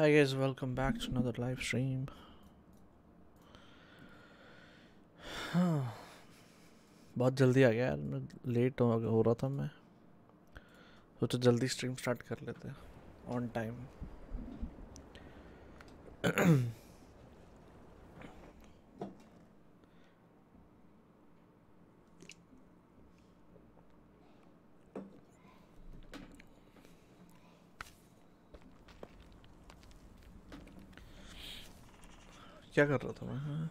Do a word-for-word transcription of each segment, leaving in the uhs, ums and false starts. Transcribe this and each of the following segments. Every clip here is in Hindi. Hi guys, welcome back to another live stream. हाँ बहुत जल्दी आ गया यार, मैं लेट हो, हो रहा था। मैं सोचा जल्दी स्ट्रीम स्टार्ट कर लेते हैं ऑन टाइम। क्या कर रहा था मैं?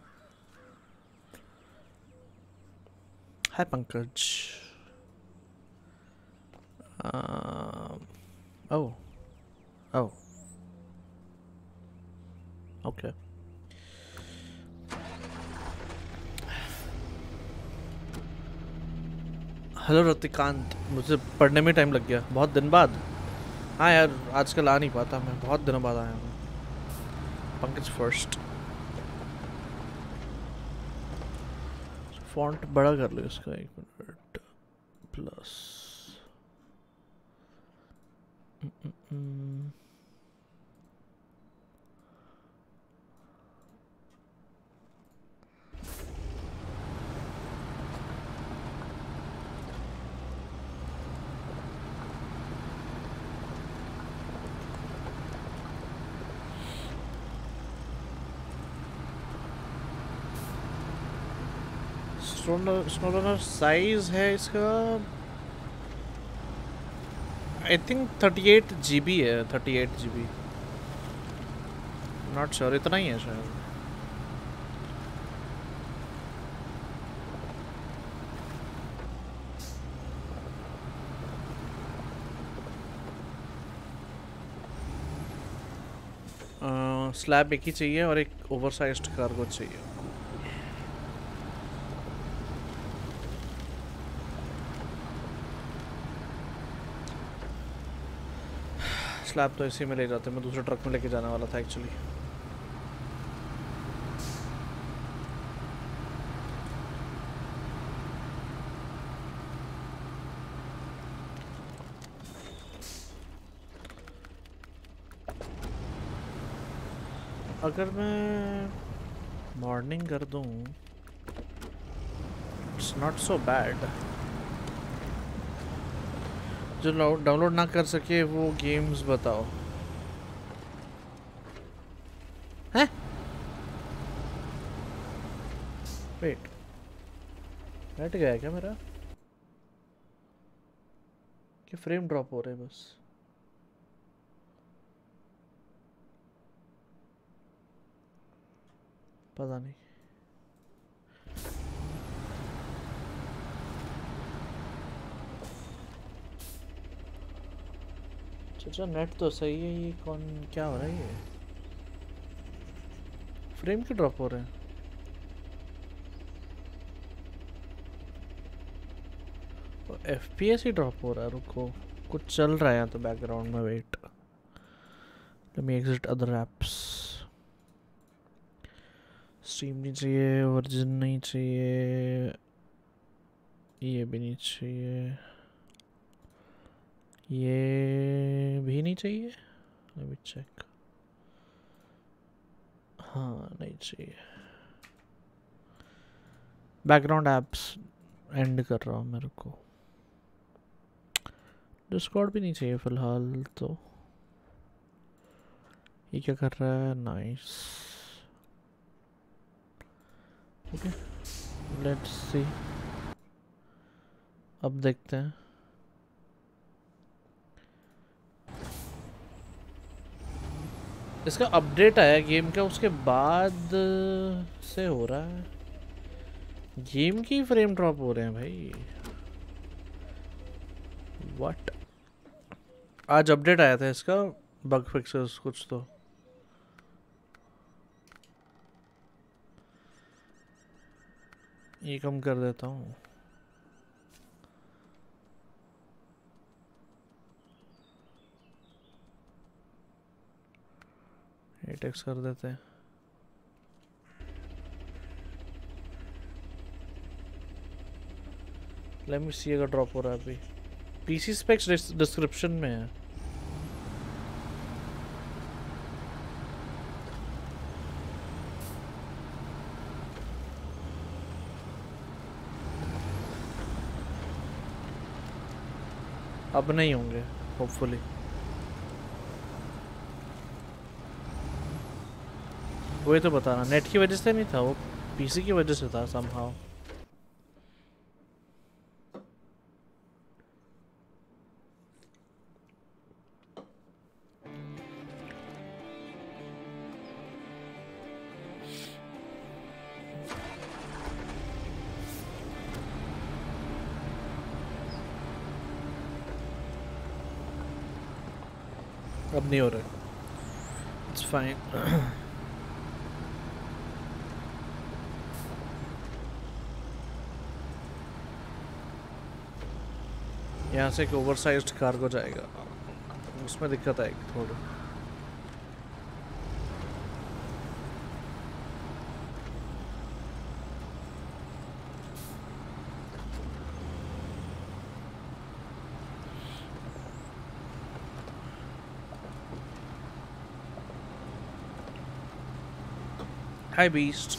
Hi Pankaj. Oh oh okay, hello Ratikant. मुझे पढ़ने में टाइम लग गया बहुत दिन बाद। हाँ यार आजकल आ नहीं पाता मैं, बहुत दिनों बाद आया हूँ। पंकज फर्स्ट। फॉन्ट बड़ा कर लो इसका, एक minute plus. SnowRunner size है इसका I think thirty eight G B है, thirty eight G B not sure, इतना ही है शायद। स्लैब एक ही चाहिए और एक ओवरसाइज्ड कार्गो चाहिए। स्लैब तो इसी में ले जाते हैं, मैं दूसरे ट्रक में लेके जाने वाला था एक्चुअली। अगर मैं मॉर्निंग कर दूं इट्स नॉट सो बैड। जो डाउनलोड ना कर सके वो गेम्स बताओ। हैं? वेट, बैठ गया क्या मेरा? कि फ्रेम ड्रॉप हो रहे हैं बस। पता नहीं। अच्छा नेट तो सही है, ये कौन क्या हो रहा है? ये फ्रेम क्यों ड्रॉप हो रहे हैं? तो एफ पी एस ही ड्रॉप हो रहा है। रुको कुछ चल रहा है यहाँ तो बैकग्राउंड में, wait let me exit other apps. Stream नहीं चाहिए, वर्जिन नहीं चाहिए, ये भी नहीं चाहिए, ये भी नहीं चाहिए, लेट मी चेक। हाँ नहीं चाहिए। बैकग्राउंड एप्स एंड कर रहा हूँ मेरे को। डिस्कॉर्ड भी नहीं चाहिए फिलहाल तो। ये क्या कर रहा है? नाइस, ओके लेट्स सी, अब देखते हैं। इसका अपडेट आया गेम का, उसके बाद से हो रहा है गेम की फ्रेम ड्रॉप हो रहे हैं भाई। व्हाट? आज अपडेट आया था इसका, बग फिक्सेस कुछ तो। ये कम कर देता हूँ। टेक्स्ट कर देते हैं। लेट मी सी अगर ड्रॉप हो रहा है अभी। पीसी स्पेक्स डिस्क्रिप्शन में है। अब नहीं होंगे होपफुली। वही तो बता रहा, नेट की वजह से नहीं था वो, पीसी की वजह से था समहाउ। अब नहीं हो रहा, इट्स फाइन। यहाँ से एक ओवरसाइज्ड कार्गो जाएगा, उसमें दिक्कत आएगी थोड़ी। हाय बीस्ट,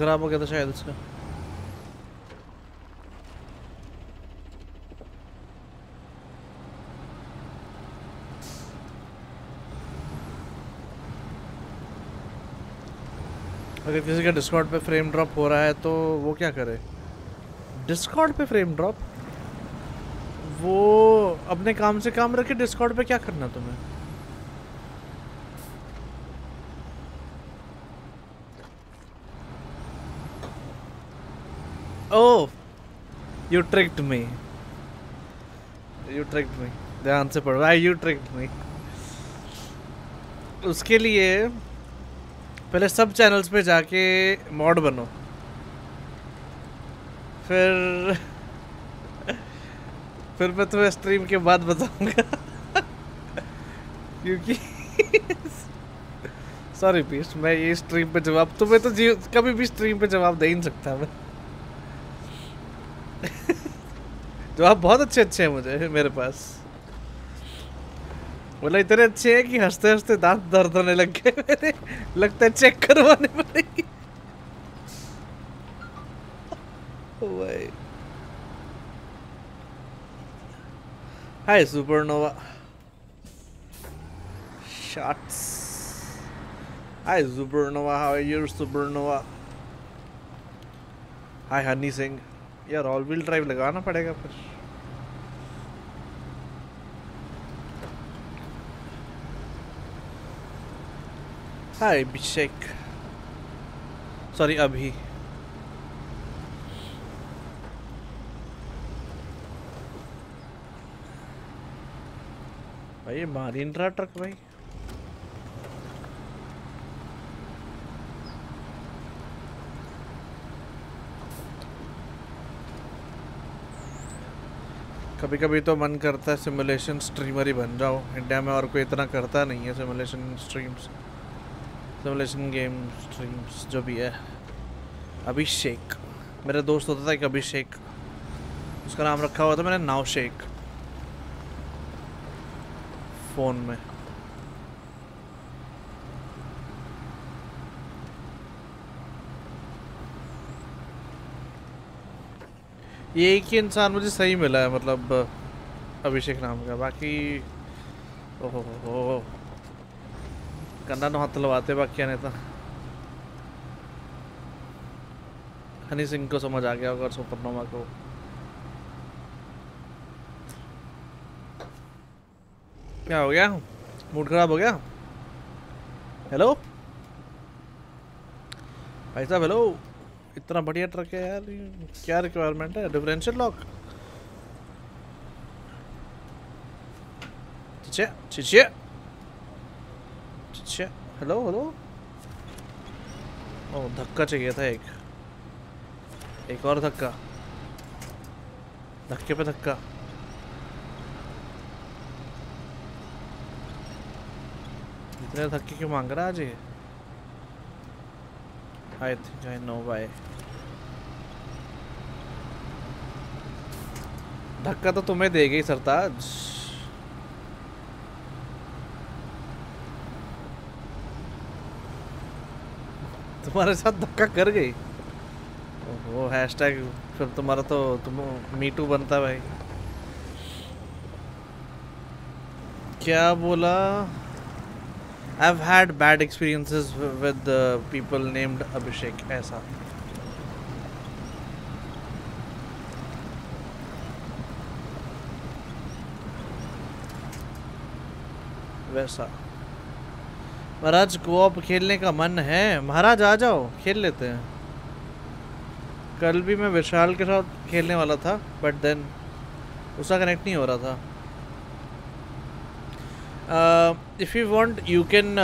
खराब हो गया था शायद इसका। अगर किसी का डिस्कॉर्ड पे फ्रेम ड्रॉप हो रहा है तो वो क्या करे? डिस्कॉर्ड पे फ्रेम ड्रॉप, वो अपने काम से काम रखे। डिस्कॉर्ड पे क्या करना तुम्हें? You tricked me. You tricked me. ध्यान से पढ़ो। Why you tricked me? उसके लिए पहले सब चैनल्स पे जाके मॉड बनो, फिर फिर मैं तुम्हें स्ट्रीम के बाद बताऊंगा। क्योंकि सॉरी पीस, मैं ये स्ट्रीम पे जवाब तुम्हें तो जी कभी भी स्ट्रीम पे जवाब दे ही नहीं सकता मैं। तो आप बहुत अच्छे अच्छे हैं मुझे मेरे पास, बोला इतने अच्छे हैं कि हंसते हंसते दांत दर्द होने लग गए मेरे, लगता है चेक करवाने पड़ेगी। Hi supernova shots, hi supernova, how are you supernova, hi Honey Singh. यार ऑल व्हील ड्राइव लगाना पड़ेगा फिर। हाय अभिषेक, सॉरी अभी। भाई मारिन ट्रक ट्रक भाई कभी कभी तो मन करता है सिमुलेशन स्ट्रीमर ही बन जाओ। इंडिया में और कोई इतना करता नहीं है simulation streams, simulation game streams जो भी है। अभिषेक मेरा दोस्त होता था एक अभिषेक, उसका नाम रखा हुआ था मैंने नौशेक फ़ोन में। ये एक ही इंसान मुझे सही मिला है, मतलब अभिषेक नाम का। बाकी ओहो हो कंधा नो हाथ लगाते बाकी आने था। हनी सिंह को समझ आ गया होगा और सुपरनोवा को। क्या हो गया, मूड खराब हो गया? हेलो भाई साहब, हेलो। इतना बढ़िया ट्रक है यार, क्या रिक्वायरमेंट है? डिफरेंशियल लॉक, चिचे चिचे चिचे। हेलो हेलो, ओ धक्का चाहिए था एक, एक और धक्का, धक्के पे धक्का। इतने थके क्यों मांग रहा आज ये? आई थिंक आई नो भाई, धक्का तो तुम्हें देगी ही सरताज। तुम्हारे साथ धक्का कर गई वो हैशटैग, फिर तुम्हारा तो तुम मीटू बनता भाई। क्या बोला? I've had bad experiences with uh, people named Abhishek ऐसा। वैसा महाराज कोऑप खेलने का मन है? महाराज आ जाओ खेल लेते हैं। कल भी मैं विशाल के साथ खेलने वाला था बट देन उसका कनेक्ट नहीं हो रहा था। If you want you can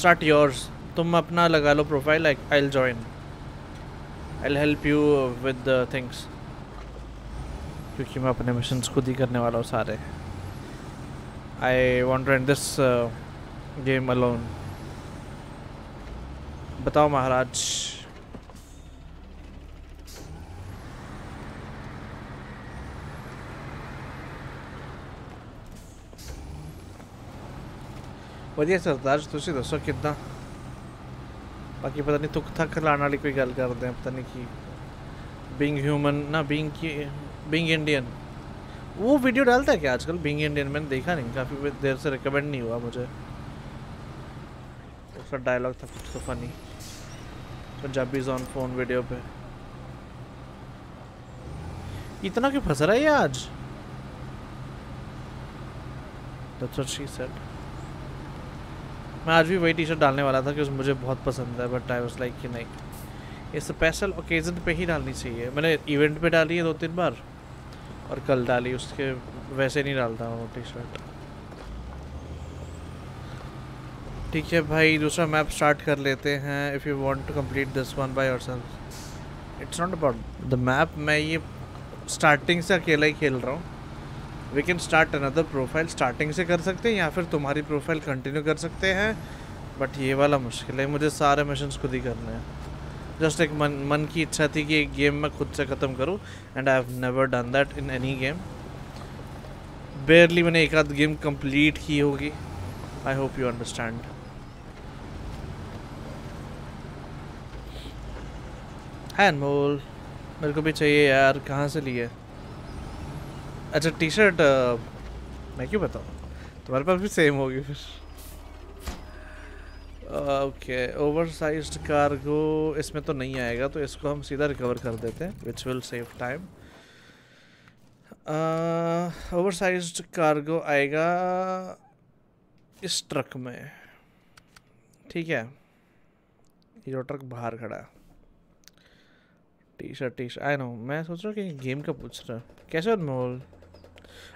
start yours, तुम अपना लगा लो profile, I will join, I will help you with things, क्योंकि मैं अपने मिशंस खुद ही करने वाला हूँ सारे। I want to end this uh, game alone. बताओ महाराज। वधिया सरताज, तुसी दसो कितना? बाकी पता नहीं तुक थक लाने वाली कोई गल करते हैं, पता नहीं कि बींग ह्यूमन ना बींग की बींग इंडियन वो वीडियो डालता है क्या आजकल? बिंग इंडियन मैंने देखा नहीं, काफ़ी देर से रिकमेंड नहीं हुआ मुझे। उसका डायलॉग था कुछ तो funny, Punjabis on phone video पे। इतना क्यों फंस रहा है ये आज? That's what she said. मैं आज भी वही टी शर्ट डालने वाला था कि उस मुझे बहुत पसंद है, बट आई वाज लाइक कि नहीं, ये स्पेशल ओकेजन पे ही डालनी चाहिए। मैंने इवेंट पे डाली है दो तीन बार और कल डाली, उसके वैसे नहीं डालता वो टी शर्ट। ठीक है भाई, दूसरा मैप स्टार्ट कर लेते हैं। If you want to complete this one by yourself, it's not about the map. मैं ये स्टार्टिंग से अकेला ही खेल रहा हूँ। We can start another profile, starting से कर सकते हैं या फिर तुम्हारी प्रोफाइल कंटिन्यू कर सकते हैं, बट ये वाला मुश्किल है। मुझे सारे मिशंस खुद ही करने हैं। जस्ट एक मन मन की इच्छा थी कि एक गेम मैं खुद से ख़त्म करूं, and I have never done that in any game. Barely मैंने एक आध गेम कंप्लीट की होगी। I hope you understand. Hi Anmol, मेरे को भी चाहिए यार, कहाँ से लिए? अच्छा टी शर्ट, मैं क्यों बताऊँ, तुम्हारे पास भी सेम होगी फिर। ओके, ओवरसाइज्ड कार्गो इसमें तो नहीं आएगा, तो इसको हम सीधा रिकवर कर देते हैं, which will save time. Oversized cargo आएगा इस ट्रक में, ठीक है? ये जो ट्रक बाहर खड़ा है। T shirt T shirt I know, मैं सोच रहा हूँ कि गेम का पूछ रहा है। कैसे अनमोल?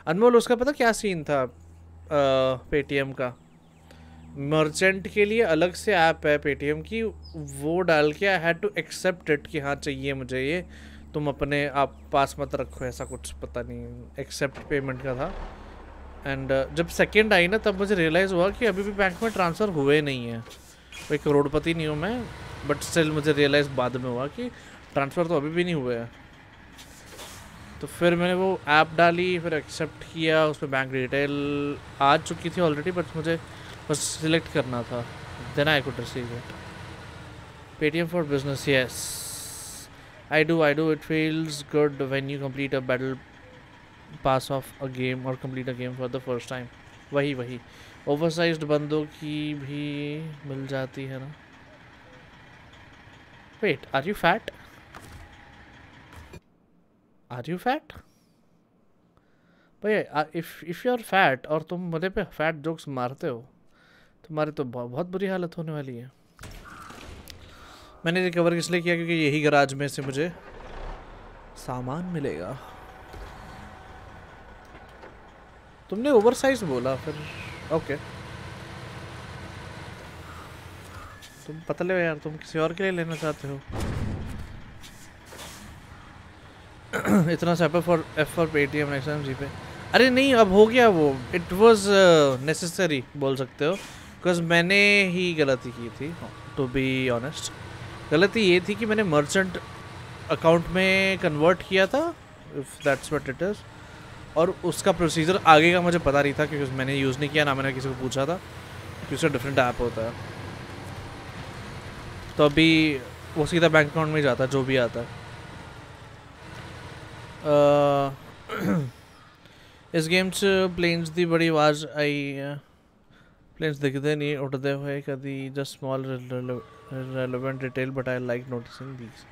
अनमोल उसका पता क्या सीन था पेटीएम का? मर्चेंट के लिए अलग से ऐप है पेटीएम की, वो डाल के I had to accept it कि हाँ चाहिए मुझे ये, तुम अपने आप पास मत रखो ऐसा कुछ, पता नहीं एक्सेप्ट पेमेंट का था। एंड uh, जब सेकंड आई ना तब मुझे रियलाइज़ हुआ कि अभी भी बैंक में ट्रांसफ़र हुए नहीं है। कोई करोड़पति नहीं हूँ मैं, बट स्टिल मुझे रियलाइज़ बाद में हुआ कि ट्रांसफ़र तो अभी भी नहीं हुआ है। तो फिर मैंने वो ऐप डाली, फिर एक्सेप्ट किया, उसमें बैंक डिटेल आ चुकी थी ऑलरेडी, बट मुझे बस सिलेक्ट करना था, then I could receive it. Paytm for business, yes I do I do. It feels good when you complete a battle pass of a game और complete a game for the first time. वही वही ओवरसाइज्ड बंदों की भी मिल जाती है ना। Wait, are you fat? Are you fat? भैया if if you are fat और तुम मुझे पे फैट जोक्स मारते हो, तुम्हारी तो बहुत बुरी हालत होने वाली है। मैंने रिकवर इसलिए किया क्योंकि यही गराज में से मुझे सामान मिलेगा। तुमने ओवरसाइज बोला फिर? ओके, तुम पतले हो यार, तुम किसी और के लिए लेना चाहते हो। इतना सा for F for Paytm next time G पे। अरे नहीं, अब हो गया वो, इट वॉज नेसेसरी बोल सकते हो, बिकॉज मैंने ही गलती की थी टू बी ऑनेस्ट। गलती ये थी कि मैंने मर्चेंट अकाउंट में कन्वर्ट किया था, if that's what it is, और उसका प्रोसीजर आगे का मुझे पता नहीं था क्योंकि मैंने यूज़ नहीं किया, ना मैंने किसी को पूछा था कि उसका डिफरेंट ऐप होता है। तो अभी वो सीधा बैंक अकाउंट में ही जाता जो भी आता है। इस गेम च प्लेन्स की बड़ी आवाज़ आई, प्लेन्स दिखते नहीं उठते हुए कभी, just small relevant detail but I like noticing these.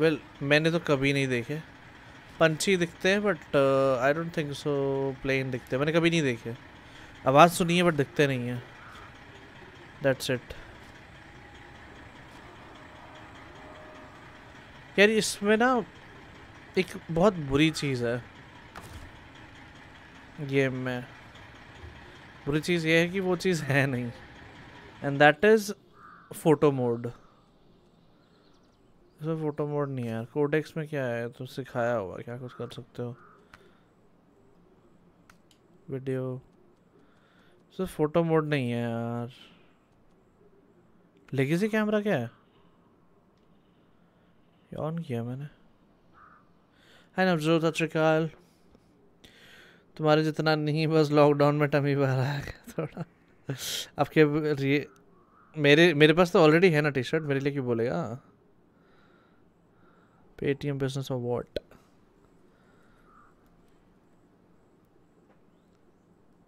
Well मैंने तो कभी नहीं देखे, पंछी दिखते हैं but I don't think so plane दिखते, मैंने कभी नहीं देखे, आवाज़ सुनी है बट दिखते नहीं है, दैट्स इट। यार इसमें ना एक बहुत बुरी चीज़ है गेम में, बुरी चीज़ ये है कि वो चीज़ है नहीं, and that is photo mode. इसमें फोटो मोड नहीं है यार। कोडेक्स में क्या है तो सिखाया हुआ क्या कुछ कर सकते हो, वीडियो, इसमें फोटो मोड नहीं है यार। लेगेसी कैमरा क्या है, ऑन किया मैंने। हाय नवजोत अत्रकाल, तुम्हारे जितना नहीं, बस लॉकडाउन में टमी भर आया थोड़ा। आपके लिए मेरे मेरे पास तो ऑलरेडी है ना टी शर्ट, मेरे लिए क्यों बोलेगा। पेटीएम बिजनेस ऑफ वॉट,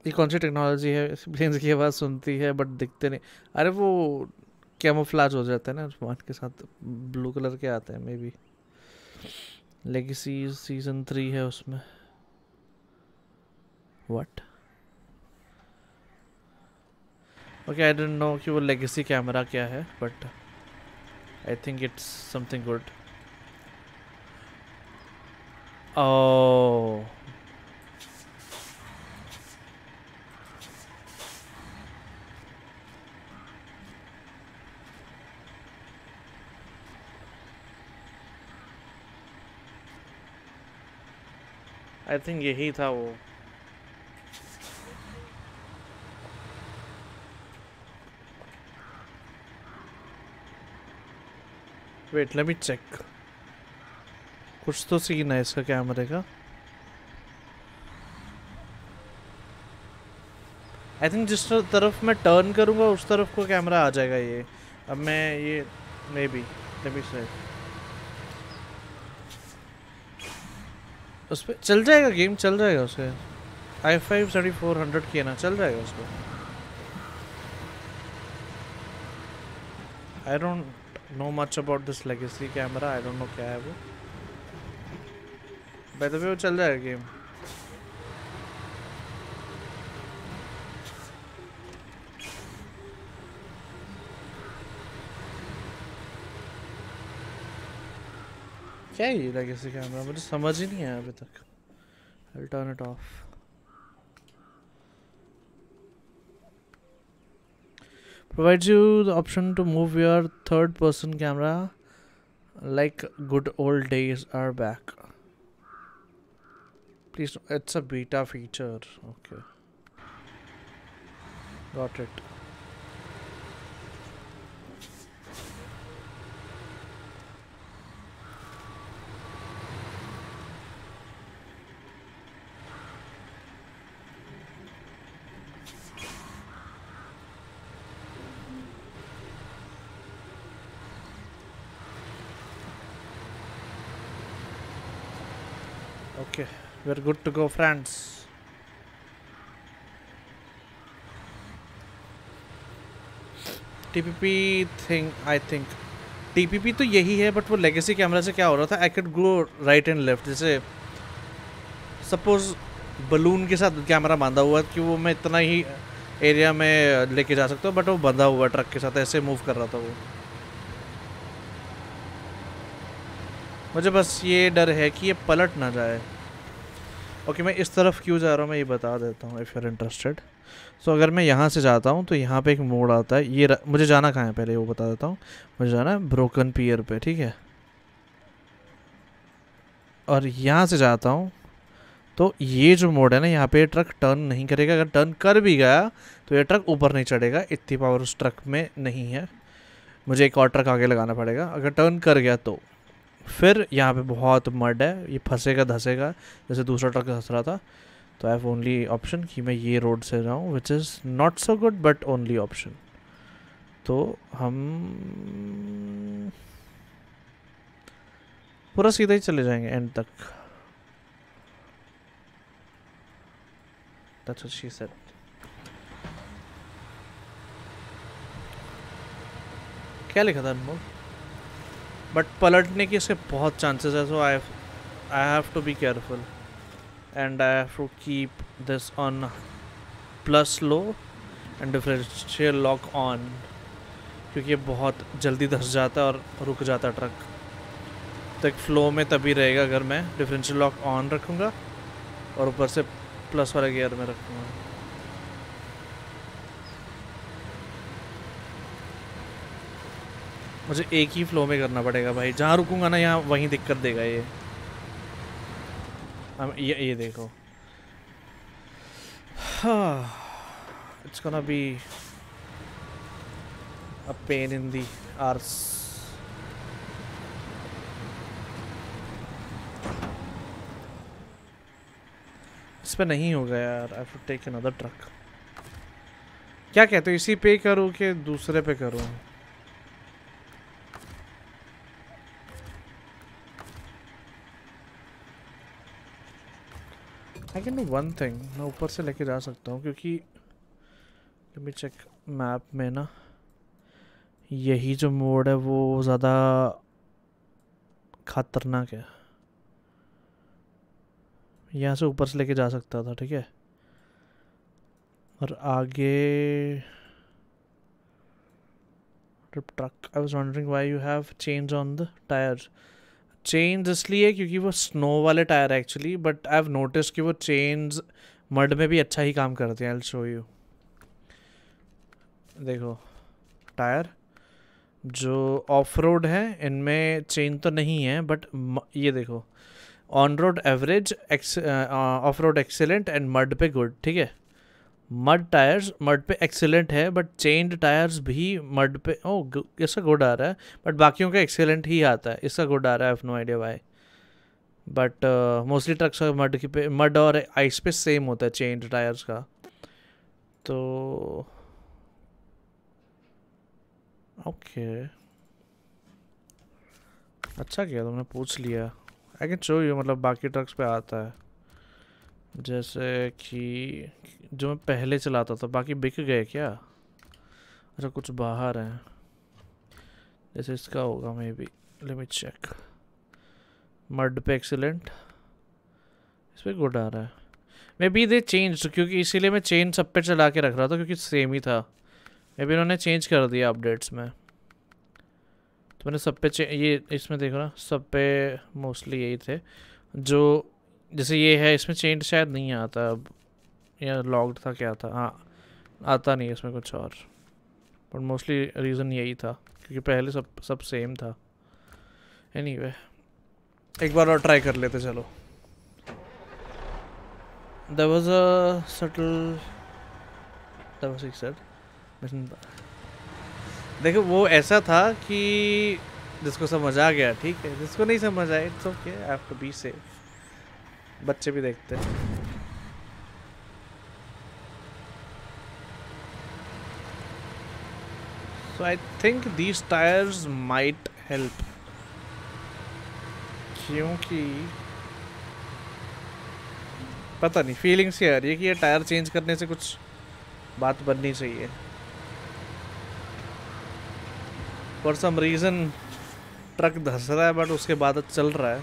ये कौन सी टेक्नोलॉजी है, प्लेन्स की आवाज़ सुनती है बट दिखते नहीं। अरे वो कैमोफ्लाज हो जाता है ना स्मार्ट के साथ, ब्लू कलर के आते हैं maybe. Legacy season three है उसमें, what okay I don't know कि वो लेगेसी कैमरा क्या है but I think it's something good. Oh I think यही था वो। वेट लेट मी चेक, कुछ तो सीन है इसका कैमरे का। आई थिंक जिस तरफ मैं टर्न करूंगा उस तरफ को कैमरा आ जाएगा ये। अब मैं ये maybe let me check, उस पर चल जाएगा गेम, चल जाएगा उसके। आई फाइव साढ़े फोर हंड्रेड की है ना, चल जाएगा उसको। I don't know much about this legacy camera, I don't know क्या है वो, बाय द वे वो चल जाएगा गेम। क्या है ये लेगेसी कैमरा, मुझे समझ ही नहीं आया अभी तक। I will turn it off. provides you the option to move your third person camera like good old days are back. Please, it's a beta feature. Okay, got it. We are good to go, friends. T P P thing, I think. T P P तो यही है, but वो legacy camera से क्या हो रहा था? I could go right and left. जैसे suppose balloon के साथ camera बांधा हुआ कि वो मैं इतना ही area में लेके जा सकता हूँ, but वो बांधा हुआ truck के साथ ऐसे move कर रहा था वो। मुझे बस ये डर है कि ये पलट ना जाए। ओके okay, मैं इस तरफ क्यों जा रहा हूँ मैं ये बता देता हूँ if you are interested. So अगर मैं यहाँ से जाता हूँ तो यहाँ पे एक मोड़ आता है, ये मुझे जाना कहाँ है पहले वो बता देता हूँ। मुझे जाना है ब्रोकन पियर पे, ठीक है, और यहाँ से जाता हूँ तो ये जो मोड है ना, यहाँ पे ट्रक टर्न नहीं करेगा, अगर टर्न कर भी गया तो ये ट्रक ऊपर नहीं चढ़ेगा, इतनी पावर उस ट्रक में नहीं है। मुझे एक और ट्रक आगे लगाना पड़ेगा, अगर टर्न कर गया तो फिर यहाँ पे बहुत मड है, ये फंसेगा धंसेगा जैसे दूसरा ट्रक धंस रहा था। तो आई हैव ओनली ऑप्शन कि मैं ये रोड से जाऊँ, which is not so good but only option. तो हम पूरा सीधा ही चले जाएंगे एंड तक। That's what she said. क्या लिखा था अनमोल? बट पलटने के इसके बहुत चांसेस है, so I I have to be careful and I have to keep this on plus low and differential lock on, क्योंकि ये बहुत जल्दी धंस जाता है और रुक जाता है ट्रक। तो एक फ्लो में तभी रहेगा अगर मैं डिफरेंशियल लॉक ऑन रखूँगा और ऊपर से प्लस वाला गियर में रखूँगा। मुझे एक ही फ्लो में करना पड़ेगा भाई, जहाँ रुकूंगा ना यहाँ वहीं दिक्कत देगा ये। हम ये ये देखो, हाँ it's gonna be a pain in the arse. इस पर नहीं होगा यार, I should take another truck. क्या कहते हो, इसी पे करूँ कि दूसरे पे करूँ? I can do one thing, मैं ऊपर से लेके जा सकता हूँ, क्योंकि लेट मी चेक मैप में ना, यही जो मोड है वो ज़्यादा खतरनाक है। यहाँ से ऊपर से लेके जा सकता था, ठीक है, और आगे truck. I was wondering why you have change on the tyre. Chains इसलिए क्योंकि वो स्नो वाले टायर है actually, but I have notice कि वो चेन्स मड में भी अच्छा ही काम करते हैं। I will show you. देखो टायर जो ऑफ रोड है इनमें चेन तो नहीं है, बट ये देखो on road average, off road excellent and mud पे गुड। ठीक है, मड टायर्स मड पे एक्सेलेंट है, बट चेंड टायर्स भी मड पे, ओ इसका गुड आ रहा है बट बाकियों का एक्सेलेंट ही आता है, इसका गुड आ रहा है। I have no idea why, but mostly trucks का मड पे मड और आइस पे सेम होता है चेंड टायर्स का। तो ओके okay. अच्छा किया तुमने पूछ लिया। आई कैन शो यू, मतलब बाकी ट्रक्स पे आता है, जैसे कि जो मैं पहले चलाता था। बाकी बिक गए क्या? अच्छा कुछ बाहर हैं, जैसे इसका होगा maybe, let me check. Mud पे एक्सीलेंट, इस पर गुड आ रहा है, मे बी दे चेंज, क्योंकि इसीलिए मैं चेन सब पे चला के रख रहा था क्योंकि सेम ही था। मे बी इन्होंने चेंज कर दिया अपडेट्स में, तो मैंने सब पे चे... ये इसमें देखो ना, सब पे मोस्टली यही थे। जो जैसे ये है इसमें चेंज शायद नहीं आता अब, या लॉक्ड था क्या था, हाँ आता नहीं इसमें कुछ और, बट मोस्टली रीज़न यही था क्योंकि पहले सब सब सेम था। एनीवे anyway, एक बार और ट्राई कर लेते। चलो there was a subtle there was accept. देखो वो ऐसा था कि जिसको समझ आ गया ठीक है, जिसको नहीं समझ आया it's okay, I have to be safe. बच्चे भी देखते हैं। So I think these tyres might help, क्योंकि पता नहीं फीलिंग से आ रही है कि ये टायर चेंज करने से कुछ बात बननी चाहिए। फॉर सम रीजन ट्रक धंस रहा है बट उसके बाद चल रहा है।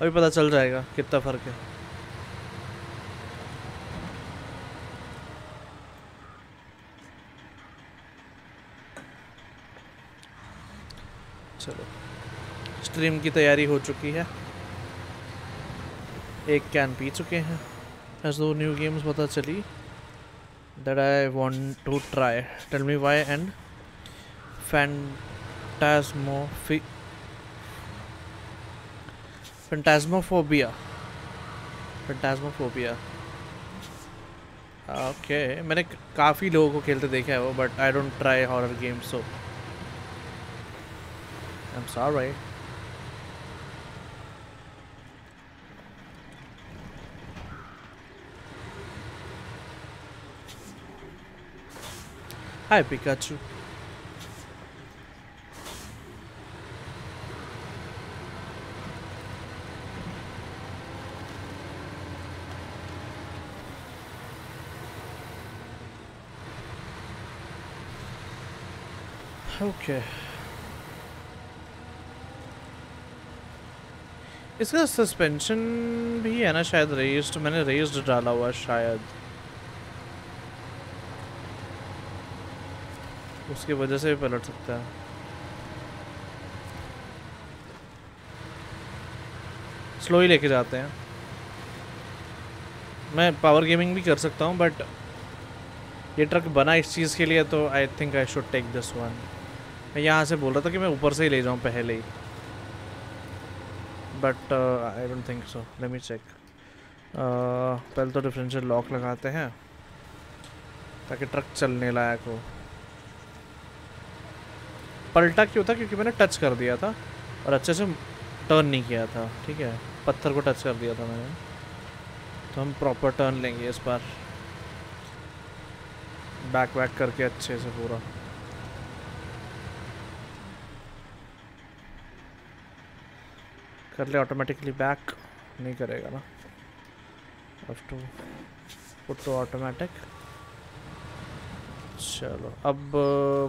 अभी पता चल जाएगा कितना फर्क है। चलो स्ट्रीम की तैयारी हो चुकी है, एक कैन पी चुके हैं, ऐसे दो न्यू गेम्स पता चली that I want to try. Tell me why and phantasmophi phantasmophobia. Phantasmophobia. Okay, मैंने काफ़ी लोगों को खेलते देखा है वो, but I don't try horror games, so I'm sorry. Hi Pikachu. Okay. इसका सस्पेंशन भी है ना शायद, रेस्ड मैंने रेस्ड डाला हुआ शायद, उसकी वजह से भी पलट सकता है। स्लो ही लेके जाते हैं। मैं पावर गेमिंग भी कर सकता हूँ बट ये ट्रक बना इस चीज़ के लिए, तो I think I should take this one. मैं यहाँ से बोल रहा था कि मैं ऊपर से ही ले जाऊँ पहले ही, but I don't think so. Let me check. पहले तो डिफरेंशियल लॉक लगाते हैं ताकि ट्रक चलने लायक हो। पलटा क्यों था? क्योंकि मैंने टच कर दिया था और अच्छे से टर्न नहीं किया था। ठीक है, पत्थर को टच कर दिया था मैंने, तो हम प्रॉपर टर्न लेंगे इस बार, बैक वैक करके अच्छे से पूरा। कर ले ऑटोमेटिकली बैक, नहीं करेगा ना। अब टू पुट टू ऑटोमेटिक। चलो अब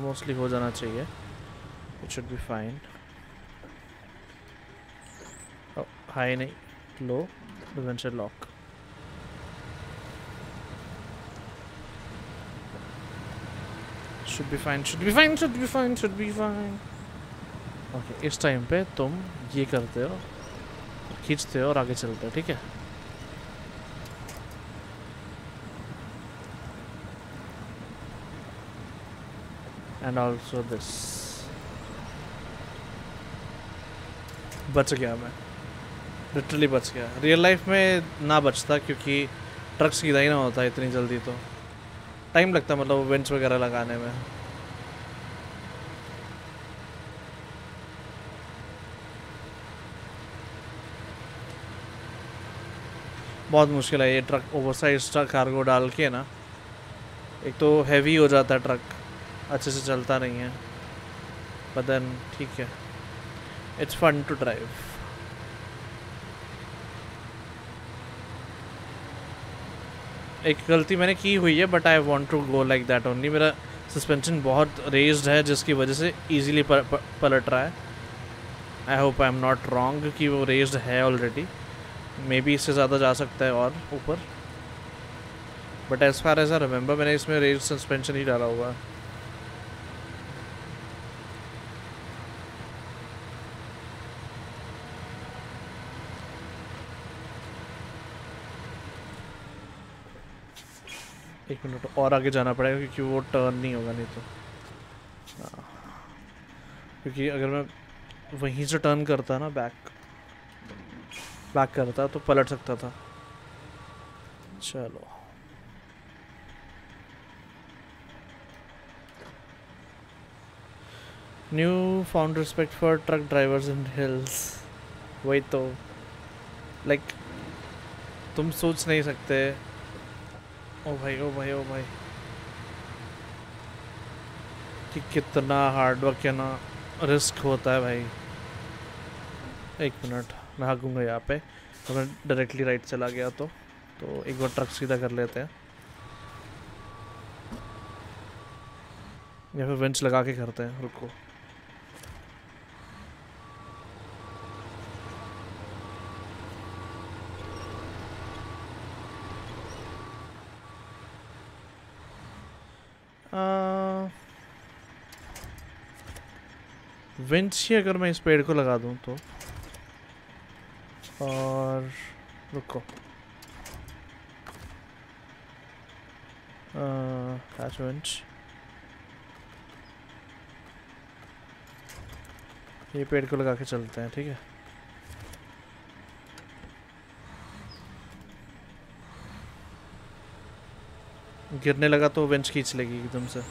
मोस्टली uh, हो जाना चाहिए। It should be fine. High नहीं, low differential lock. Should be fine, should be fine, should be fine, should be fine. Okay, इस टाइम पे तुम ये करते हो, खींचते हो और आगे चलते हो। ठीक है, एंड ऑल्सो दिस। बच गया मैं, लिटरली बच गया। रियल लाइफ में ना बचता क्योंकि ट्रक सीधा ही ना होता इतनी जल्दी, तो टाइम लगता मतलब वेंट्स वगैरह लगाने में। बहुत मुश्किल है ये ट्रक, ओवरसाइज ट्रक कार्गो डाल के ना। एक तो हैवी हो जाता है ट्रक, अच्छे से चलता नहीं है बदन। ठीक है, इट्स फन टू ड्राइव। एक गलती मैंने की हुई है but I want to go like that only. मेरा सस्पेंशन बहुत रेज्ड है जिसकी वजह से इजीली पलट रहा है। I hope I am not wrong कि वो रेज्ड है ऑलरेडी। मे बी इससे ज़्यादा जा सकता है और ऊपर, but as far as I remember मैंने इसमें रेज्ड सस्पेंशन ही डाला हुआ है। एक मिनट और आगे जाना पड़ेगा क्योंकि वो टर्न नहीं होगा, नहीं तो क्योंकि अगर मैं वहीं से टर्न करता ना, बैक बैक करता तो पलट सकता था। चलो new found respect for truck drivers in hills. वही तो, लाइक like, तुम सोच नहीं सकते। ओ भाई ओ भाई ओ भाई कि कितना हार्डवर्क है ना, रिस्क होता है भाई। एक मिनट, मैं हाकूंगा यहाँ पे। तो मैं डायरेक्टली राइट चला गया, तो तो एक बार ट्रक सीधा कर लेते हैं या फिर वेंच लगा के करते हैं। रुको, विंच ही अगर मैं इस पेड़ को लगा दूं तो, और रुको Uh, that went. ये पेड़ को लगा के चलते हैं, ठीक है? गिरने लगा तो बेंच खींच लेगी एकदम से।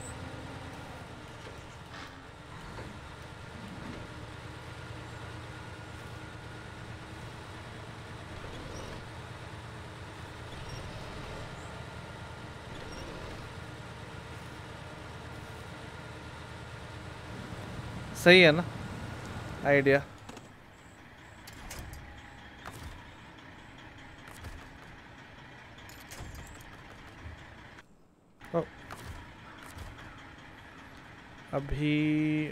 सही है ना आइडिया? अभी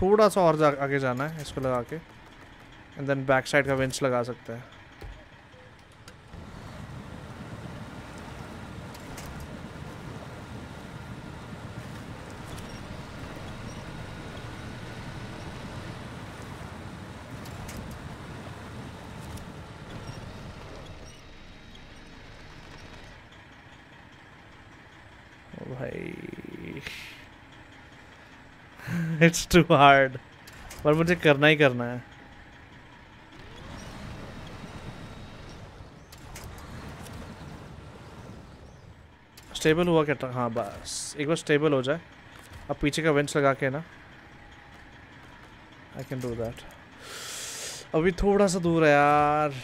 थोड़ा सा और आगे जाना है इसको लगा के, एंड देन बैक साइड का विंच लगा सकते हैं। It's too hard, पर मुझे करना ही करना है। स्टेबल हुआ क्या? हाँ बस एक बार स्टेबल हो जाए। अब पीछे का वेंच लगा के ना, आई कैन डू दैट। अभी थोड़ा सा दूर है यार।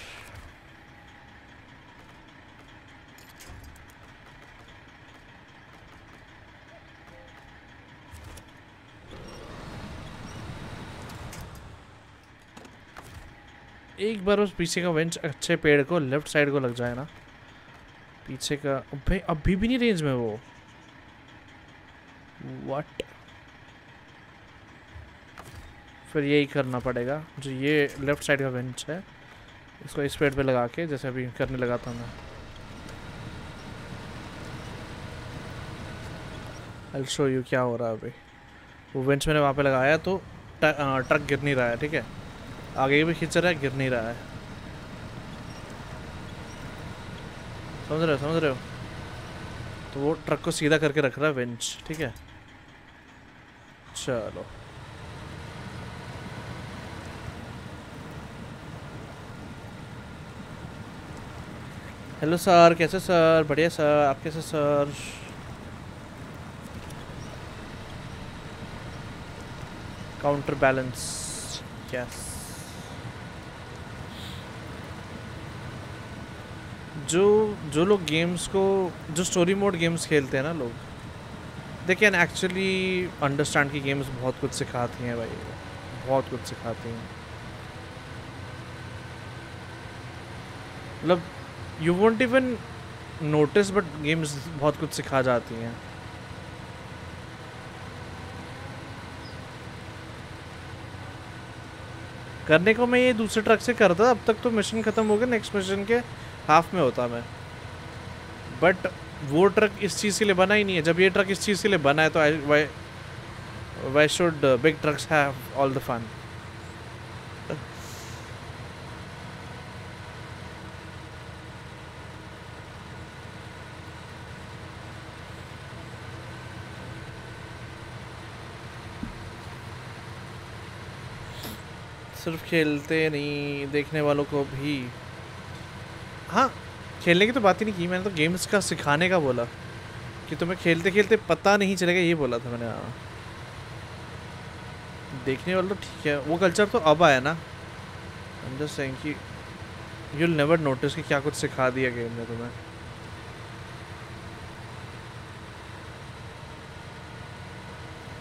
एक बार उस पीछे का वेंच अच्छे पेड़ को लेफ्ट साइड को लग जाए ना, पीछे का। भाई अभी भी नहीं रेंज में वो। व्हाट? फिर यही करना पड़ेगा जो ये लेफ्ट साइड का वेंच है, इसको इस पेड़ पे लगा के, जैसे अभी करने लगा था मैं। I'll show you क्या हो रहा है अभी। वो वेंच मैंने वहाँ पे लगाया तो ट्रक गिर नहीं रहा है, ठीक है? आगे भी खींच रहा है, गिर नहीं रहा है। समझ रहे हो? समझ रहे हो? तो वो ट्रक को सीधा करके रख रहा है विंच, ठीक है? चलो हेलो सर, कैसे सर? बढ़िया सर, आप कैसे सर? Counter balance, yes. जो जो लोग गेम्स को, जो स्टोरी मोड गेम्स खेलते हैं ना लोग, दे कैन एक्चुअली अंडरस्टैंड कि गेम्स बहुत कुछ सिखाती हैं भाई, बहुत कुछ सिखाती हैं। मतलब you won't even notice, but games बहुत कुछ सिखा जाती हैं। करने को मैं ये दूसरे ट्रक से करता, अब तक तो मिशन ख़त्म हो गया, नेक्स्ट मिशन के हाफ में होता मैं। बट वो ट्रक इस चीज़ के लिए बना ही नहीं है। जब ये ट्रक इस चीज़ के लिए बना है तो I why why should big trucks have all the fun. सिर्फ खेलते नहीं, देखने वालों को भी। हाँ, खेलने की तो बात ही नहीं की मैंने, तो गेम्स का सिखाने का बोला कि तुम्हें खेलते खेलते पता नहीं चलेगा, ये बोला था मैंने। हाँ, देखने वाला तो ठीक है, वो कल्चर तो अब आया ना। I'm just saying कि यू विल नेवर नोटिस कि क्या कुछ सिखा दिया गेम ने तुम्हें।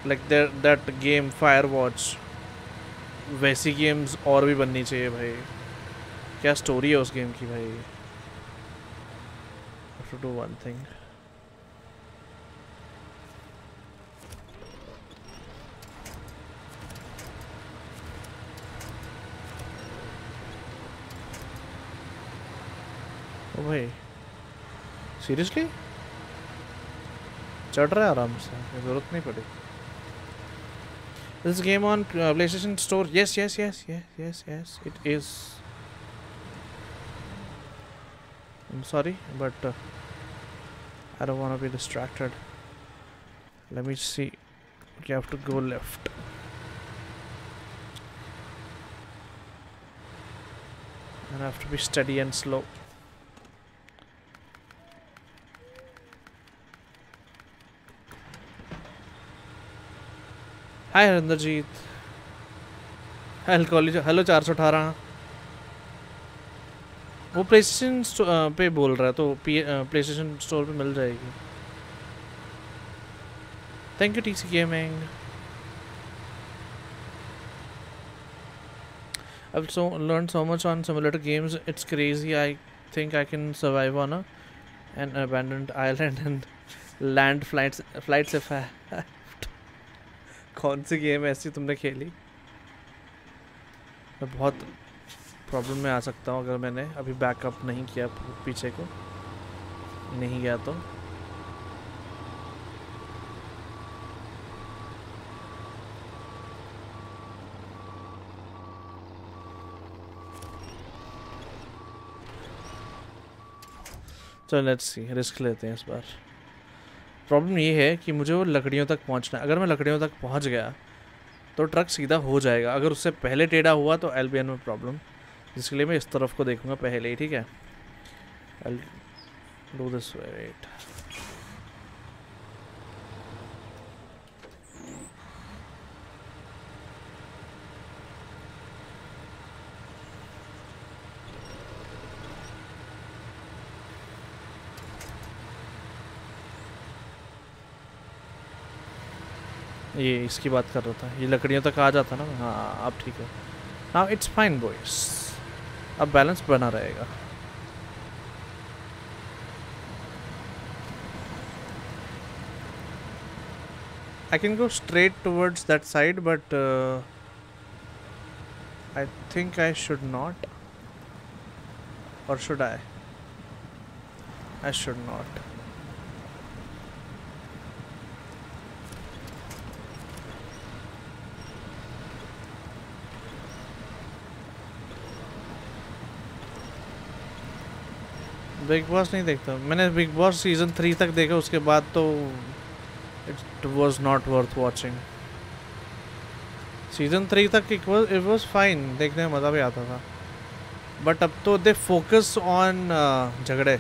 लाइक दैट गेम फायरवॉच, वैसी गेम्स और भी बननी चाहिए भाई। क्या स्टोरी है उस गेम की भाई। I have to do one thing. ओ भाई सीरियसली चढ़ रहा है आराम से, जरूरत नहीं पड़ी। This game on uh, PlayStation Store? Yes, yes, yes, yes, yes, yes. It is. I'm sorry, but uh, I don't want to be distracted. Let me see. You have to go left. And I have to be steady and slow. Hi Harinderjeet. Hello चार सौ अठारह वो प्लेस्टेशन पे बोल रहा है तो प्लेस्टेशन स्टोर पे मिल जाएगी. Thank you TC gaming. I've so learned so much on simulator games. It's crazy. I think I can survive on a, an abandoned island and land flights flights if I have. कौन सी गेम ऐसी तुमने खेली? मैं बहुत प्रॉब्लम में आ सकता हूँ अगर मैंने अभी बैकअप नहीं किया, पीछे को नहीं गया तो. चलो लेट्स सी, रिस्क लेते हैं इस बार. प्रॉब्लम ये है कि मुझे वो लकड़ियों तक पहुँचना है. अगर मैं लकड़ियों तक पहुँच गया तो ट्रक सीधा हो जाएगा. अगर उससे पहले टेढ़ा हुआ तो एल बी एन में प्रॉब्लम, जिसके लिए मैं इस तरफ को देखूंगा पहले ही. ठीक है, I do this way. Right, ये इसकी बात कर रहा था. ये लकड़ियों तक आ जाता ना. हाँ अब ठीक है. नाउ इट्स फाइन बॉयज, अब बैलेंस बना रहेगा. I can go straight towards that side but I think I should not. और should I? I should not. Big Boss नहीं देखता मैंने. बिग बॉस सीजन थ्री तक देखा, उसके बाद तो it was not worth watching. Season three तक it was it was fine, देखने में मज़ा भी आता था. बट अब तो दे फोकस ऑन झगड़े,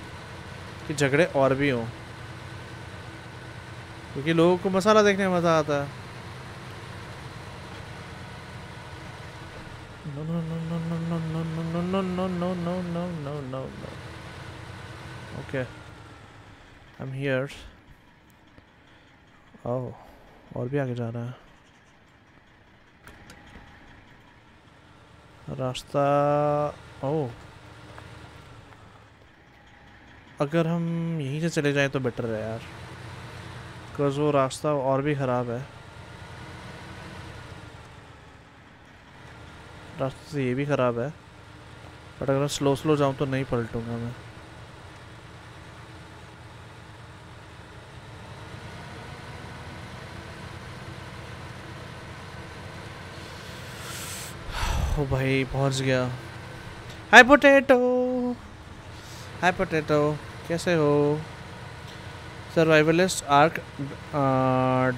कि झगड़े और भी हों, क्योंकि लोगों को मसाला देखने में मज़ा आता है. No no no no no no no no no no no no no no. Okay, I'm here. Oh, और भी आगे जा रहा है रास्ता. Oh, अगर हम यहीं से चले जाएं तो बेटर है यार, क्योंकि वो रास्ता और भी ख़राब है. रास्ते से ये भी ख़राब है, बट अगर मैं स्लो स्लो जाऊं तो नहीं पलटूंगा मैं. ओ भाई पहुंच गया. हाय पोटैटो, हाय पोटैटो, कैसे हो? Survivalist Ark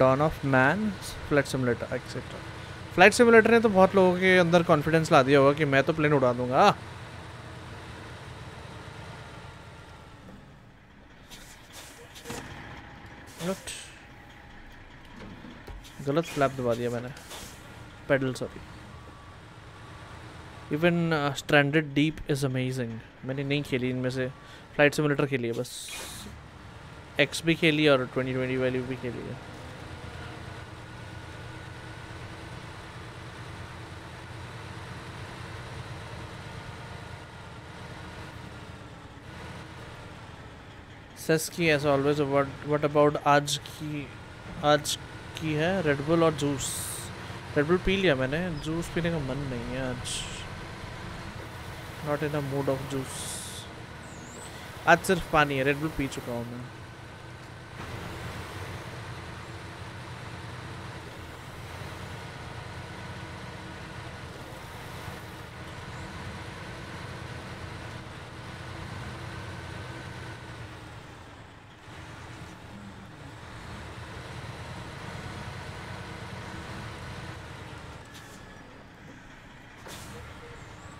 Dawn of Man, flight simulator etcetera. Flight simulator ने तो बहुत लोगों के अंदर कॉन्फिडेंस ला दिया होगा कि मैं तो प्लेन उड़ा दूंगा. गलत फ्लैप दबा दिया मैंने, pedal sorry. Even Stranded Deep is amazing. मैंने नहीं खेली इनमें से, फ्लाइट सिमुलेटर खेली है बस. एक्स भी खेली है और ट्वेंटी ट्वेंटी वाली भी खेली है. सेस की एज ऑलवेज. व्हाट अबाउट आज की? आज की है रेडबुल और जूस. रेडबुल पी लिया मैंने, जूस पीने का मन नहीं है आज. Not in a mood of juice. आज सिर्फ पानी है, रेड बुल पी चुका हूँ मैं.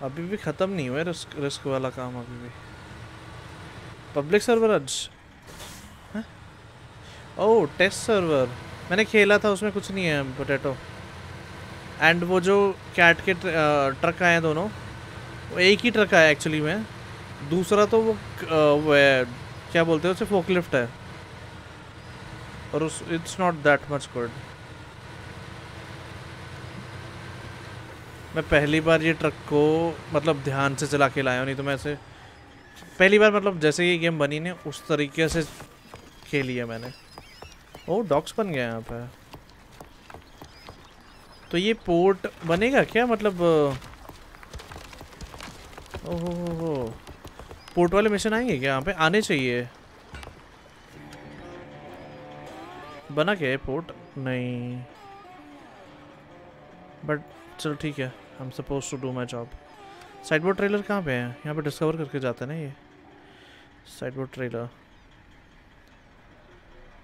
अभी भी ख़त्म नहीं हुआ है रिस्क, रिस्क वाला काम अभी भी। पब्लिक सर्वर आज, ओह टेस्ट सर्वर मैंने खेला था, उसमें कुछ नहीं है पोटैटो। एंड वो जो कैट के ट्रक आए हैं दोनों, वो एक ही ट्रक आया एक्चुअली में, दूसरा तो वो वो है, क्या बोलते हैं उसे, फोकलिफ्ट है। और उस it's not that much good. मैं पहली बार ये ट्रक को मतलब ध्यान से चला के लाया हूँ, नहीं तो मैं ऐसे पहली बार मतलब जैसे ये गेम बनी ने उस तरीके से खेली है मैंने। ओ डॉक्स बन गया यहाँ पर, तो ये पोर्ट बनेगा क्या मतलब? ओहो पोर्ट वाले मिशन आएंगे क्या यहाँ पे? आने चाहिए। बना क्या है पोर्ट? नहीं बट चलो ठीक है, I am suppose to do my job. Sideboard trailer कहाँ पे है? यहाँ पे डिस्कवर करके जाता है ना ये साइडबोर्ड ट्रेलर।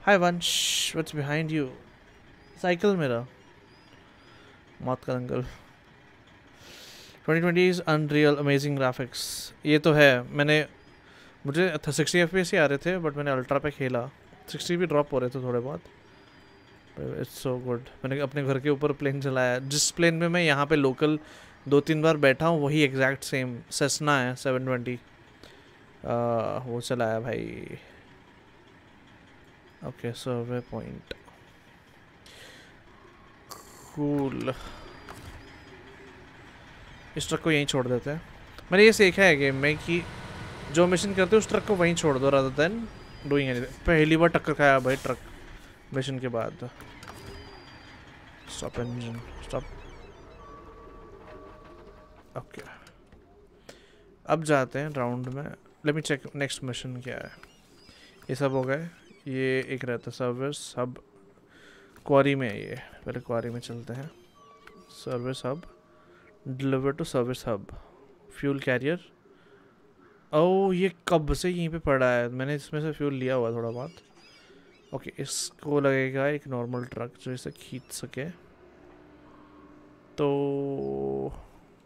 हाय वंश, व्हाट्स बिहाइंड यू? साइकिल मेरा मौत का दंगल। Twenty twenty is unreal, amazing graphics. ये तो है, मैंने मुझे सिक्सटी एफ पी एस ही आ रहे थे बट मैंने अल्ट्रा पे खेला, सिक्सटी भी ड्रॉप हो रहे थे थोड़े बहुत। It's so good. मैंने अपने घर के ऊपर प्लेन चलाया, जिस प्लेन में मैं यहाँ पे लोकल दो तीन बार बैठा हूँ, वही एग्जैक्ट सेम सेस्ना है सेवन ट्वेंटी, वो चलाया भाई। Okay survey point, cool. इस ट्रक को यहीं छोड़ देते हैं। मैंने ये सीखा है गेम में कि जो मिशन करते हो उस ट्रक को वहीं छोड़ दो rather than doing anything। पहली बार टक्कर खाया भाई ट्रक मिशन के बाद। Stop engine, stop. ओके अब जाते हैं राउंड में। Let me check next mission क्या है। ये सब हो गए, ये एक रहता सर्विस हब क्वारी में। ये पहले क्वारी में चलते हैं। Service hub, deliver to service hub, fuel carrier. Oh ये कब से यहीं पे पड़ा है, मैंने इसमें से फ्यूल लिया हुआ थोड़ा बहुत। ओके okay, इसको लगेगा एक नॉर्मल ट्रक जो इसे खींच सके। तो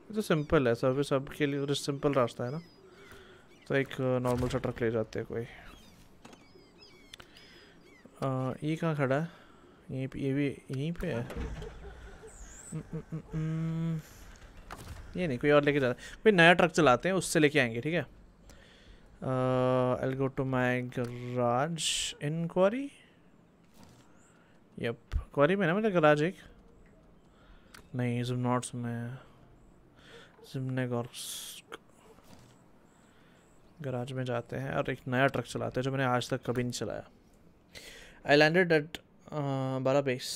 ये तो सिंपल है, सर्विस हब के लिए सिंपल रास्ता है ना। तो एक नॉर्मल सा ट्रक ले जाते हैं कोई। आ, ये कहाँ खड़ा है? यहीं पे, ये भी यहीं पे है। न, न, न, न, ये नहीं, कोई और लेके जा रहा है। कोई नया ट्रक चलाते हैं, उससे लेके आएंगे ठीक है। Uh, I'll go to my garage in quarry. Yep, quarry में ना मेरा garage एक नहीं, जिम्नॉट्स में, जिम्नेगॉर्स्क garage में जाते हैं और एक नया ट्रक चलाते हैं जो मैंने आज तक कभी नहीं चलाया। I landed at uh, बारा base।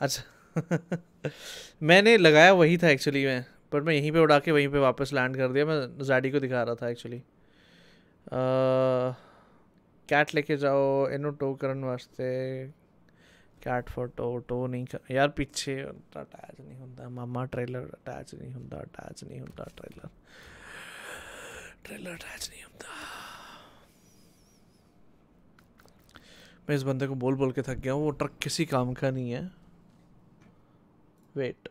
अच्छा मैंने लगाया वही था एक्चुअली में, बट मैं यहीं पे उड़ा के वहीं पे वापस लैंड कर दिया। मैं जाडी को दिखा रहा था एक्चुअली। कैट लेके जाओ इनू टो करन वास्ते, कैट फॉर टो। टो नहीं कर यार, पीछे अटैच नहीं होता मामा, ट्रेलर अटैच नहीं होता, अटैच नहीं होता ट्रेलर, ट्रेलर अटैच नहीं होता। मैं इस बंदे को बोल बोल के थक गया हूँ, वो ट्रक किसी काम का नहीं है। वेट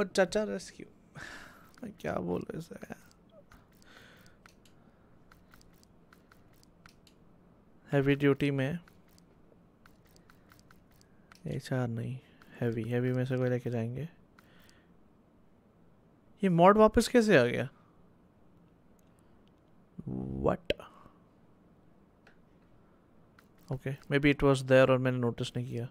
और चाचा रेस्क्यू, मैं क्या बोल रहा इसे यार। हैवी ड्यूटी में एच आर नहीं, हैवी हैवी में से कोई लेके जाएंगे। ये मॉड वापस कैसे आ गया? What? Okay maybe it was there और मैंने नोटिस नहीं किया।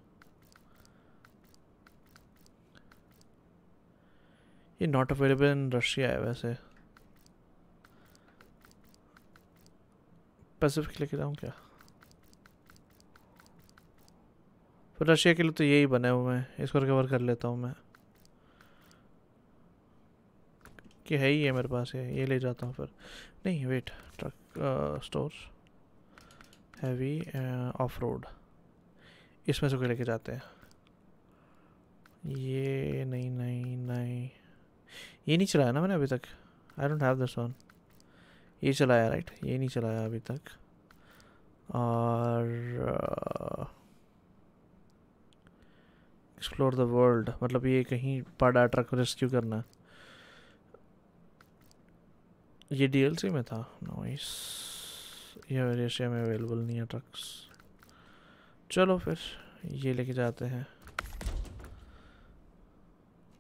ये नॉट अवेलेबल इन रशिया है वैसे। पैसिफिक लेके जाऊँ क्या? फिर रशिया के लिए तो यही बने हुए हैं, इसको रिकवर कर लेता हूँ मैं। कि है ही है मेरे पास, है ये ले जाता हूँ फिर। नहीं wait, truck store heavy off road, इसमें से कोई लेके जाते हैं। ये नहीं नहीं नहीं ये नहीं चलाया ना मैंने अभी तक, I don't have this one, ये चलाया राइट, ये नहीं चलाया अभी तक। और एक्सप्लोर द वर्ल्ड, मतलब ये कहीं पाड़ा ट्रक को रेस्क्यू करना, ये डीएलसी में था। नॉइस, ये एशिया में अवेलेबल नहीं है ट्रक्स। चलो फिर ये लेके जाते हैं,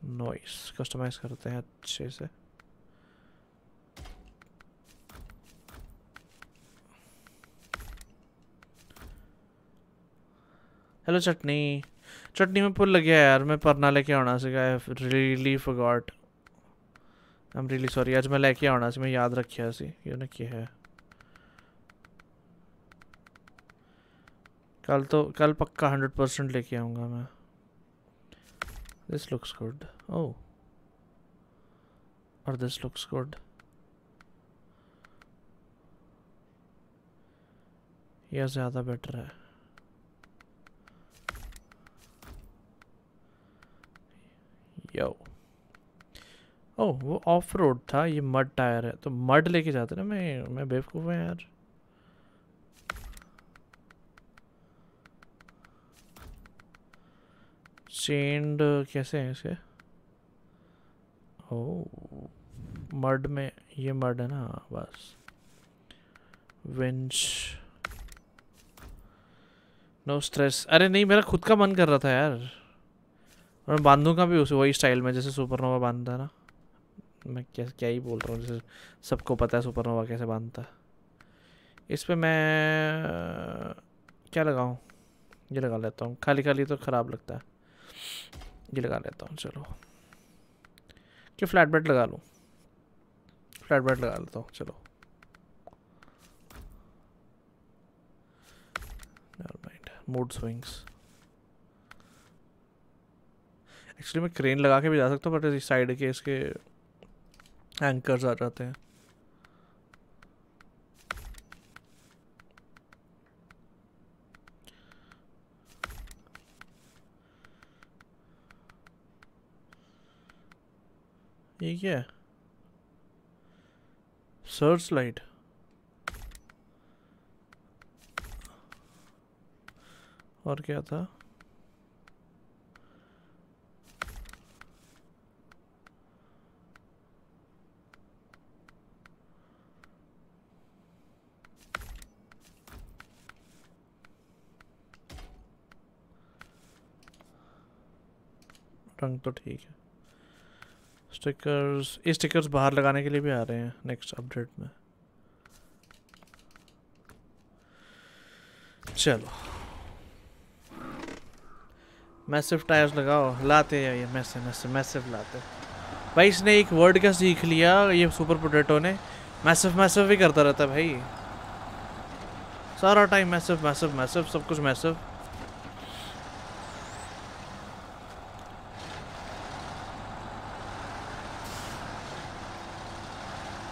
नॉइस कस्टमाइज करते हैं अच्छे से। हेलो चटनी, चटनी में पुल लग गया यार, मैं परना लेके आना सीखा। I really forgot, I am really sorry. आज मैं लेके आना सी, मैं याद रखिया सी, ये ना क्या है। कल तो कल पक्का हंड्रेड परसेंट लेके आऊँगा मैं। दिस लुक्स गुड, ओह और दिस लुक्स गुड, यह ज़्यादा बेटर है। यो ओह वो ऑफ रोड था, ये मड टायर है तो मड लेके जाते ना। मैं मैं बेवकूफ़ हूँ यार। चेंड कैसे हैं इसके? ओह मड में, ये मड है ना बस। Winch no stress. अरे नहीं, मेरा खुद का मन कर रहा था यार, और मैं बांधूंगा भी उसे वही स्टाइल में जैसे सुपरनोवा बांधता है ना। मैं क्या क्या ही बोल रहा हूँ, जैसे सबको पता है सुपरनोवा कैसे बांधता है। इस पे मैं क्या लगाऊँ, ये लगा लेता हूँ, खाली खाली तो ख़राब लगता है, ये लगा लेता हूँ। चलो कि फ्लैट बेड लगा लूँ, फ्लैट बेड लगा लेता हूँ। चलो never mind mood swings. Actually मैं क्रेन लगा के भी जा सकता हूँ, बट इस साइड के इसके एंकर्स आ जाते हैं। ये क्या है? सर्च लाइट, और क्या था? रंग तो ठीक है। स्टिकर्स, ये स्टिकर्स बाहर लगाने के लिए भी आ रहे हैं नेक्स्ट अपडेट में। चलो मैसिव टायर्स लगाओ, लाते हैं ये मैसिव मैसिव मैसिव लाते। भाई इसने एक वर्ड का सीख लिया, ये सुपर पोटैटो ने। मैसिव मैसिव भी करता रहता है भाई, सारा टाइम मैसिव मैसिव मैसिव, सब कुछ मैसिव।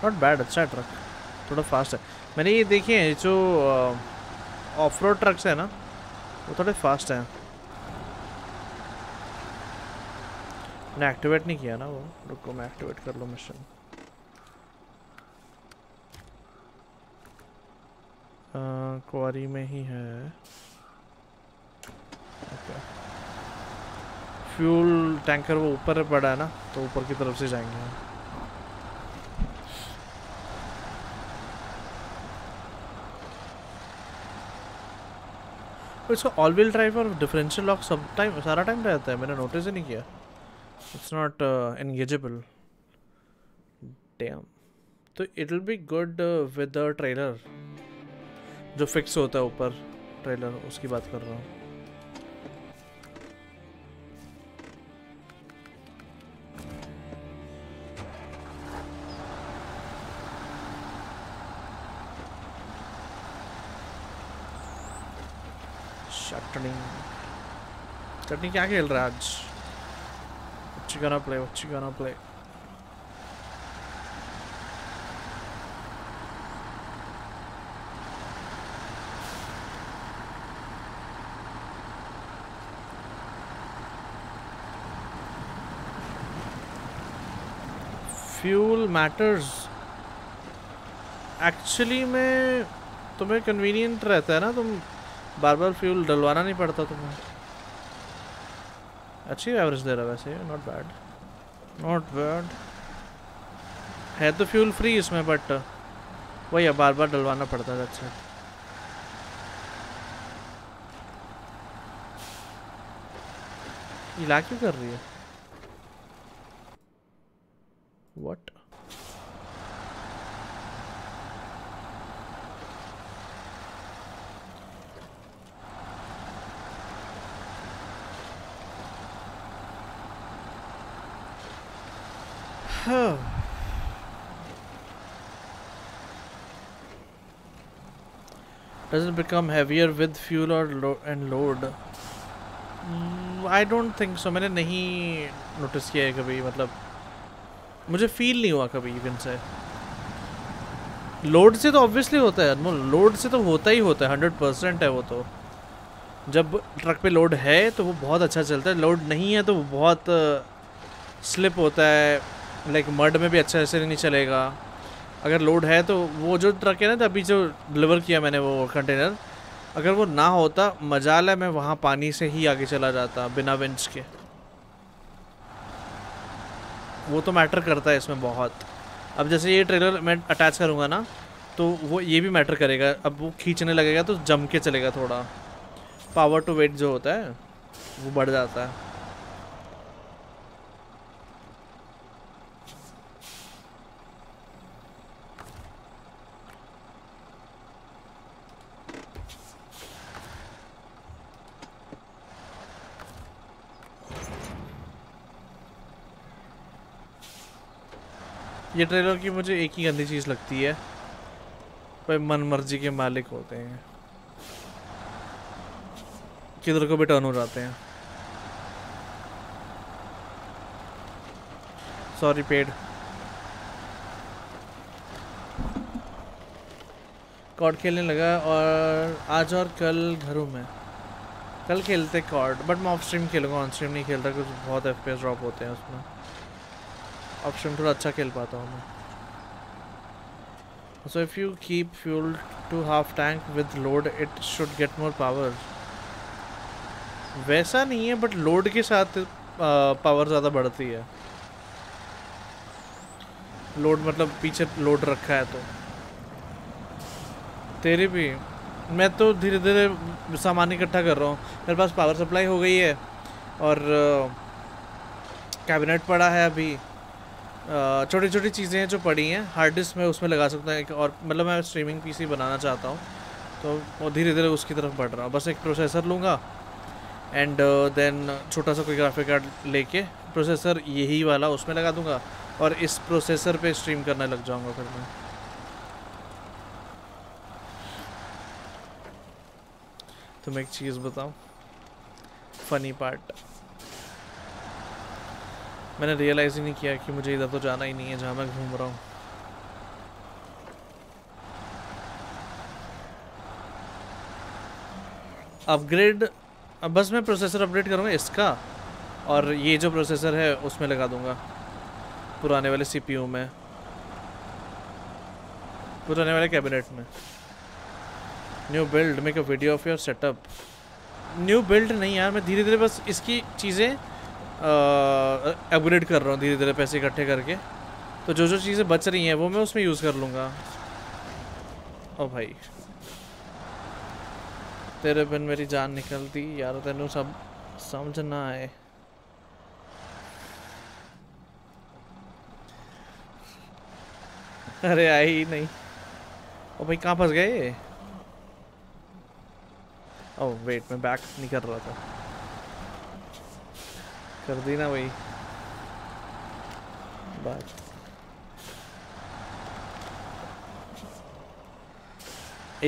नॉट बैड, अच्छा है ट्रक, थोड़ा फास्ट है। मैंने ये देखे हैं जो ऑफ रोड ट्रक्स हैं ना, वो थोड़े फास्ट हैं। मैंने एक्टिवेट नहीं किया ना वो, रुको मैं एक्टिवेट कर लूँ मिशन। क्वारी में ही है। okay. फ्यूल टैंकर वो ऊपर पड़ा है ना, तो ऊपर की तरफ से जाएंगे। इसका ऑल व्हील ड्राइव और डिफरेंशियल लॉक सब टाइम सारा टाइम रहता है, मैंने नोटिस ही नहीं किया। It's not engageable, damn. तो it will be good with the trailer जो फिक्स होता है ऊपर, ट्रेलर उसकी बात कर रहा हूँ। चटनी क्या खेल रहा है आज? अच्छी गाना प्ले, अच्छी गाना प्ले। Fuel matters. एक्चुअली में तुम्हें कन्वीनियंट रहता है ना, तुम बार बार फ्यूल डलवाना नहीं पड़ता तुम्हें। अच्छी एवरेज दे रहा है वैसे, नॉट बैड नॉट बैड है। तो फ्यूल फ्री इसमें, बट वही है बार बार डलवाना पड़ता है। अच्छा ये ला क्यों कर रही है? What huh. Does it become heavier with fuel or lo and load? Mm, I don't think so. मैंने नहीं नोटिस किया है कभी, मतलब मुझे फील नहीं हुआ कभी, यू कैन से। लोड से तो ऑब्वियसली होता है अनमोल, लोड से तो होता ही होता है, हंड्रेड परसेंट है वो तो। जब ट्रक पे लोड है तो वो बहुत अच्छा चलता है, लोड नहीं है तो वो बहुत स्लिप होता है, लाइक मड में भी अच्छा ऐसे नहीं चलेगा। अगर लोड है तो वो जो ट्रक है ना, तो अभी जो डिलीवर किया मैंने वो कंटेनर, अगर वो ना होता मजाल है मैं वहाँ पानी से ही आगे चला जाता बिना विंच के। वो तो मैटर करता है इसमें बहुत। अब जैसे ये ट्रेलर मैं अटैच करूँगा ना, तो वो ये भी मैटर करेगा। अब वो खींचने लगेगा तो जम के चलेगा थोड़ा, पावर टू वेट जो होता है वो बढ़ जाता है। ये ट्रेलर की मुझे एक ही गंदी चीज़ लगती है, भाई मन मर्जी के मालिक होते हैं, किधर को भी टर्न हो जाते हैं। सॉरी पेड कॉर्ड खेलने लगा, और आज और कल घरों में कल खेलते कॉर्ड, बट मैं ऑफ स्ट्रीम खेलूँगा, ऑन स्ट्रीम नहीं खेलता कुछ, बहुत एफ पी एस ड्रॉप होते हैं उसमें। ऑप्शन थोड़ा अच्छा खेल पाता हूँ मैं। So if you keep fuel to half tank with load it should get more power. वैसा नहीं है, बट लोड के साथ पावर ज़्यादा बढ़ती है। लोड मतलब पीछे लोड रखा है तो तेरी भी। मैं तो धीरे धीरे सामान इकट्ठा कर रहा हूँ, मेरे पास पावर सप्लाई हो गई है और कैबिनेट पड़ा है अभी, छोटी छोटी चीज़ें हैं जो पड़ी हैं हार्ड डिस्क में, उसमें लगा सकता हूँ एक और। मतलब मैं स्ट्रीमिंग पीसी बनाना चाहता हूँ तो धीरे धीरे उसकी तरफ बढ़ रहा हूँ। बस एक प्रोसेसर लूँगा एंड देन छोटा सा कोई ग्राफिक कार्ड लेके, प्रोसेसर यही वाला उसमें लगा दूँगा और इस प्रोसेसर पे स्ट्रीम करने लग जाऊँगा फिर मैं। तुम एक चीज़ बताओ, फनी पार्ट मैंने रियलाइज़ ही नहीं किया कि मुझे इधर तो जाना ही नहीं है जहाँ मैं घूम रहा हूँ। अपग्रेड, अब बस मैं प्रोसेसर अपग्रेड करूँगा इसका, और ये जो प्रोसेसर है उसमें लगा दूँगा पुराने वाले सीपीयू में, पुराने वाले कैबिनेट में। New build, make a video of your setup. New build नहीं यार, मैं धीरे धीरे बस इसकी चीज़ें अपग्रेड uh, कर रहा हूँ धीरे धीरे पैसे इकट्ठे करके, तो जो जो चीज़ें बच रही हैं वो मैं उसमें यूज़ कर लूँगा। ओ भाई तेरे बिन मेरी जान निकलती यार, तेनू सब समझ ना आए। अरे आई ही नहीं। ओ भाई कहाँ फंस गए? ओ वेट मैं बैक नहीं कर रहा था, कर दी ना वही बात।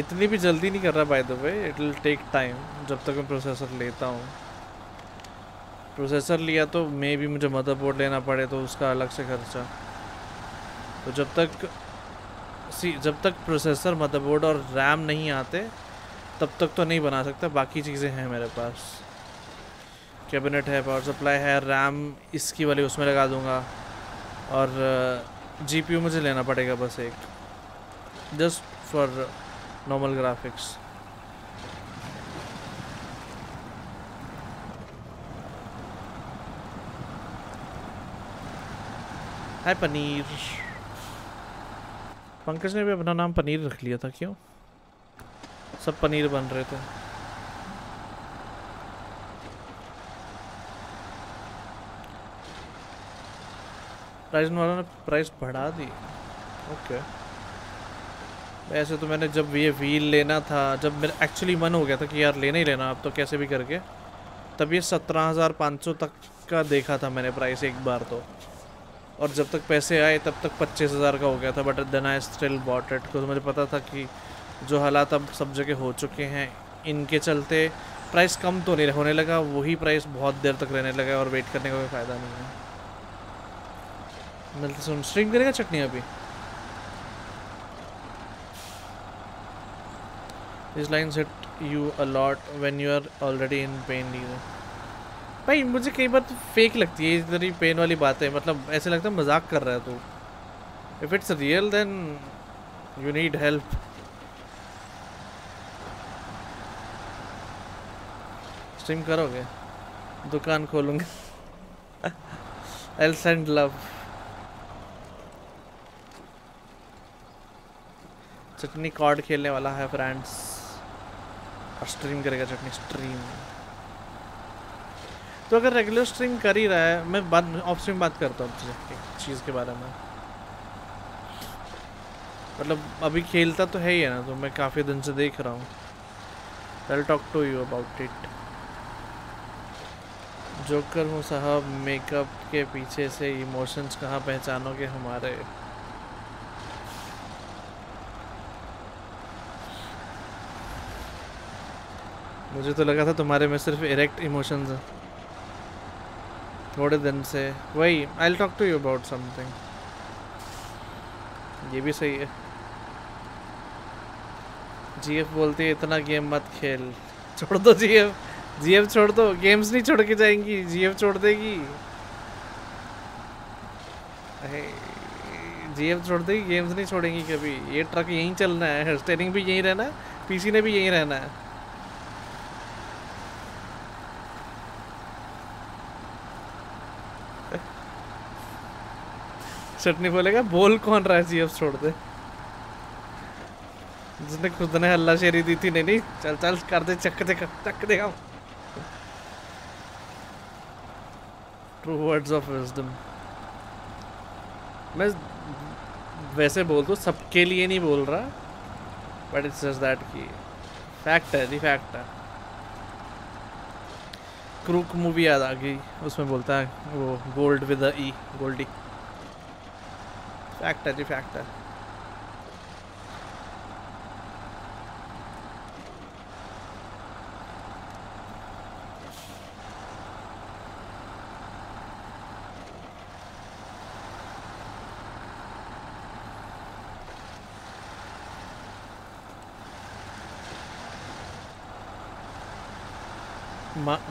इतनी भी जल्दी नहीं कर रहा by the way, it will take time जब तक मैं प्रोसेसर लेता हूँ। प्रोसेसर लिया तो मे भी मुझे मदरबोर्ड लेना पड़े तो उसका अलग से खर्चा, तो जब तक सी जब तक प्रोसेसर मदरबोर्ड और रैम नहीं आते तब तक तो नहीं बना सकता। बाकी चीज़ें हैं मेरे पास, कैबिनेट है, पावर सप्लाई है, रैम इसकी वाली उसमें लगा दूंगा और जीपीयू मुझे लेना पड़ेगा बस एक, just for normal graphics. Hi Paneer, Pankaj ने भी अपना नाम पनीर रख लिया था, क्यों? सब पनीर बन रहे थे। प्राइस वालों ने प्राइस बढ़ा दी, ओके। वैसे तो मैंने जब ये व्हील लेना था, जब मेरा एक्चुअली मन हो गया था कि यार लेना ही लेना अब तो कैसे भी करके, तब ये सत्रह हज़ार पाँच सौ तक का देखा था मैंने प्राइस एक बार तो, और जब तक पैसे आए तब तक पच्चीस हज़ार का हो गया था, but then I still bought it, क्योंकि मुझे पता था कि जो हालात अब सब जगह हो चुके हैं इनके चलते प्राइस कम तो नहीं होने लगा, वही प्राइस बहुत देर तक रहने लगा और वेट करने का कोई फ़ायदा नहीं है। मिलते सुन, स्ट्रीम करेगा चटनी अभी? This lines hit you a lot when you are already in pain. You भाई मुझे कई बार तो फेक लगती है इतनी पेन वाली बातें, मतलब ऐसे लगता है मजाक कर रहा है तू। If it's real then you need help. Stream करोगे? दुकान खोलूँगा। I send love. Chutney cord खेलने वाला है फ्रेंड्स, और स्ट्रीम करेगा चटनी स्ट्रीम। तो अगर रेगुलर स्ट्रीम कर ही रहा है, मैं बात ऑफ स्ट्रीम बात करता हूँ एक चीज़ के बारे में, मतलब अभी खेलता तो है ही है ना, तो मैं काफ़ी दिन से देख रहा हूँ। I talk to you about it. Joker हूँ साहब, मेकअप के पीछे से इमोशंस कहाँ पहचानोगे हमारे। मुझे तो लगा था तुम्हारे में सिर्फ इरेक्ट इमोशंस हैं थोड़े दिन से। वही I talk to you about something. ये भी सही है। जीएफ बोलती है इतना गेम मत खेल। छोड़ दो जीएफ, जीएफ छोड़ दो, गेम्स नहीं छोड़ के जाएंगी, जीएफ छोड़ देगी, जीएफ छोड़ देगी, गेम्स नहीं छोड़ेंगी कभी। ये ट्रक यहीं चलना है, स्टेयरिंग भी यहीं रहना है, पीसी ने भी यहीं रहना है। चटनी बोलेगा बोल कौन रहा है, जीएफ छोड़ दे, जिसने खुद ने हल्ला शेरी दी थी। नहीं नहीं चल चल कर दे, चक दे चक देगा। True words of wisdom. मैं वैसे बोल दूँ, सबके लिए नहीं बोल रहा, बट इट्स जस्ट दैट की फैक्ट है, दी फैक्ट है। क्रूक मूवी याद आ गई, उसमें बोलता है वो gold with a E, Goldy. Fact है जी, फैक्ट है।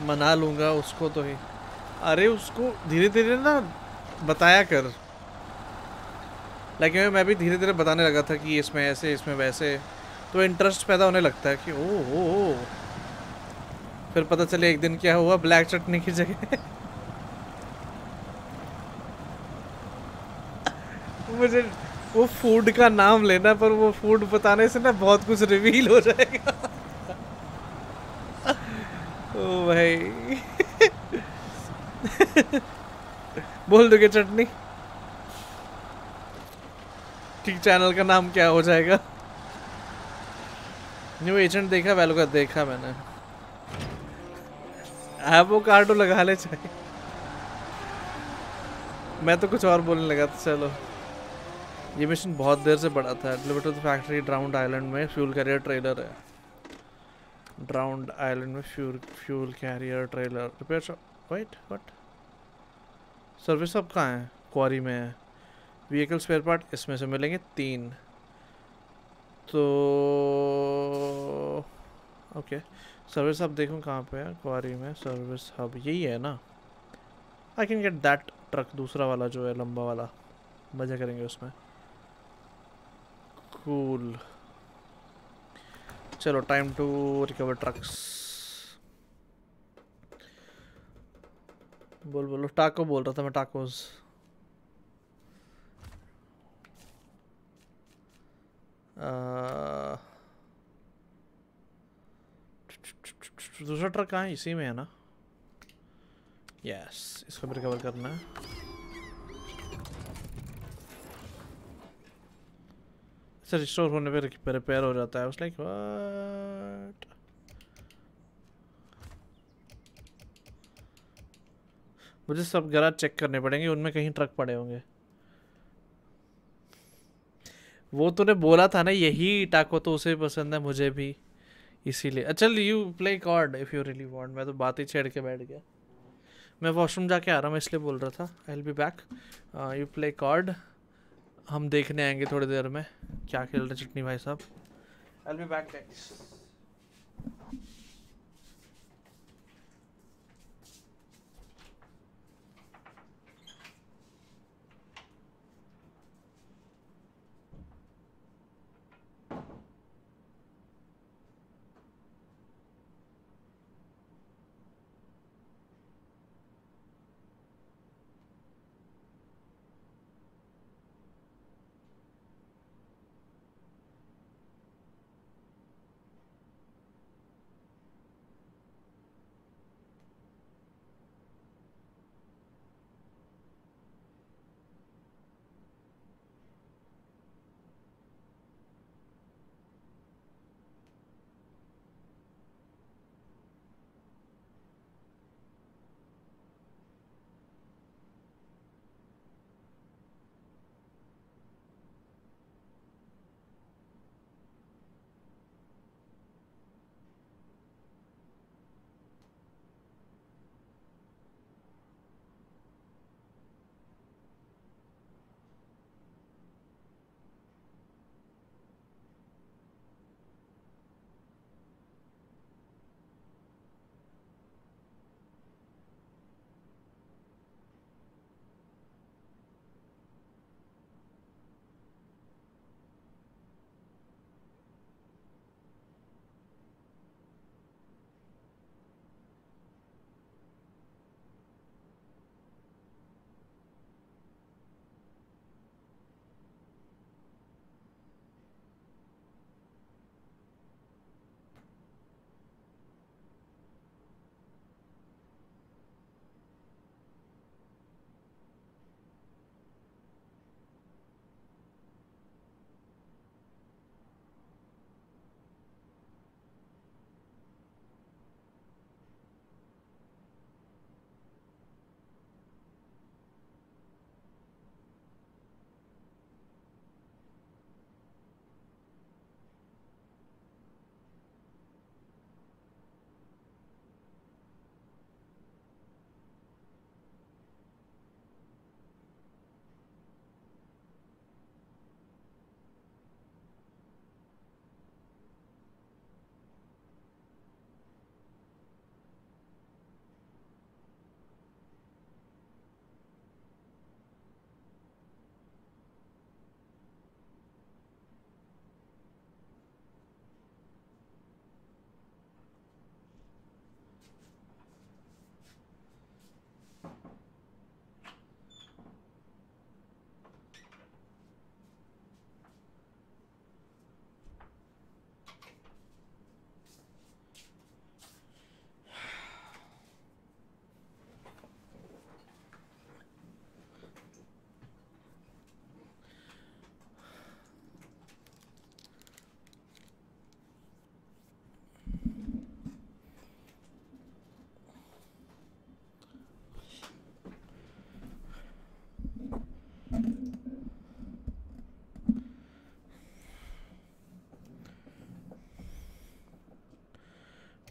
मना लूँगा उसको तो ही। अरे उसको धीरे धीरे ना बताया कर, लेकिन मैं भी धीरे धीरे बताने लगा था कि इसमें ऐसे इसमें वैसे, तो इंटरेस्ट पैदा होने लगता है कि ओ ओ, ओ। फिर पता चले एक दिन क्या हुआ, ब्लैक चटनी की जगह मुझे वो फूड का नाम लेना, पर वो फूड बताने से ना बहुत कुछ रिवील हो जाएगा। ओ भाई बोल दोगे चटनी, ठीक चैनल का नाम क्या हो जाएगा? न्यू एजेंट देखा, वैलो का देखा मैंने। आप वो कार्डो लगा ले चाहिए, मैं तो कुछ और बोलने लगा था। चलो ये मिशन बहुत देर से पड़ा था। Deliver the factory drowned island में फ्यूल कैरियर ट्रेलर है। ड्राउंड आइलैंड में fuel fuel carrier trailer repair shop. Wait what? Service shop कहाँ है? क्वारी में है। व्हीकल स्पेयर पार्ट इसमें से मिलेंगे तीन, तो ओके। सर्विस हब देखूँ कहाँ पे है? क्वारी में सर्विस हब यही है ना। I can get that truck, दूसरा वाला जो है लंबा वाला। मज़े करेंगे उसमें। Cool cool. चलो टाइम टू रिकवर ट्रक्स। बोल बोलो टाको बोल रहा था मैं, टाकोस। दूसरा ट्रक कहाँ है? इसी में है ना। यस, इसको भी रिकवर करना है। रिस्टोर होने पे रिपेयर हो जाता है। उस लाइक व्हाट मुझे सब गराज चेक करने पड़ेंगे, उनमें कहीं ट्रक पड़े होंगे। वो तूने बोला था ना, यही टाको तो उसे पसंद है, मुझे भी, इसीलिए। अच्छा you play cord if you really want. मैं तो बात ही छेड़ के बैठ गया। मैं वॉशरूम जाके आ रहा हूँ, इसलिए बोल रहा था I will be back. You play cord, हम देखने आएंगे थोड़ी देर में क्या खेल रहे चटनी भाई साहब। I will be back.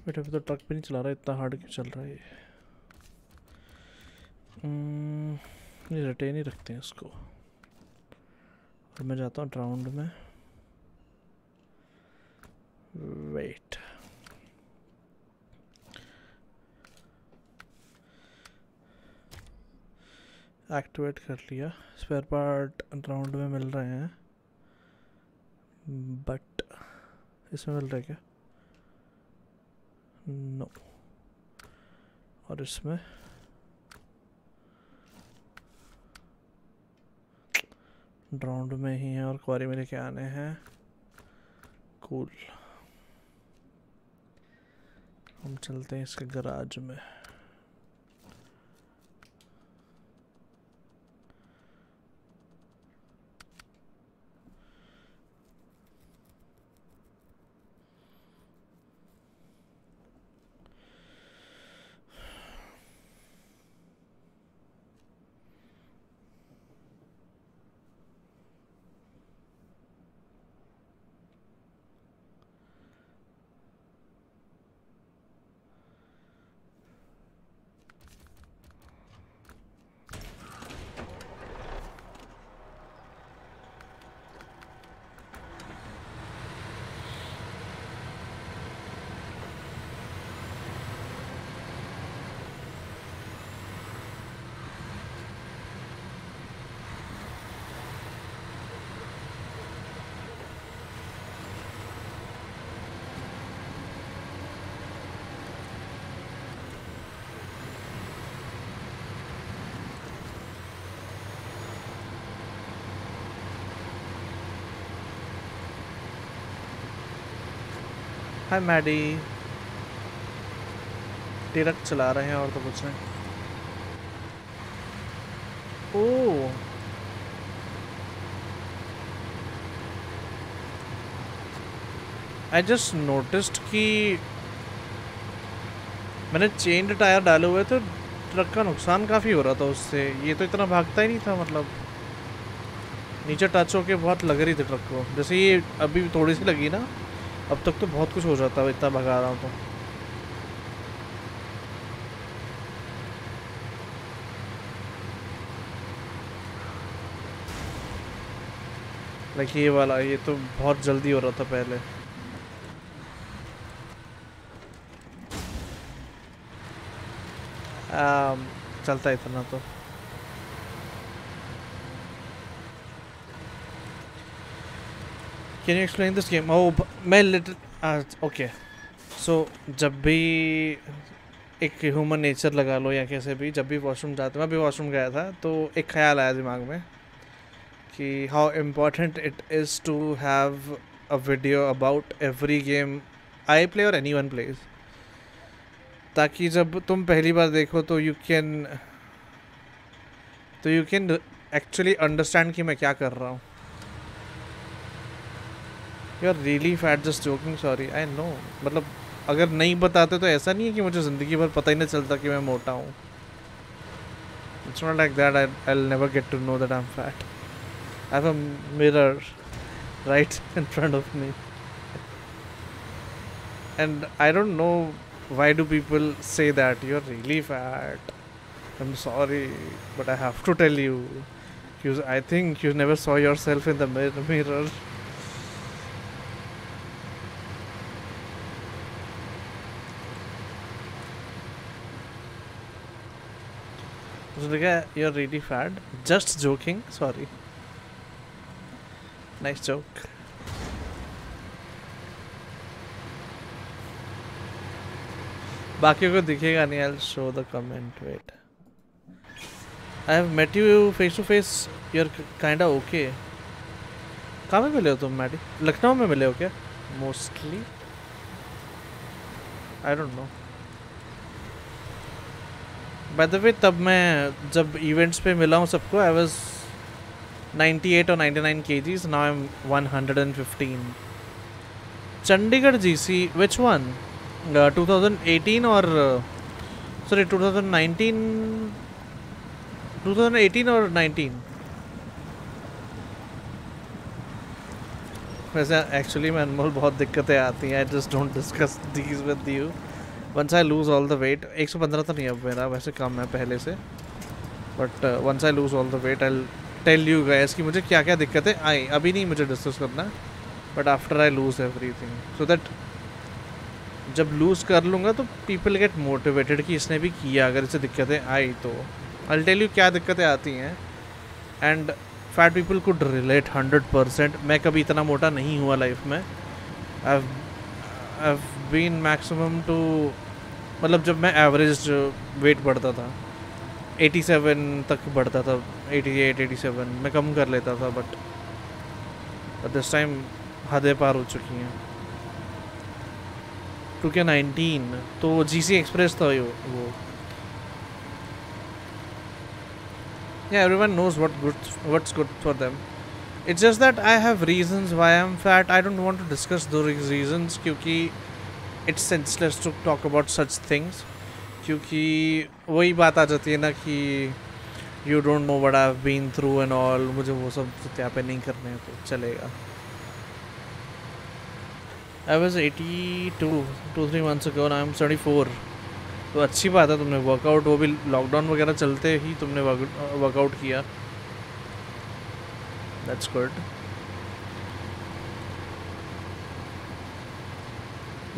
बेटा अभी तो ट्रक भी नहीं चला रहा, इतना हार्ड क्यों चल रहा है ये? रिटेन ही रखते हैं इसको। और मैं जाता हूँ राउंड में। वेट एक्टिवेट कर लिया। स्पेयर पार्ट राउंड में मिल रहे हैं, बट इसमें मिल रहा है क्या? नो। और इसमें राउंड में ही है और क्वारी में लेके आने हैं। कूल, हम चलते हैं इसके गराज में। हाय मैडी, ट्रक चला रहे हैं और तो कुछ नहीं। ओह, आई जस्ट नोटिस्ड कि मैंने चेंड टायर डाले हुए तो ट्रक का नुकसान काफ़ी हो रहा था उससे। ये तो इतना भागता ही नहीं था, मतलब नीचे टच होके बहुत लग रही थी ट्रक को। जैसे ये अभी थोड़ी सी लगी ना, अब तक तो बहुत कुछ हो जाता है, इतना भगा रहा हूँ तो। लाइक ये वाला, ये तो बहुत जल्दी हो रहा था पहले। आ, चलता इतना तो। Can you explain this game? Oh, मैं little okay okay. So so, जब भी एक ह्यूमन नेचर लगा लो या कैसे भी, जब भी वॉशरूम जाते, मैं अभी वॉशरूम गया था तो एक ख्याल आया दिमाग में कि how important it is to have a video about every game I play और एनी वन प्लेज, ताकि जब तुम पहली बार देखो तो यू कैन तो यू कैन एक्चुअली अंडरस्टैंड कि मैं क्या कर रहा हूँ। You are really fat, just joking, sorry, I know। मतलब अगर नहीं बताते तो ऐसा नहीं है कि मुझे ज़िंदगी भर पता ही नहीं चलता कि मैं मोटा हूँ। It's not like that, I I'll never get to know that I'm fat। I have a mirror right in front of me and I don't know why do people say that you are really fat। I'm sorry but I have to tell you because I think you never saw yourself in the mirror। You are really fat, just joking, sorry, nice joke। बाकियों को दिखेगा नहीं। I'll show the comment, wait, I have met you face to face, you're kind of okay। कहाँ में मिले हो तुम मैडी? लखनऊ में मिले हो क्या? Mostly I don't know। By the way, तब मैं जब इवेंट्स पे मिला हूँ सबको, आई वाज अट्ठानवे और निन्यानवे kgs, now I am one hundred fifteen. Chandigarh GC which one, two thousand eighteen और sorry two thousand nineteen, two thousand eighteen और नाइनटीन। वैसे एक्चुअली मैं अनमोल, बहुत दिक्कतें आती हैं। I just don't discuss these with you. Once I lose all the weight, एक सौ पंद्रह तो नहीं अब मेरा, वैसे कम है पहले से, but once I lose all the weight I tell you guys कि मुझे क्या क्या दिक्कतें आई। अभी नहीं मुझे डिस्कस करना, but after I lose everything so that जब लूज़ कर लूँगा तो पीपल गेट मोटिवेटेड कि इसने भी किया, अगर इसे दिक्कतें आई तो। I'll tell you क्या दिक्कतें आती हैं and fat people could relate one hundred percent. मैं कभी इतना मोटा नहीं हुआ लाइफ में. I've I've been maximum to मतलब जब मैं average weight बढ़ता था eighty-seven तक बढ़ता था, eighty-eight eighty-seven मैं कम कर लेता था but at this time हदें पार हो चुकी हैं. two K nineteen तो G C Express था यो वो. Yeah, everyone knows what good what's good for them. It's just that I have reasons why I'm fat. I don't want to discuss those reasons क्योंकि it's senseless to talk about such things. क्योंकि वही बात आ जाती है ना कि you don't know what I've been through and all. मुझे वो सब यहाँ पे नहीं करने हैं तो चलेगा. I was eighty-two two three months ago and I'm seventy-four. तो अच्छी बात है तुमने वर्कआउट, वो भी लॉकडाउन वगैरह चलते ही तुमने वर्कआउट किया. That's good.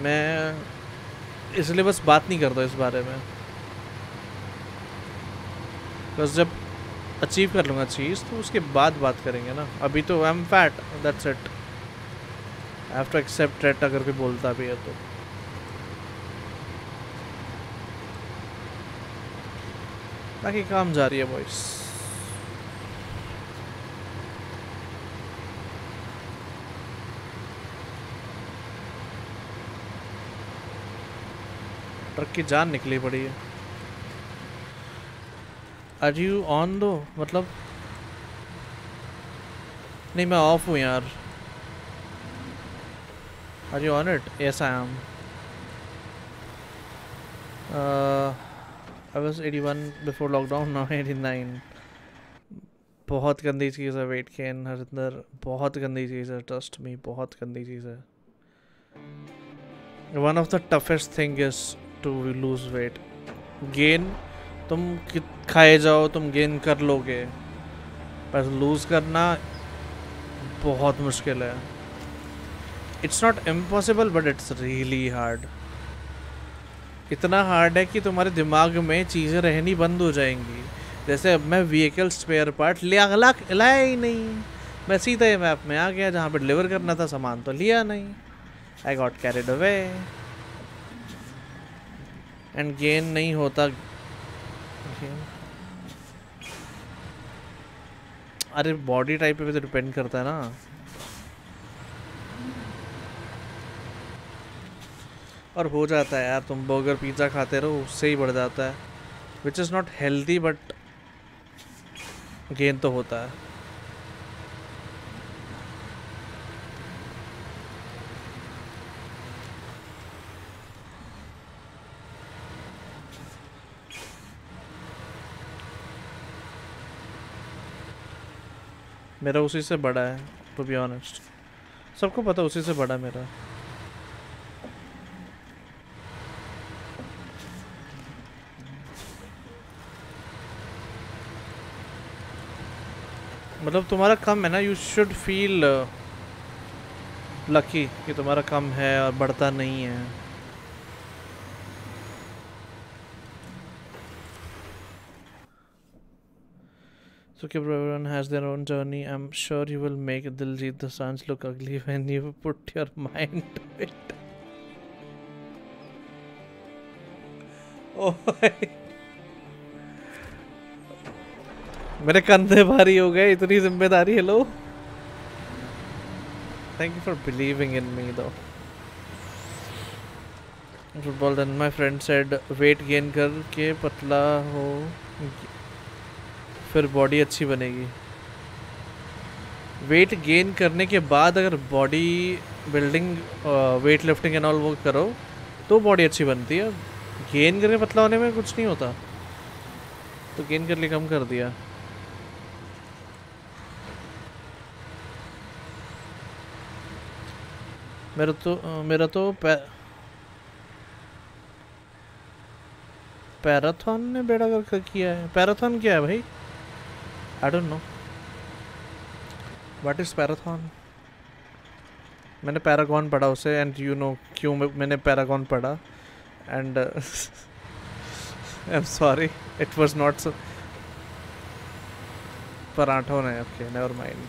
मैं इसलिए बस बात नहीं करता इस बारे में, बस जब अचीव कर लूँगा चीज़ तो उसके बाद बात करेंगे ना. अभी तो I am fat, that's it. I have to accept it अगर कोई बोलता भी है तो. बाकी काम जा रही है बॉयस. ट्रक की जान निकली पड़ी है. आर यू ऑन दो मतलब नहीं, मैं ऑफ हूँ यार. Are you on it? Yes I am. I was eighty-one before lockdown, now eighty-nine. बहुत गंदी चीज़ है वेट गेन हरिंदर, बहुत गंदी चीज़ है, ट्रस्ट मी, बहुत गंदी चीज़ है. One of the toughest thing is to lose weight gain. तुम खाए जाओ, तुम गेन कर लोगे, पर लूज़ करना बहुत मुश्किल है. It's not impossible but it's really hard. इतना हार्ड है कि तुम्हारे दिमाग में चीज़ें रहनी बंद हो जाएंगी. जैसे अब मैं व्हीकल स्पेयर पार्ट लिया लाख लाया ही नहीं, मैं सीधा ही मैप में आ गया जहाँ पर डिलीवर करना था सामान, तो लिया नहीं. I got carried away and gain नहीं होता. अरे बॉडी टाइप पे भी तो डिपेंड करता है ना. और हो जाता है यार, तुम बर्गर पिज़्ज़ा खाते रहो उससे ही बढ़ जाता है, which is not healthy but gain तो होता है. मेरा उसी से बड़ा है टू बी ऑनेस्ट, सबको पता उसी से बड़ा मेरा. मतलब तुम्हारा कम है ना, यू शुड फील लकी कि तुम्हारा कम है और बढ़ता नहीं है. So everyone has their own journey. I'm sure you will make Diljit Dosanjh look ugly when you put your mind to it. Oh my. मेरे कंधे भारी हो गए, इतनी जिम्मेदारी. Hello, thank you for believing in me दो. Football then my friend said weight gain करके पतला हो फिर बॉडी अच्छी बनेगी. वेट गेन करने के बाद अगर body building weight lifting and all वो करो तो बॉडी अच्छी बनती है. गेन करके पतला होने में कुछ नहीं होता, तो गेन करके कम कर दिया. मेरा तो मेरा तो पै, पैराथन ने बेड़ा करके किया है. पैराथन क्या है भाई? I don't know what is पैराथन. मैंने पैरागॉन पढ़ा उसे एंड यू नो क्यों मैंने पैरागॉन पढ़ा and I am sorry it was not पराठों ने ओके नेवर माइंड।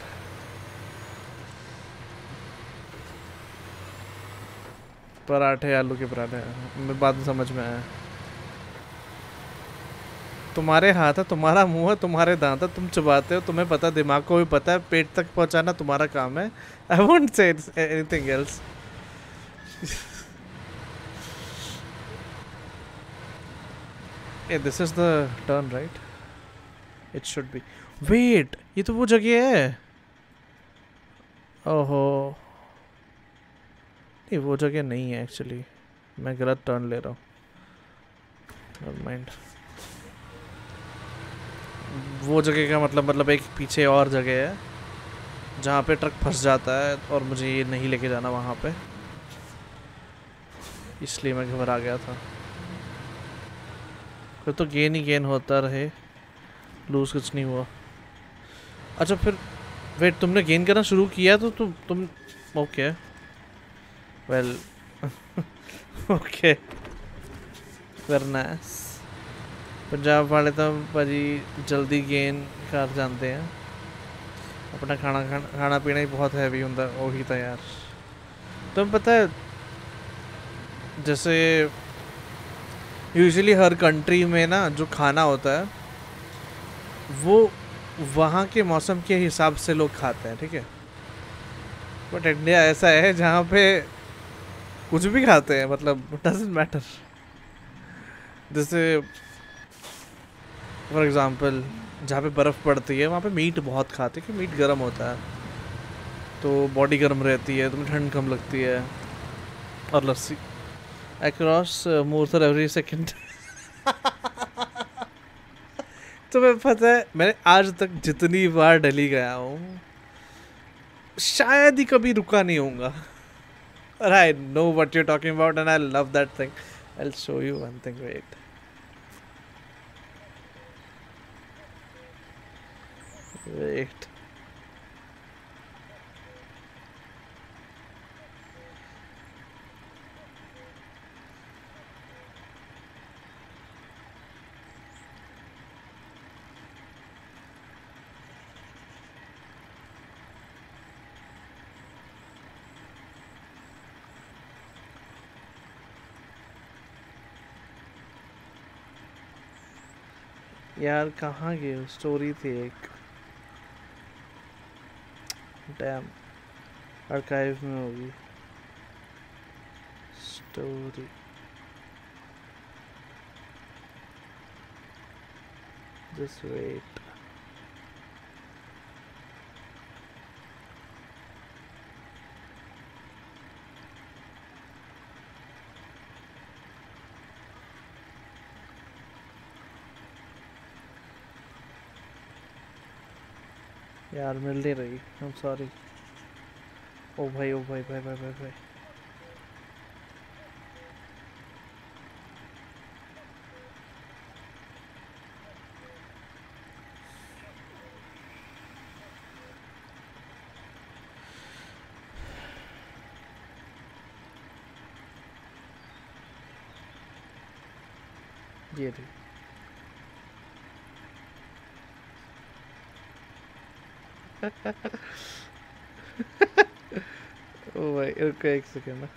पराठे आलू के पराठे मैं बात समझ में आया। तुम्हारे हाथ है, तुम्हारा मुंह है, तुम्हारे दांत है, तुम चबाते हो, तुम्हें पता, दिमाग को भी पता है, पेट तक पहुंचाना तुम्हारा काम है। I won't say anything else. This is the turn right, it should be. Wait, ये तो वो जगह है। ओहो ये वो जगह नहीं है एक्चुअली, मैं गलत टर्न ले रहा हूँ। Never mind. वो जगह का मतलब मतलब एक पीछे और जगह है जहाँ पे ट्रक फंस जाता है और मुझे ये नहीं लेके जाना वहाँ पे, इसलिए मैं घबरा गया था। फिर तो गेन ही गेन होता रहे, लूज कुछ नहीं हुआ। अच्छा फिर वेट, तुमने गेन करना शुरू किया तो तु, तुम ओके वेल ओके करना पंजाब वाले तो भाजी जल्दी गेन कर जाते हैं। अपना खाना खाना खाना पीना ही बहुत हैवी होता है। वही तो यार, तुम्हें पता है जैसे यूजुअली हर कंट्री में ना जो खाना होता है वो वहाँ के मौसम के हिसाब से लोग खाते हैं, ठीक है। बट इंडिया ऐसा है जहाँ पे कुछ भी खाते हैं, मतलब डजंट मैटर। जैसे फॉर एग्ज़ाम्पल जहाँ पे बर्फ़ पड़ती है वहाँ पे मीट बहुत खाते हैं, क्योंकि मीट गर्म होता है तो बॉडी गर्म रहती है, तुम्हें ठंड कम लगती है। और लस्सी अक्रॉस मोर्थर एवरी सेकंड। तो मैं पता है मैंने आज तक जितनी बार दिल्ली गया हूँ शायद ही कभी रुका नहीं होऊंगा। और I know what you talking about and I love that thing. I will show you one thing, wait. Wait. यार कहाँ गए? स्टोरी थी एक डैम आर्काइव में होगी स्टोरी। जस्ट वेट, यार मिल नहीं रही। आई एम सॉरी। ओ भाई ओ भाई भाई भाई भाई भाई ये रही। ओ भाई रुको एक सेकेंड।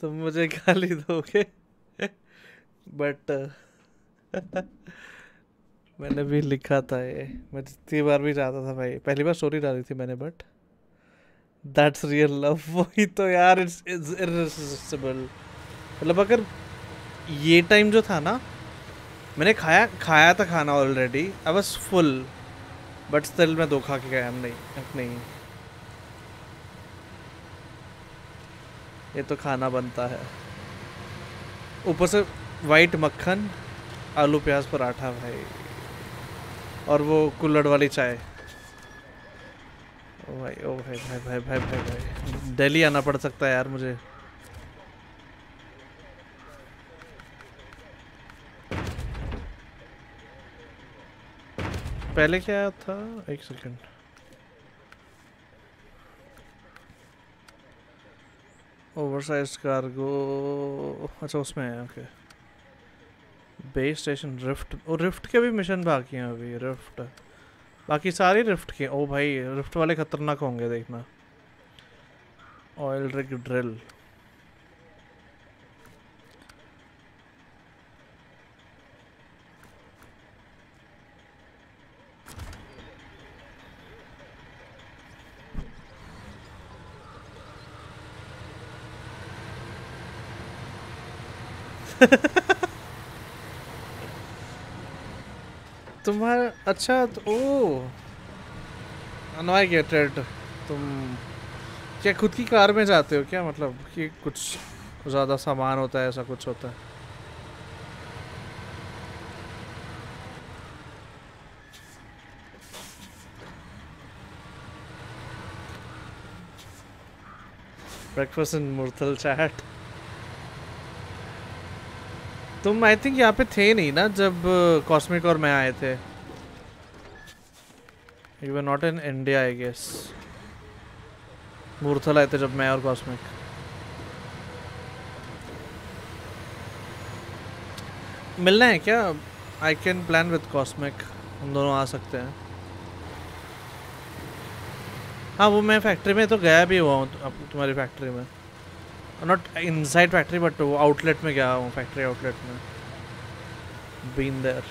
तुम मुझे गाली दोगे बट मैंने भी लिखा था ये, मैं जितनी बार भी चाहता था भाई। पहली बार स्टोरी डाली थी मैंने, बट दैट्स रियल लव। वही तो यार, इट्स इट्स इररेसिस्टिबल। मतलब अगर ये टाइम जो था ना, मैंने खाया खाया था खाना already, I was full, but still मैं धोखा के गया नहीं नहीं ये तो खाना बनता है। ऊपर से वाइट मक्खन, आलू प्याज पराठा भाई, और वो कुल्हड़ वाली चाय। ओ भाई ओ भाई भाई भाई भाई भाई भाई दिल्ली आना पड़ सकता है यार मुझे। पहले क्या था, एक सेकंड। ओवरसाइज कार्गो, अच्छा उसमें है, ओके। बेस स्टेशन रिफ्ट, और रिफ्ट के भी मिशन बाकी हैं अभी। रिफ्ट बाकी सारे रिफ्ट के। ओ भाई रिफ्ट वाले खतरनाक होंगे देखना। ऑयल रिग ड्रिल, तुम्हारा अच्छा तो, oh no I get it. तुम क्या खुद की कार में जाते हो क्या? मतलब कि कुछ ज़्यादा सामान होता है, ऐसा कुछ होता है? Breakfast in Murthal chat. तुम आई थिंक यहाँ पे थे नहीं ना जब कॉस्मिक और मैं आए थे। You were not in India I guess. Murthal आए थे जब मैं और कॉस्मिक। मिलना है क्या? I can plan with Cosmic, हम दोनों आ सकते हैं। हाँ वो मैं फैक्ट्री में तो गया भी हुआ हूँ, तुम्हारी फैक्ट्री में। नॉट इनसाइड फैक्ट्री बट वो आउटलेट में गया हूँ, फैक्ट्री आउटलेट में। Been there.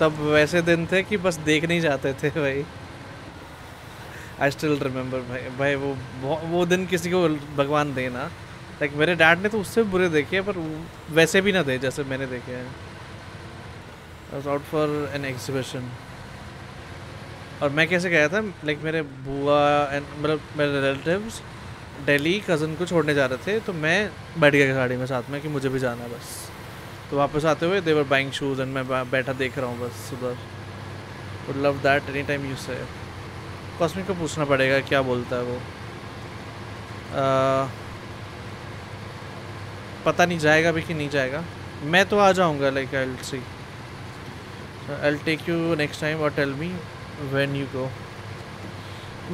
तब वैसे दिन थे कि बस देख नहीं जाते थे भाई। आई स्टिल रिमेंबर भाई भाई वो वो दिन किसी को भगवान दे ना। लाइक मेरे डैड ने तो उससे बुरे देखे हैं, पर वैसे भी ना दे जैसे मैंने देखे हैं। I was out for an exhibition. और मैं कैसे गया था, लाइक मेरे बुआ एंड मतलब मेरे रिलेटिव्स दिल्ली कज़न को छोड़ने जा रहे थे, तो मैं बैठ गया गाड़ी में साथ में कि मुझे भी जाना है बस। तो वापस आते हुए देवर बाइंग शूज़ एंड मैं बैठा देख रहा हूँ बस उधर। Would love that any time you say. Cosmic को पूछना पड़ेगा क्या बोलता है वो। आ, पता नहीं जाएगा भी कि नहीं जाएगा। मैं तो आ जाऊँगा, like I will see. I will take you next time और tell me When you go.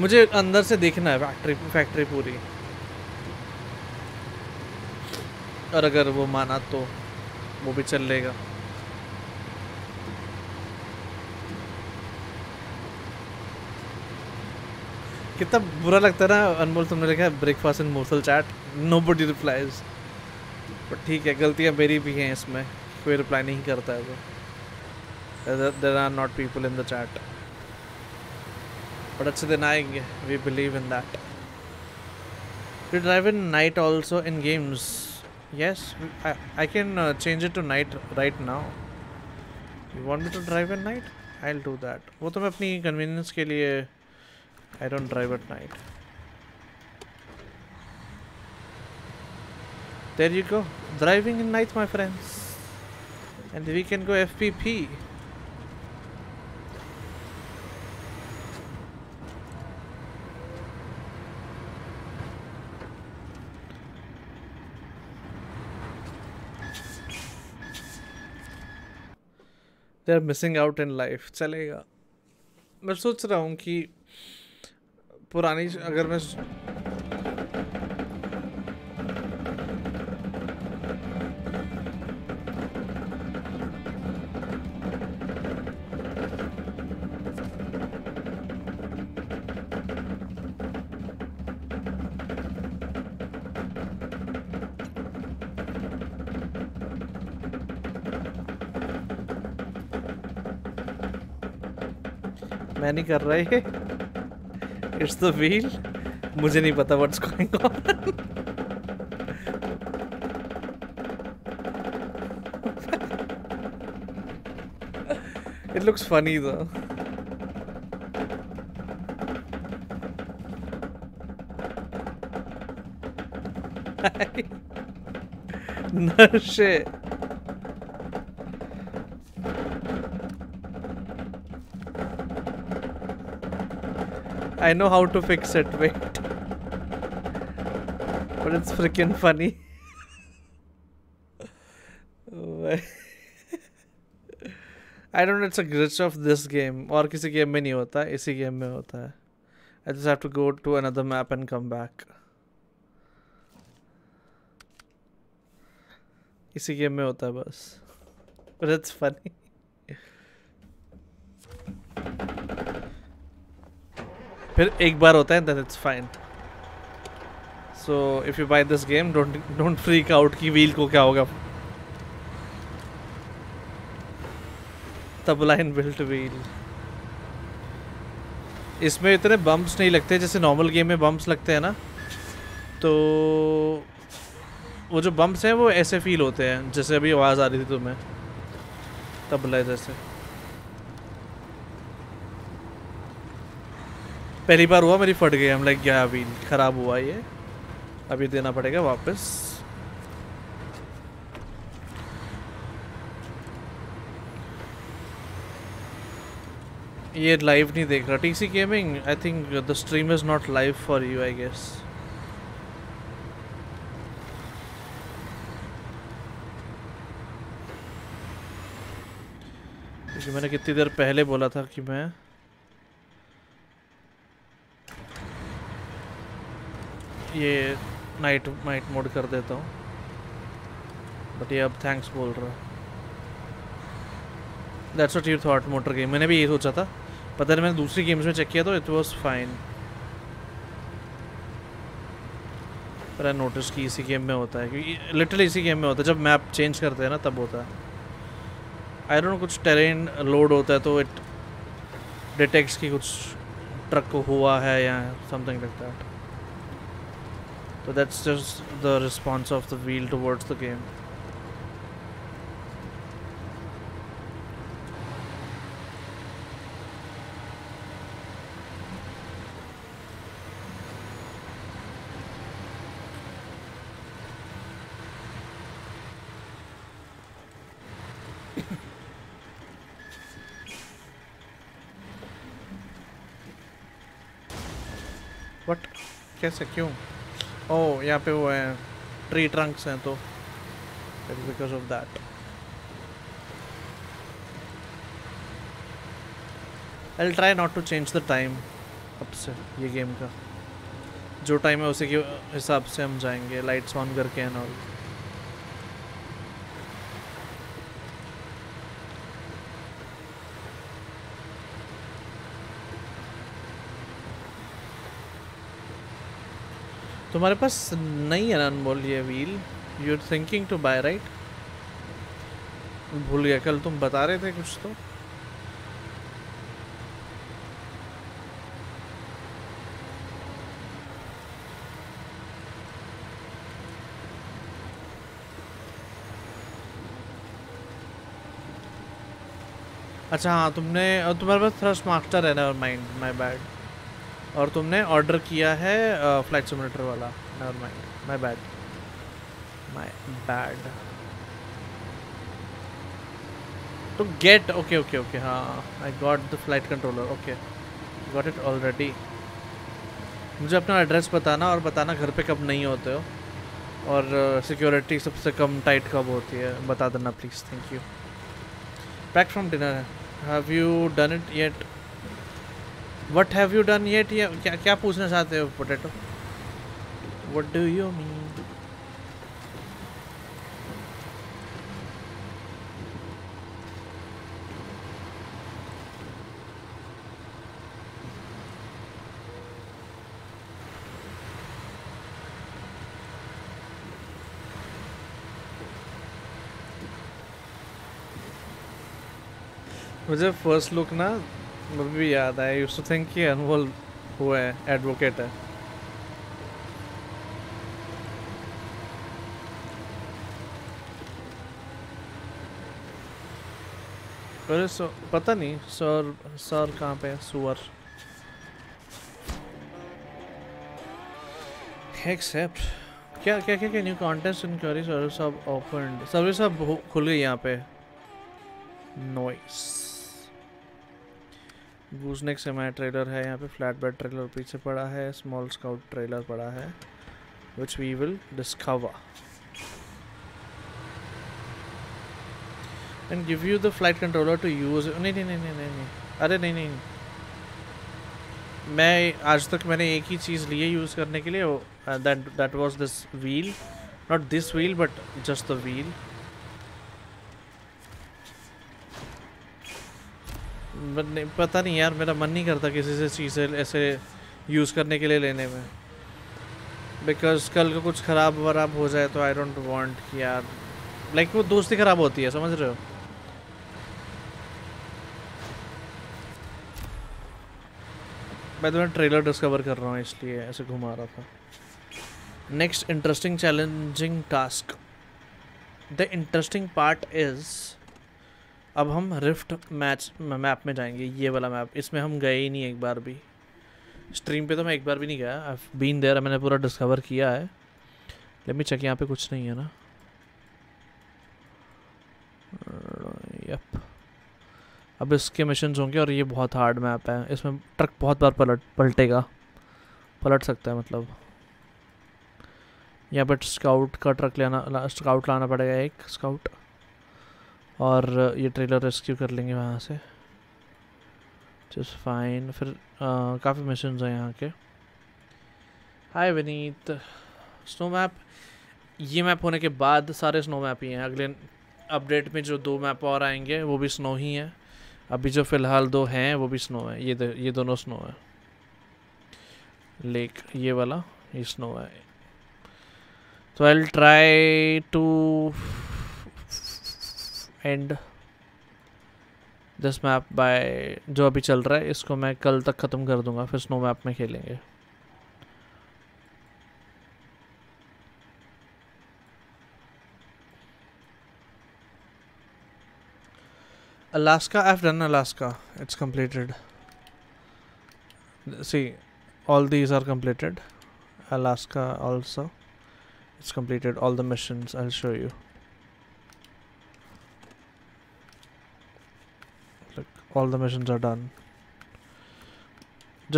मुझे अंदर से देखना है फैक्ट्री फैक्ट्री पूरी, और अगर वो माना तो वो भी चल लेगा। कितना बुरा लगता है ना अनमोल, तुमने लिखा breakfast in Murthal chat, nobody replies. But ठीक है, गलतियाँ मेरी भी हैं इसमें, कोई रिप्लाई नहीं करता है तो। There are not people in the chat, but अच्छे दिन आएंगे। We believe in that. We drive in night also in games. Yes I can change it to night right now. You want me to drive in night, I will do that. वो तो मैं अपनी कन्वीनियंस के लिए, I don't drive at night. There you go, driving in night my friends, and we can go F P P. They are missing out in life. चलेगा। मैं सोच रहा हूँ कि पुरानी, अगर मैं मैं नहीं कर रहा है, इट्स द व्हील। मुझे नहीं पता what's going on. It looks funny though. No shit. I know how to fix it, wait. But it's freaking funny. I don't know, it's a glitch of this game. Or किसी game में नहीं होता, इसी game में होता है. I just have to go to another map and come back. इसी game में होता है बस. But it's funny. फिर एक बार होता है, then it's fine. So if you buy this game, don't don't freak out कि wheel को क्या होगा. तबलाइन बिल्ट व्हील. इसमें इतने बम्प्स नहीं लगते जैसे नॉर्मल गेम में बम्प्स लगते हैं ना, तो वो जो बम्प्स हैं वो ऐसे फील होते हैं जैसे अभी आवाज़ आ रही थी तुम्हें तबला जैसे. पहली बार हुआ मेरी फट गई, हम लाइक गया व्हील ख़राब हुआ ये, अभी देना पड़ेगा वापस. ये लाइव नहीं देख रहा TC gaming. I think the stream is not live for you I guess. क्योंकि मैंने कितनी देर पहले बोला था कि मैं ये नाइट नाइट मोड कर देता हूँ, बट ये अब थैंक्स बोल रहा है. That's what you thought motor game. मैंने भी ये सोचा था, पता नहीं मैंने दूसरी गेम्स में चेक किया तो इट वॉज फाइन, पर आई नोटिस कि इसी गेम में होता है, क्योंकि लिटरली इसी गेम में होता है. जब मैप चेंज करते हैं ना तब होता है. आई डोंट नो, कुछ टेरेन लोड होता है तो इट डिटेक्ट्स कि कुछ ट्रक को हुआ है या समथिंग लाइक दैट. तो that's just the response of the wheel towards the game. But कैसे क्यों? ओह यहाँ पे वो है ट्री ट्रंक्स हैं, तो because of that I will try not to change the time. अब से ये गेम का जो टाइम है उसी के हिसाब से हम जाएंगे, लाइट्स ऑन करके एंड ऑल. तुम्हारे पास नहीं है ना अनमोल ये wheel? You are thinking to buy right? भूल गया, कल तुम बता रहे थे कुछ तो. अच्छा हाँ, तुमने तुम्हारे पास थ्रस्ट मास्टर है ना? Mind my bad. और तुमने ऑर्डर किया है फ्लाइट सिमुलेटर वाला. Never mind, my bad my bad. तो गेट ओके ओके ओके हाँ, I got the flight controller. Okay got it already. मुझे अपना एड्रेस बताना और बताना घर पे कब नहीं होते हो और सिक्योरिटी uh, सबसे कम टाइट कब होती है बता देना please. Thank you. Pack from dinner. Have you done it yet? What have you done yet? या क्या क्या पूछना चाहते हो potato? What do you mean? मुझे फर्स्ट लुक ना मुझे भी याद आया. यूज़ टू थिंक कि अनमोल वो है एडवोकेट है. अरे सो पता नहीं सर सर कहाँ पे है सुअर एक्सेप्ट क्या क्या क्या क्या न्यू कॉन्टेस्ट इंक्वायरी सर्विस अब ओपन सर्विस अब खुल गई यहाँ पे नॉइस गूजनेक सेमाई ट्रेलर है यहाँ पे फ्लैट बेड ट्रेलर पीछे पड़ा है स्मॉल स्काउट ट्रेलर पड़ा है which we will discover and give you the flight controller to use नहीं नहीं नहीं नहीं नहीं अरे नहीं नहीं मैं आज तक मैंने एक ही चीज़ लिए यूज़ करने के लिए that that was this wheel not this wheel but just the wheel पता नहीं यार मेरा मन नहीं करता किसी से चीज़ें ऐसे यूज़ करने के लिए लेने में because कल को कुछ ख़राब वराब हो जाए तो I don't want कि यार like वो दोस्ती ख़राब होती है समझ रहे हो मैं तो मैं ट्रेलर डिस्कवर कर रहा हूँ इसलिए ऐसे घुमा रहा था next interesting challenging task the interesting part is अब हम रिफ्ट मैच मैप में जाएंगे ये वाला मैप इसमें हम गए ही नहीं एक बार भी स्ट्रीम पे तो मैं एक बार भी नहीं गया आई हैव बीन देयर मैंने पूरा डिस्कवर किया है लेट मी चेक यहाँ पे कुछ नहीं है ना यप अब इसके मिशंस होंगे और ये बहुत हार्ड मैप है इसमें ट्रक बहुत बार पलट पलटेगा पलट सकता है मतलब यहाँ पर स्काउट का ट्रक लेना ला, स्काउट लाना पड़ेगा एक स्काउट और ये ट्रेलर रेस्क्यू कर लेंगे वहाँ से जस्ट फाइन फिर काफ़ी मिशंस हैं यहाँ के हाय विनीत स्नो मैप ये मैप होने के बाद सारे स्नो मैप ही हैं अगले अपडेट में जो दो मैप और आएंगे वो भी स्नो ही हैं अभी जो फ़िलहाल दो हैं वो भी स्नो है ये दो, ये दोनों स्नो है लेक ये वाला ये स्नो है तो I will try to end this map by जो अभी चल रहा है इसको मैं कल तक ख़त्म कर दूंगा फिर स्नो मैप में खेलेंगे Alaska, I've done Alaska. It's completed. See, all these are completed. Alaska also. It's completed all the missions. I'll show you. Look, all the missions are done.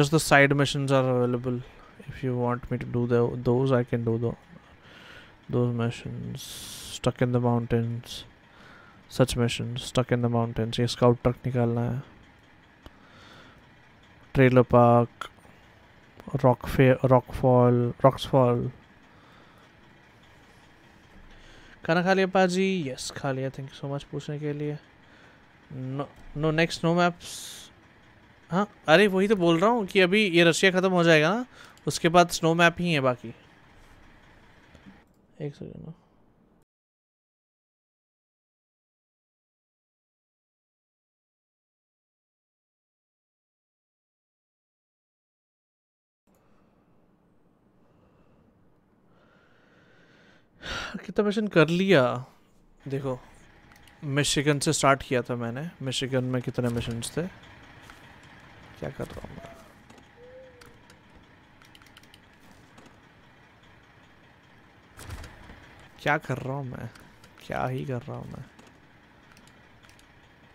Just the side missions are available. If you want me to do the, those, I can do the, those missions. Stuck in the mountains. Such mission stuck in the mountains ये स्काउट ट्रक निकालना है ट्रेलर पार्क रॉक फे रॉकफॉल रॉक्सफॉल खाना खा लिया पाजी यस खा लिया थैंक यू सो मच पूछने के लिए no no next no maps हाँ अरे वही तो बोल रहा हूँ कि अभी ये रशिया ख़त्म हो जाएगा ना उसके बाद स्नो मैप ही है बाकी एक सेकेंड ना कितना मिशन कर लिया देखो मिशिगन से स्टार्ट किया था मैंने मिशिगन में कितने मिशंस थे क्या कर रहा हूँ मैं क्या कर रहा हूँ मैं क्या ही कर रहा हूँ मैं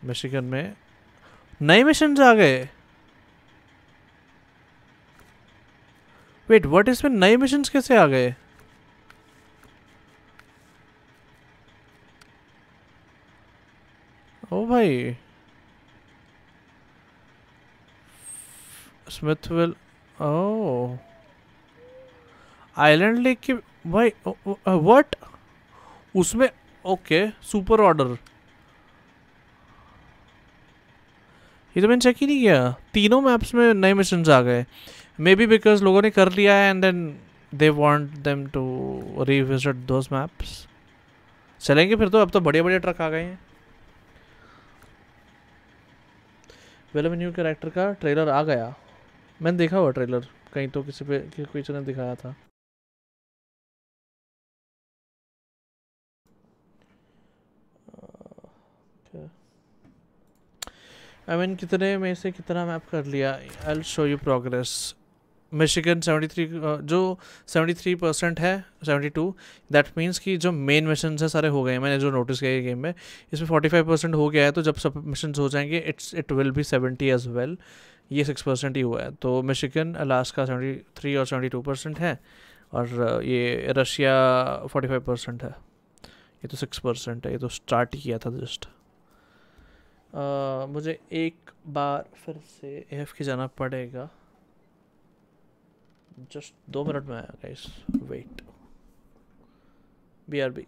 मिशिगन में नए मिशंस आ गए वेट व्हाट इसमें नए मिशंस कैसे आ गए ओ भाई स्मिथविल ओ आइलैंड लेक के भाई व्हाट उसमें ओके सुपर ऑर्डर ये तो मैंने चेक ही नहीं किया तीनों मैप्स में नए मिशंस आ गए मे बी बिकॉज लोगों ने कर लिया है and then they want them to revisit those maps चलेंगे फिर तो अब तो बड़े बड़े ट्रक आ गए हैं वेल न्यू कैरेक्टर का ट्रेलर आ गया मैंने देखा हुआ ट्रेलर कहीं तो किसी पे किसी ने दिखाया था आई मीन कितने में से कितना मैप कर लिया। I will show you progress. Michigan seventy three जो सेवेंटी थ्री परसेंट है, सेवेंटी टू, दैट मीन्स कि जो मेन मिशन है सारे हो गए। मैंने जो नोटिस किया ये गेम में, इसमें पैंतालीस परसेंट हो गया है, तो जब सब मिशन हो जाएंगे it's it will be seventy as well. ये सिक्स परसेंट ही हुआ है। तो मिशिगन, अलास्का सेवेंटी थ्री और सेवेंटी टू परसेंट है, और ये रशिया पैंतालीस परसेंट है, ये तो सिक्स परसेंट है, ये तो स्टार्ट किया था जस्ट। uh, मुझे एक बार फिर से ए एफ के जाना पड़ेगा। जस्ट दो मिनट में आया guys, wait. B R B.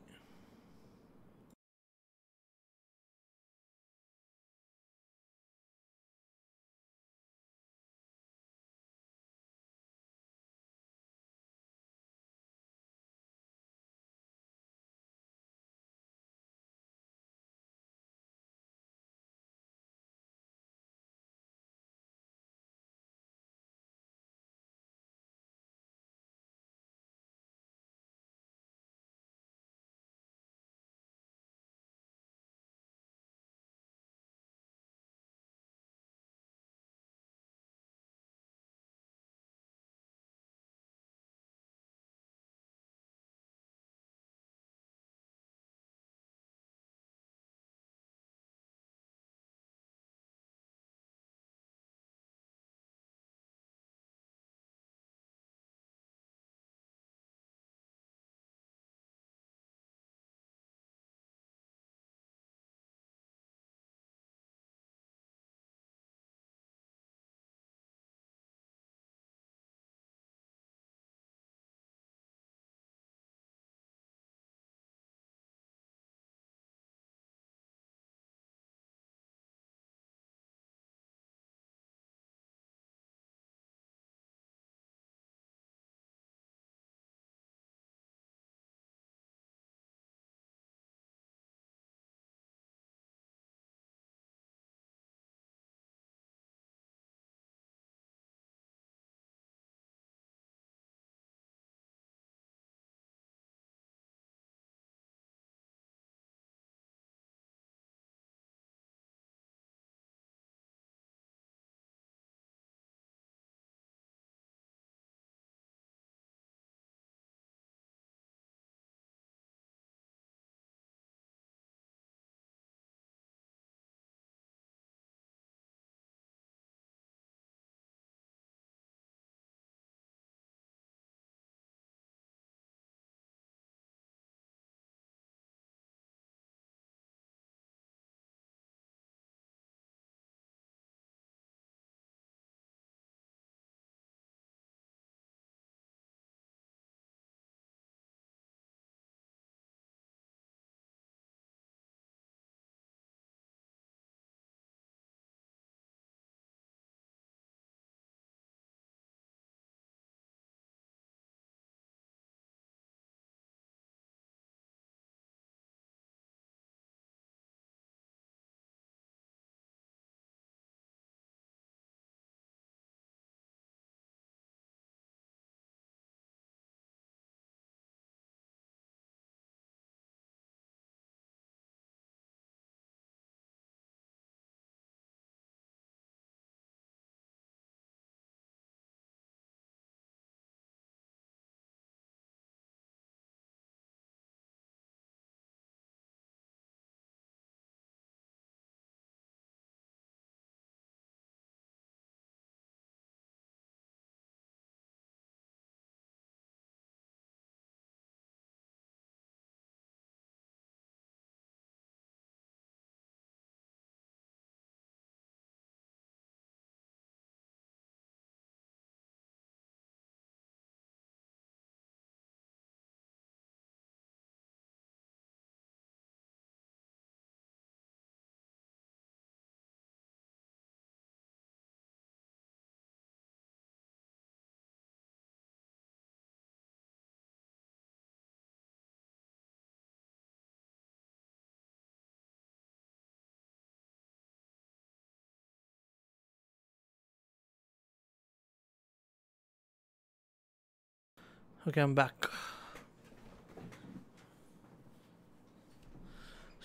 Okay, I'm back.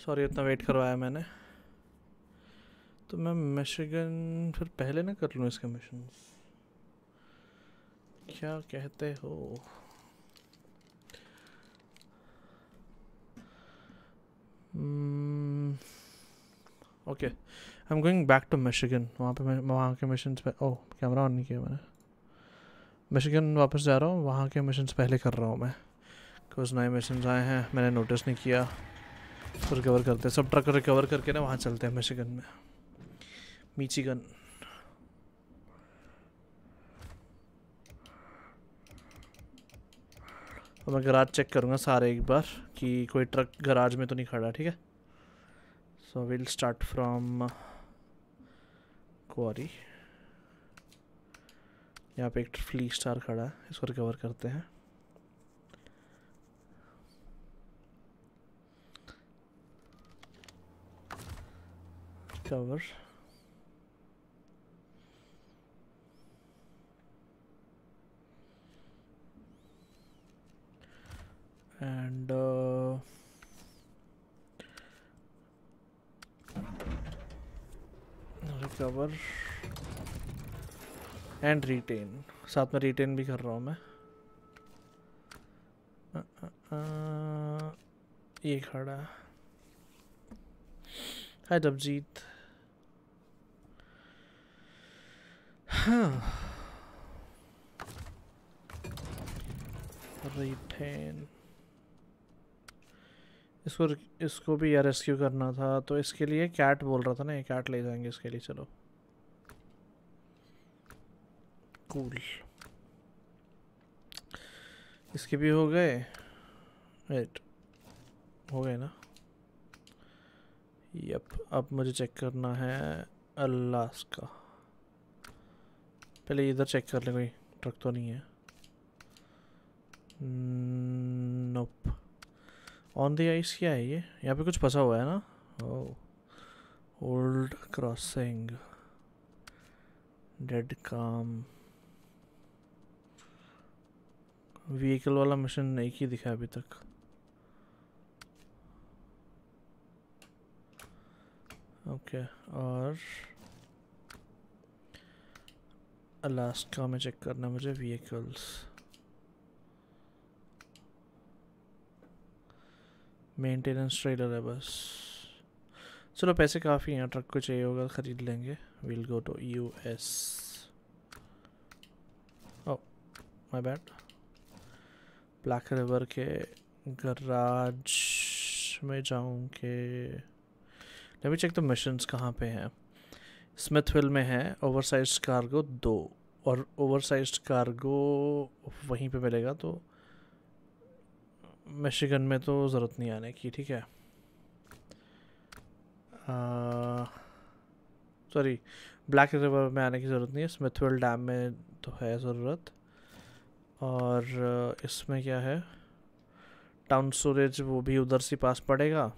Sorry इतना वेट करवाया मैंने। तो मैं मिशिगन फिर पहले ना कर लूँ इसके मिशन, क्या कहते हो? Okay I am going back to Michigan. वहाँ पे मैं वहाँ के मिशन पे, ओह कैमरा ऑन नहीं किया मैंने, मिशिगन वापस जा रहा हूँ, वहाँ के मिशन पहले कर रहा हूँ मैं। कुछ नए मिशन आए हैं मैंने नोटिस नहीं किया, तो रिकवर करते हैं सब ट्रक रिकवर करके ना वहाँ चलते हैं मिशिगन में, मिशिगन। तो मैं गराज चेक करूँगा सारे एक बार कि कोई ट्रक गराज में तो नहीं खड़ा, ठीक है। So will start from quarry. यहाँ पे एक फ्लीक स्टार खड़ा है, इसको रिकवर करते हैं। Cover and recover and retain, साथ में रिटेन भी कर रहा हूँ मैं। आ, आ, आ, ये खड़ा है जब जीत। हाँ रिटेन, इसको इसको भी यार रेस्क्यू करना था, तो इसके लिए कैट बोल रहा था ना, ये कैट ले जाएंगे इसके लिए। चलो कूल, इसके भी हो गए, वेट हो गए ना। यप, अब मुझे चेक करना है अलास्का। पहले इधर चेक कर ले कोई ट्रक तो नहीं है। नोप। ऑन द आइस क्या है ये? यहाँ पे कुछ फंसा हुआ है ना। ओह ओल्ड क्रॉसिंग, डेड काम। व्हीकल वाला मिशन नहीं ही दिखा अभी तक। ओके okay, और अलास्का में चेक करना मुझे व्हीकल्स। मेंटेनेंस ट्रेलर है बस। चलो पैसे काफ़ी हैं, ट्रक को चाहिए होगा ख़रीद लेंगे। Will go to US. Oh my bad. Black river के गराज में जाऊँ के let me check the missions कहाँ पे हैं। स्मिथविल में है ओवरसाइज्ड कार्गो दो, और ओवरसाइज्ड कार्गो वहीं पे मिलेगा, तो मिशिगन में तो ज़रूरत नहीं आने की, ठीक है। सॉरी ब्लैक रिवर में आने की ज़रूरत नहीं है, स्मिथविल डैम में तो है ज़रूरत। और इसमें क्या है, टाउन स्टोरेज वो भी उधर से पास पड़ेगा।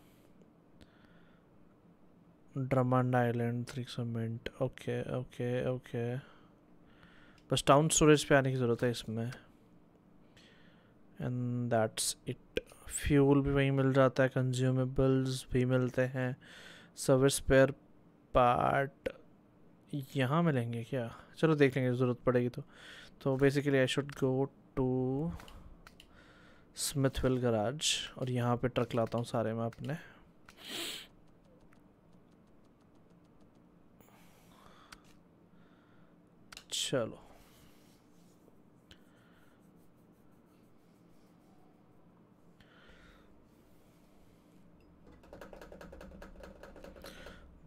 ड्रमंड आइलैंड थ्री समेंट, ओके ओके ओके। बस टाउन स्टोरेज पे आने की ज़रूरत है इसमें, एंड दैट्स इट। फ्यूल भी वहीं मिल जाता है, कंज्यूमेबल्स भी मिलते हैं, सर्विस स्पेयर पार्ट यहाँ मिलेंगे क्या? चलो देख लेंगे ज़रूरत पड़ेगी तो। तो basically I should go to Smithville garage, और यहाँ पे ट्रक लाता हूँ सारे मैं अपने। चलो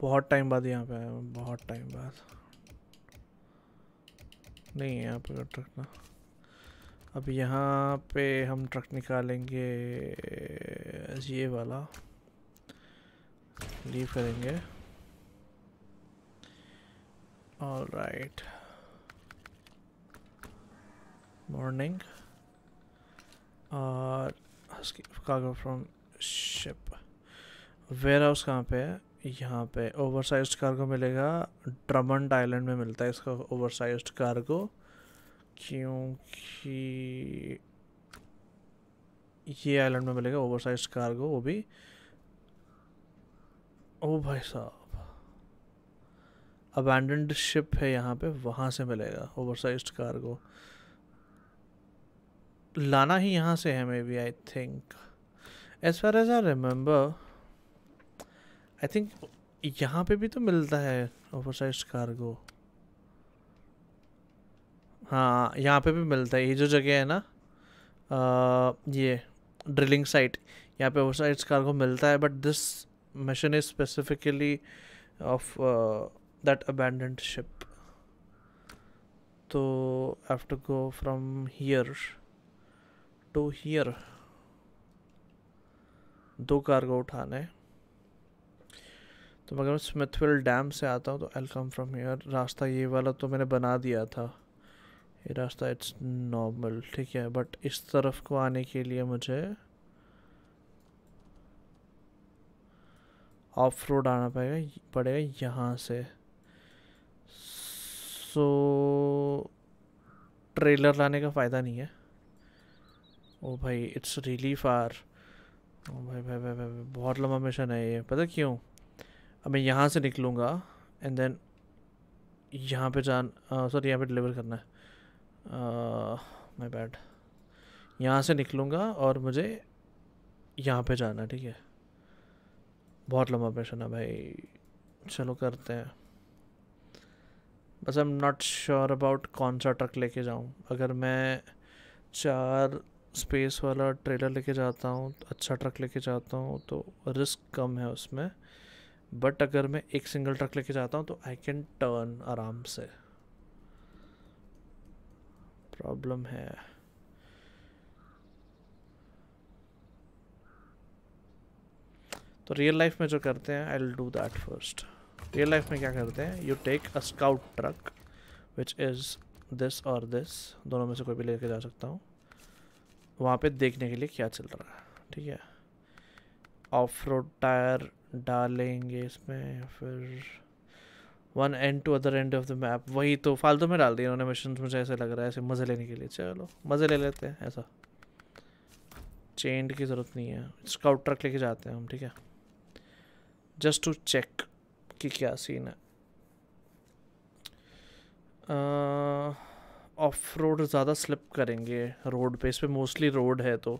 बहुत टाइम बाद यहाँ पे आया, बहुत टाइम बाद नहीं है यहाँ पे ट्रक ना। अब यहाँ पे हम ट्रक निकालेंगे, ये वाला लीव करेंगे। ऑल राइट मॉर्निंग, और cargo from ship. Warehouse कहाँ पे है? यहाँ पे ओवरसाइज्ड कार्गो मिलेगा, ड्रमंड आइलैंड में मिलता है इसका ओवरसाइज्ड कार्गो, क्योंकि ये आइलैंड में मिलेगा ओवरसाइज्ड कार्गो वो भी। ओ भाई साहब अबैंडन्ड शिप है यहाँ पे, वहाँ से मिलेगा ओवरसाइज्ड कार्गो। लाना ही यहाँ से है maybe, I think, as far as I remember. I think यहाँ पे भी तो मिलता है ओवरसाइज्ड कार्गो। हाँ यहाँ पे भी मिलता है, ये जो जगह है ना आ, ये ड्रिलिंग साइट, यहाँ पे ओवरसाइज्ड कार्गो मिलता है। But this mission is specifically of that abandoned ship. तो I have to go from here to here. दो कार्गो उठाने, तो मगर स्मिथविल डैम से आता हूँ तो I will come from here. रास्ता ये वाला तो मैंने बना दिया था, ये रास्ता इट्स नॉर्मल, ठीक है। बट इस तरफ को आने के लिए मुझे ऑफ रोड आना पड़ेगा पड़ेगा यहाँ से। सो ट्रेलर लाने का फ़ायदा नहीं है। ओ भाई इट्स रियली फार। ओ भाई भाई भाई भाई बहुत लंबा मिशन है ये, पता क्यों? अब मैं यहाँ से निकलूँगा एंड देन यहाँ पे जान सॉरी यहाँ पे डिलीवर करना है, माय बैड। यहाँ से निकलूँगा और मुझे यहाँ पे जाना है, ठीक है। बहुत लंबा मिशन है भाई, चलो करते हैं। बस I am not sure about कौन सा ट्रक लेके जाऊँ। अगर मैं चार स्पेस वाला ट्रेलर लेके जाता हूँ, अच्छा ट्रक लेके जाता हूँ तो रिस्क कम है उसमें। बट अगर मैं एक सिंगल ट्रक लेके जाता हूँ तो आई कैन टर्न आराम से। प्रॉब्लम है तो रियल लाइफ में जो करते हैं, I will do that first. Real life में क्या करते हैं, you take a scout truck which is this और दिस, दोनों में से कोई भी लेके जा सकता हूँ। वहाँ पे देखने के लिए क्या चल रहा है, ठीक है। ऑफ रोड टायर डालेंगे इसमें, फिर one end to other end of the map. वही तो फालतू में डाल दिया इन्होंने मिशन, मुझे ऐसे लग रहा है ऐसे मज़े लेने के लिए। चलो मज़े ले लेते हैं, ऐसा चेंड की ज़रूरत नहीं है। स्काउट ट्रक लेके जाते हैं हम, ठीक है, जस्ट टू चेक कि क्या सीन है। ऑफ रोड ज़्यादा स्लिप करेंगे रोड पे, इस पर मोस्टली रोड है तो,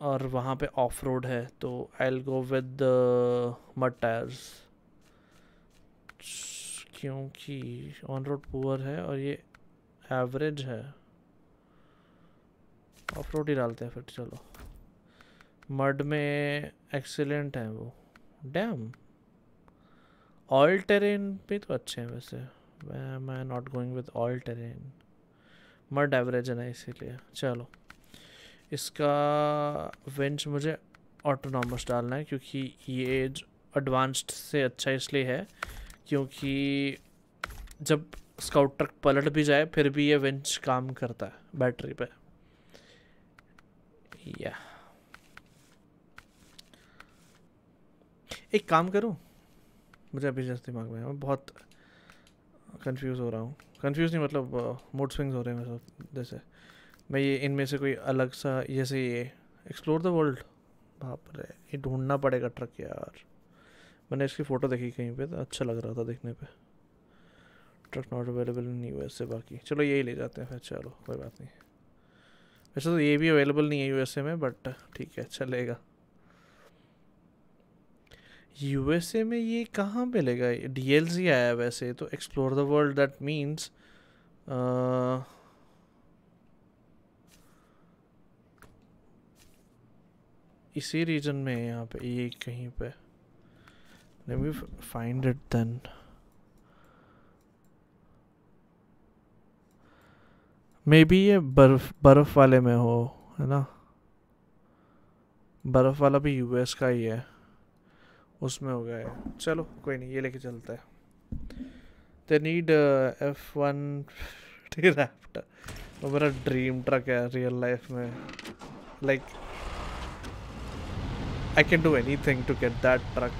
और वहाँ पे ऑफ रोड है तो I will go with mud tyres, क्योंकि ऑन रोड पुअर है और ये एवरेज है। ऑफ रोड ही डालते हैं फिर, चलो। मड में एक्सीलेंट है वो, डैम। ऑल टेरेन भी तो अच्छे हैं वैसे। Am I not going with all terrain? Mud average है ना इसीलिए। चलो इसका विंच मुझे ऑटोनॉमस डालना है, क्योंकि ये एडवांस्ड से अच्छा इसलिए है क्योंकि जब स्काउट ट्रक पलट भी जाए फिर भी ये विंच काम करता है बैटरी पे। या yeah. एक काम करूँ, मुझे अभी जैसे दिमाग में मैं बहुत कंफ्यूज हो रहा हूँ। कंफ्यूज नहीं मतलब मूड स्विंग्स हो रहे हैं मेरे साथ। जैसे मैं ये इनमें से कोई अलग सा, जैसे ये एक्सप्लोर द वर्ल्ड, बाप रे ये ढूंढना पड़ेगा ट्रक यार। मैंने इसकी फ़ोटो देखी कहीं पे तो अच्छा लग रहा था देखने पे। ट्रक नॉट अवेलेबल नहीं हुआ इससे, बाकी चलो यही ले जाते हैं फिर। चलो कोई बात नहीं, वैसे तो ये भी अवेलेबल नहीं है यूएसए में, बट ठीक है चलेगा। यूएसए में ये कहाँ मिलेगा? डीएलसी आया है वैसे तो, explore the world, that means इसी रीजन में है यहाँ पे, ये कहीं पे। Let me find it then. Maybe ये बर्फ बर्फ वाले में हो, है ना? बर्फ वाला भी यूएस का ही है, उसमें हो गया है। चलो कोई नहीं, ये लेके चलता है। They need F one Raptor, वो मेरा ड्रीम ट्रक है रियल लाइफ में। Like I can do anything to get that truck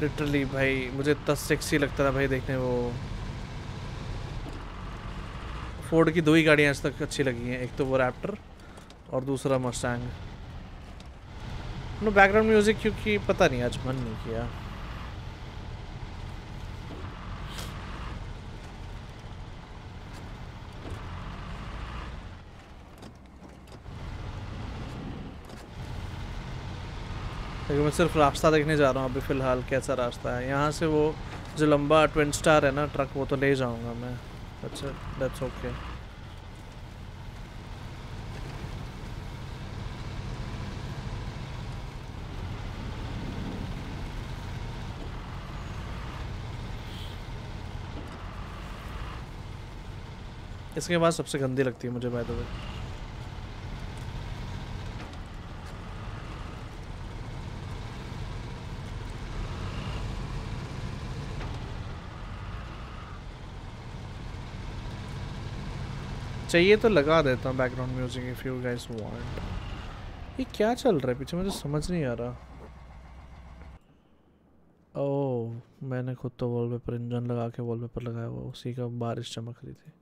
literally. भाई मुझे इतना सेक्सी लगता था भाई देखने, वो फोर्ड की दो ही गाड़ियाँ आज तक अच्छी लगी हैं, एक तो वो रैप्टर और दूसरा मस्टैंग। नो बैकग्राउंड म्यूजिक क्योंकि पता नहीं आज मन नहीं किया। क्योंकि मैं सिर्फ रास्ता देखने जा रहा हूँ अभी फ़िलहाल कैसा रास्ता है। यहाँ से वो जो लंबा ट्विन स्टार है ना ट्रक, वो तो ले जाऊँगा मैं। अच्छा दैट्स ओके। इसके बाद सबसे गंदी लगती है मुझे बाय द वे। चाहिए तो लगा देता हूँ background music if you guys want. ये क्या चल रहा है पीछे, मुझे समझ नहीं आ रहा। ओह मैंने खुद तो वॉलपेपर इंजन लगा के वॉलपेपर लगाया हुआ, उसी का बारिश चमक रही थी।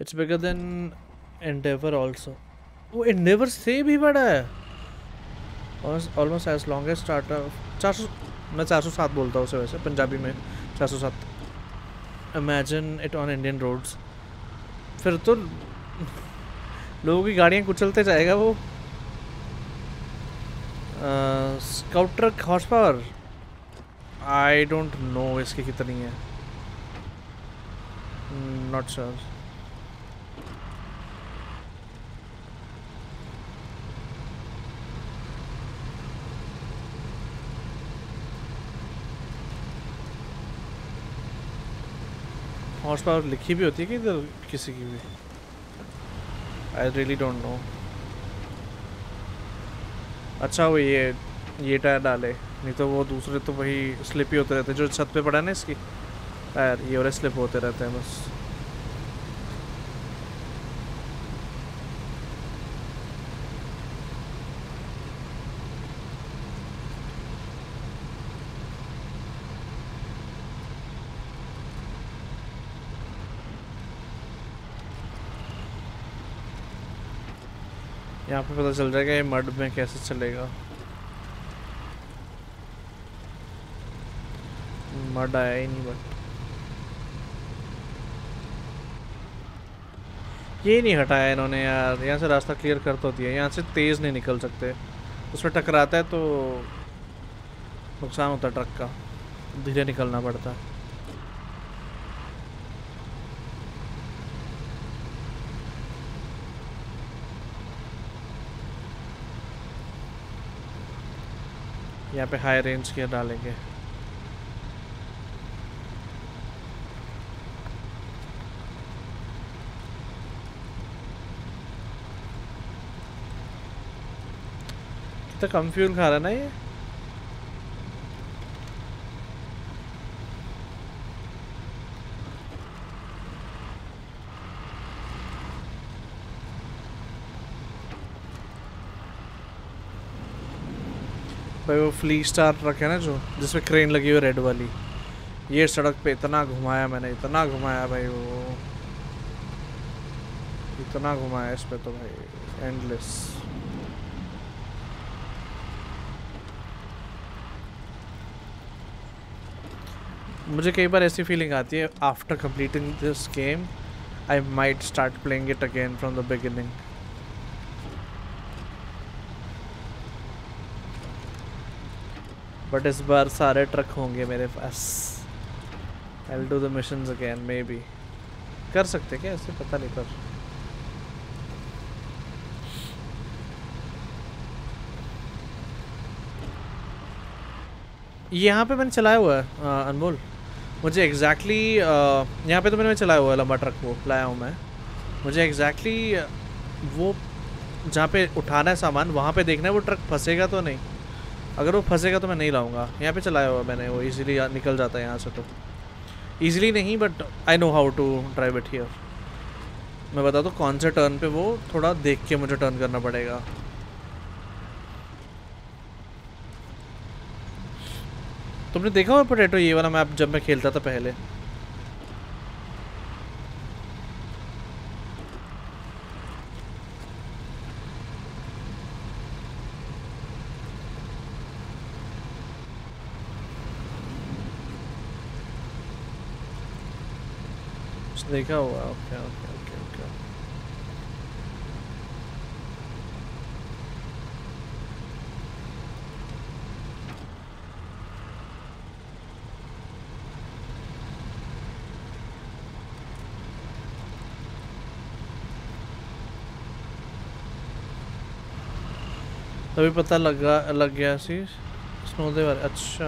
It's bigger than Endeavour also, वो एंडेवर से भी बड़ा है। Almost as long as starter. चार सौ मैं चार सौ सात बोलता हूँ उसे वैसे पंजाबी में, चार सौ सात। Imagine it on Indian roads, फिर तो लोगों की गाड़ियाँ कुचलते जाएगा वो। Scout truck horse power I don't know इसकी कितनी है, नॉट श्योर। हॉर्स पावर लिखी भी होती है कि इधर किसी की भी, आई रियली डोंट नो। अच्छा वो ये ये टायर डाले, नहीं तो वो दूसरे तो वही स्लिप ही होते रहते हैं। जो छत पे पड़ा है ना इसकी टायर, ये और स्लिप होते रहते हैं बस। यहाँ पे पता चल जाएगा ये मड में कैसे चलेगा। मड आया ही नहीं, बट ये नहीं हटाया इन्होंने यार। यहाँ से रास्ता क्लियर कर तो दिया, यहाँ से तेज़ नहीं निकल सकते, उसमें टकराता है तो नुकसान होता है ट्रक का, धीरे निकलना पड़ता है। यहाँ पे हाई रेंज के डालेंगे। कितना कम फ्यूल खा रहा है ना ये। भाई वो फ्ली स्टार ट्रक है ना जो, जिसमें क्रेन लगी हुई रेड वाली, ये सड़क पे इतना घुमाया मैंने, इतना घुमाया भाई, वो इतना घुमाया इस पे तो भाई एंडलेस। मुझे कई बार ऐसी फीलिंग आती है after completing this game I might start playing it again from the beginning. But इस बार सारे ट्रक होंगे मेरे पास। I will do the missions again maybe. कर सकते क्या ऐसे, पता नहीं कर। यहाँ पे मैंने चलाया हुआ है आ, अनमोल मुझे एग्जैक्टली exactly, यहाँ पे तो मैंने चलाया हुआ है लंबा ट्रक, वो लाया हूँ मैं। मुझे एग्जैक्टली exactly, वो जहाँ पे उठाना है सामान वहाँ पे देखना है वो ट्रक फंसेगा तो नहीं। अगर वो फंसेगा तो मैं नहीं लाऊंगा। यहाँ पे चलाया हुआ मैंने वो, इजीली निकल जाता है यहाँ से। तो इजीली नहीं but I know how to drive it here. मैं बता दूँ कौन से टर्न पे, वो थोड़ा देख के मुझे टर्न करना पड़ेगा। तुमने देखा हुआ पोटैटो ये वाला मैप जब मैं खेलता था पहले, देखा हुआ। Okay okay okay okay. तभी पता लगा लग गया सी स्नो दे बारे। अच्छा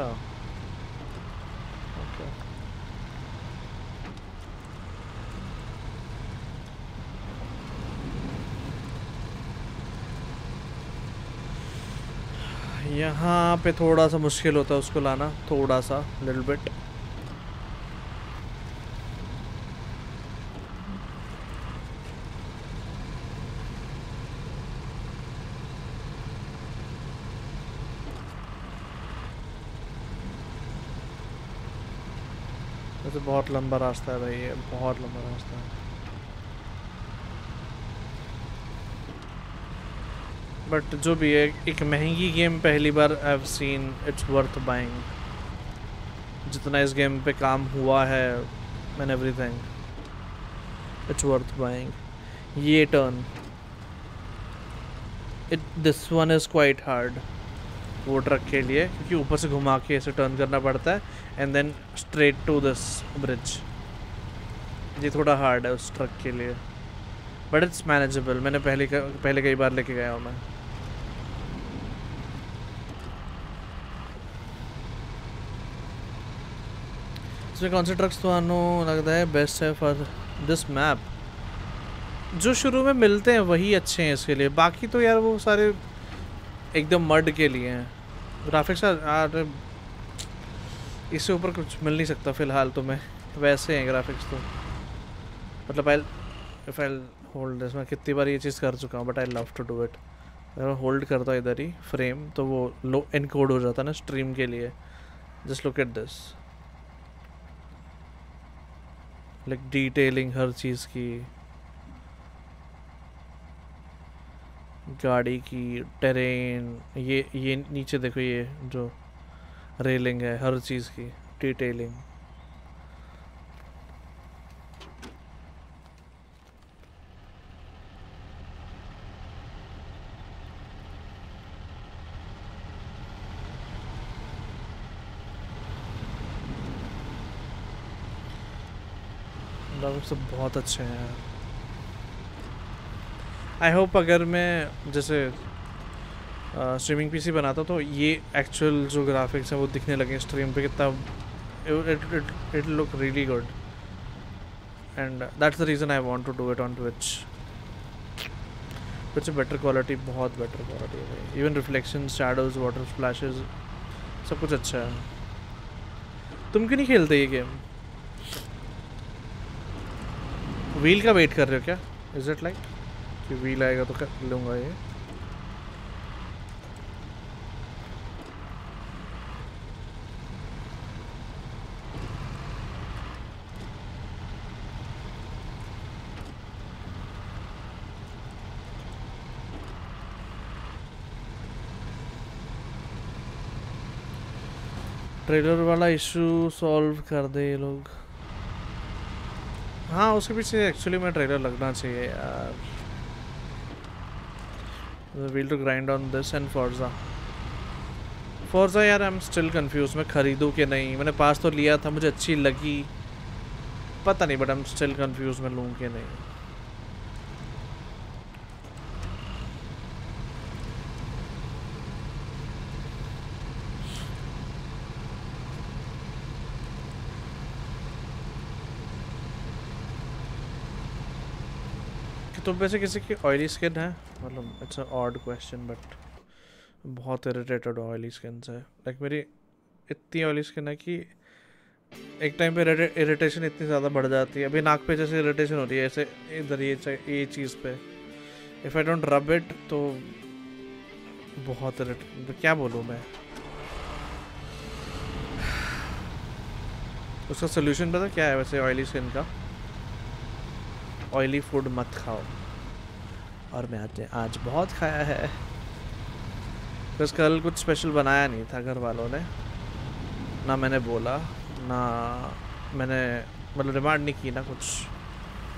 यहाँ पे थोड़ा सा मुश्किल होता है उसको लाना, थोड़ा सा लिटिल बिट। वैसे बहुत लंबा रास्ता है भाई, ये बहुत लंबा रास्ता है, बट जो भी है एक महंगी गेम पहली बार I have seen it's worth buying. जितना इस गेम पे काम हुआ है and everything it's worth buying. ये turn it this one is quite hard वो ट्रक के लिए, क्योंकि ऊपर से घुमा के ऐसे टर्न करना पड़ता है and then straight to this bridge. ये थोड़ा हार्ड है उस ट्रक के लिए, बट इट्स मैनेजेबल। मैंने पहले पहले कई बार लेके गया हूँ मैं। इसमें कौन से ट्रक्स थानू लगता है बेस्ट है फॉर दिस मैप? जो शुरू में मिलते हैं वही अच्छे हैं इसके लिए, बाकी तो यार वो सारे एकदम मर्ड के लिए हैं। ग्राफिक्स यार इससे ऊपर कुछ मिल नहीं सकता फ़िलहाल तो। मैं वैसे हैं ग्राफिक्स तो, मतलब I if I hold this, मैं कितनी बार ये चीज़ कर चुका हूँ but I love to do it. अगर मैं होल्ड करता हूँ इधर ही फ्रेम तो वो लो एनकोड हो जाता है ना स्ट्रीम के लिए। Just look at this, like detailing हर चीज़ की, गाड़ी की, टेरेन, ये ये नीचे देखो ये जो रेलिंग है हर चीज़ की डिटेलिंग। सब बहुत अच्छे हैं। आई होप अगर मैं जैसे स्ट्रीमिंग पीसी बनाता तो ये एक्चुअल जो ग्राफिक्स हैं वो दिखने लगे स्ट्रीम पे, कितना it look really good and that's the reason I want to do it on Twitch. Twitch better quality, बहुत बेटर क्वालिटी है। Even reflection, shadows, water splashes, सब कुछ अच्छा है। तुम क्यों नहीं खेलते ये गेम? व्हील का वेट कर रहे हो क्या? इज इट लाइक कि व्हील आएगा तो कर लूँगा ये। ट्रेलर वाला इशू सॉल्व कर दे ये लोग। हाँ, उसके पीछे एक्चुअली में ट्रेलर लगना चाहिए यार। We'll to grind on this and Forza. Forza यार आई एम स्टिल कन्फ्यूज मैं खरीदूँ कि नहीं। मैंने पास तो लिया था, मुझे अच्छी लगी, पता नहीं, but I am still confuse मैं लूँ कि नहीं। तो वैसे किसी की ऑयली स्किन है, मतलब it's a odd question, but बहुत इरिटेटेड ऑयली स्किन है। लाइक मेरी इतनी ऑयली स्किन है कि एक टाइम पे इरिटेशन इतनी ज़्यादा बढ़ जाती है। अभी नाक पे जैसे इरिटेशन हो रही है ऐसे इधर ये ये चीज़ पे, if I don't rub it तो बहुत इरिटेट, क्या बोलूँ मैं। उसका सोल्यूशन पता क्या है वैसे ऑयली स्किन का? ऑयली फूड मत खाओ, और मैं आज आज बहुत खाया है बस। कल कुछ स्पेशल बनाया नहीं था घर वालों ने, ना मैंने बोला, ना मैंने मतलब डिमांड नहीं की ना कुछ,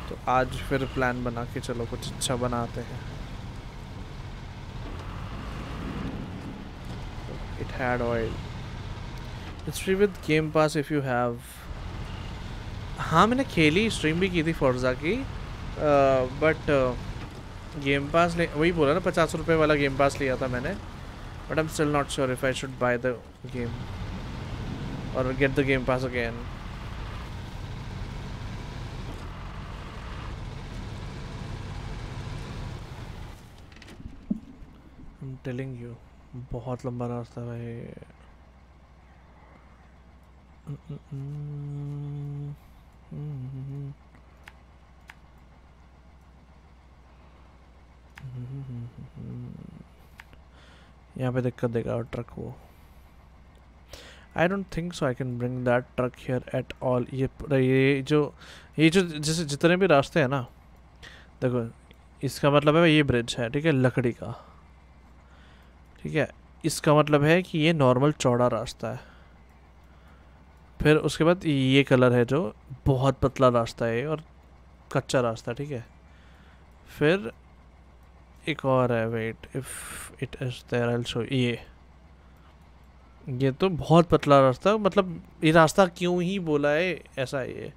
तो आज फिर प्लान बना के चलो कुछ अच्छा बनाते हैं। It had oil, it's free with game pass if you have. हाँ, मैंने खेली, स्ट्रीम भी की थी फोर्जा की, बट गेम पास ले, वही बोला ना पचास रुपये वाला गेम पास लिया था मैंने, But I'm still not sure if I should buy the game or get the Game Pass again. I'm telling you, बहुत लंबा रास्ता है। यहाँ पे दिक्कत देगा और ट्रक वो। I don't think so I can bring that truck here at all. ये ये जो ये जो जैसे जितने भी रास्ते हैं ना, देखो इसका मतलब है ये ब्रिज है, ठीक है, लकड़ी का, ठीक है, इसका मतलब है कि ये नॉर्मल चौड़ा रास्ता है। फिर उसके बाद ये कलर है जो बहुत पतला रास्ता है और कच्चा रास्ता, ठीक है। फिर एक और है, wait if it is there I will show. ये ये तो बहुत पतला रास्ता, मतलब ये रास्ता क्यों ही बोला है ऐसा ये।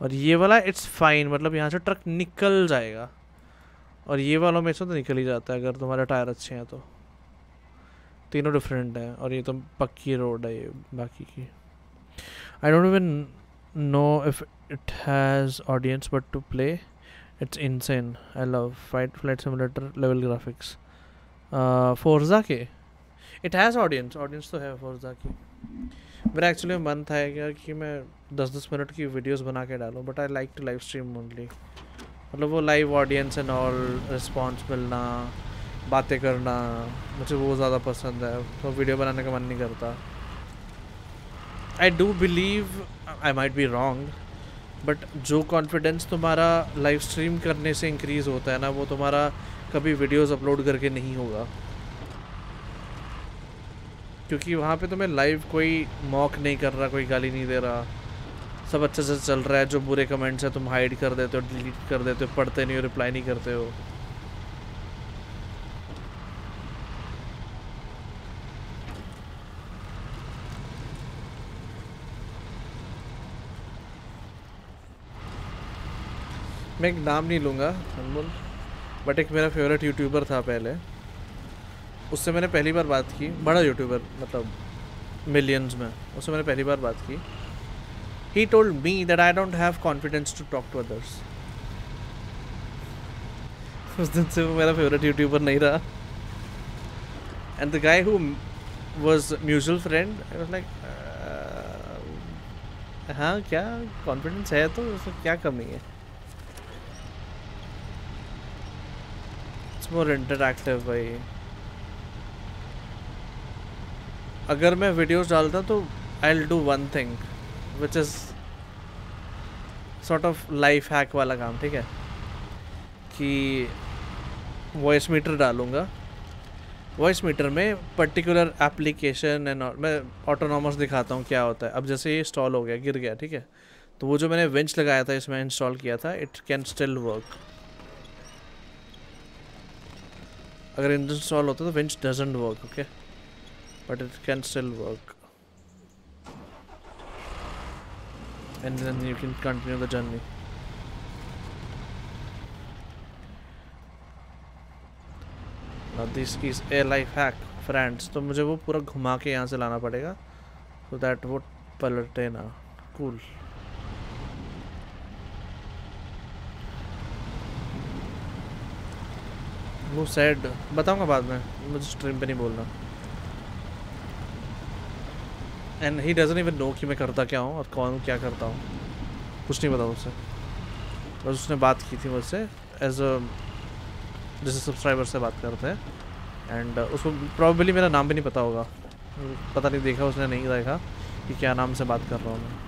और ये वाला इट्स फाइन, मतलब यहाँ से ट्रक निकल जाएगा। और ये वालों में से तो निकल ही जाता है अगर तुम्हारे टायर अच्छे हैं तो। तीनों डिफरेंट हैं और ये तो पक्की रोड है ये बाकी की। I don't even know if it has audience but to play it's insane. I love fight flight simulator level graphics. Forza के इट हैज़ ऑडियंस, ऑडियंस तो है फोर्जा की। मेरा एक्चुअली मन था क्या कि मैं दस दस मिनट की वीडियोस बना के डालूँ, but I like to live stream only. मतलब वो live audience and all, response मिलना, बातें करना, मुझे वो ज़्यादा पसंद है, तो वीडियो बनाने का मन नहीं करता। I do believe I might be wrong, but जो कॉन्फिडेंस तुम्हारा लाइव स्ट्रीम करने से इंक्रीज़ होता है ना, वो तुम्हारा कभी वीडियोज़ अपलोड करके नहीं होगा, क्योंकि वहाँ पे तुम्हें लाइव कोई मॉक नहीं कर रहा, कोई गाली नहीं दे रहा, सब अच्छे से चल रहा है। जो बुरे कमेंट्स हैं तुम हाइड कर देते हो, डिलीट कर देते हो, पढ़ते नहीं हो, रिप्लाई नहीं करते हो। मैं एक नाम नहीं लूँगा अनमोल, बट एक मेरा फेवरेट यूट्यूबर था पहले, उससे मैंने पहली बार बात की, बड़ा यूट्यूबर मतलब मिलियंस में, उससे मैंने पहली बार बात की। He told me that I don't have confidence to talk to others. उस दिन से वो मेरा फेवरेट यूट्यूबर नहीं रहा। And the guy who was mutual friend, I was like हाँ क्या कॉन्फिडेंस है तो क्या कमी है। मोर इंटरैक्टिव भाई, अगर मैं वीडियोस डालता तो I will do one thing which is sort of life hack वाला काम, ठीक है, कि वॉइस मीटर डालूँगा। वॉइस मीटर में पर्टिकुलर एप्लीकेशन एंड मैं ऑटोनॉमस दिखाता हूँ क्या होता है। अब जैसे ये इंस्टॉल हो गया, गिर गया, ठीक है, तो वो जो मैंने विंच लगाया था इसमें इंस्टॉल किया था, इट कैन स्टिल वर्क। अगर इंजन स्टॉल होता तो winch doesn't work, okay, but it can still work and then you can continue the journey. Now this is a life hack friends. तो मुझे वो पूरा घुमा के यहाँ से लाना पड़ेगा सो दैट वो पलटे ना। कूल, वो सैड बताऊंगा बाद में, मुझे स्ट्रीम पे नहीं बोलना। And he doesn't even know कि मैं करता क्या हूँ और कौन क्या करता हूँ, कुछ नहीं पता मुझसे। बस उसने बात की थी मुझसे एज अ जैसे सब्सक्राइबर से बात करते हैं, एंड उसको प्रॉबेबली मेरा नाम भी नहीं पता होगा, पता नहीं देखा उसने नहीं देखा कि क्या नाम से बात कर रहा हूँ मैं।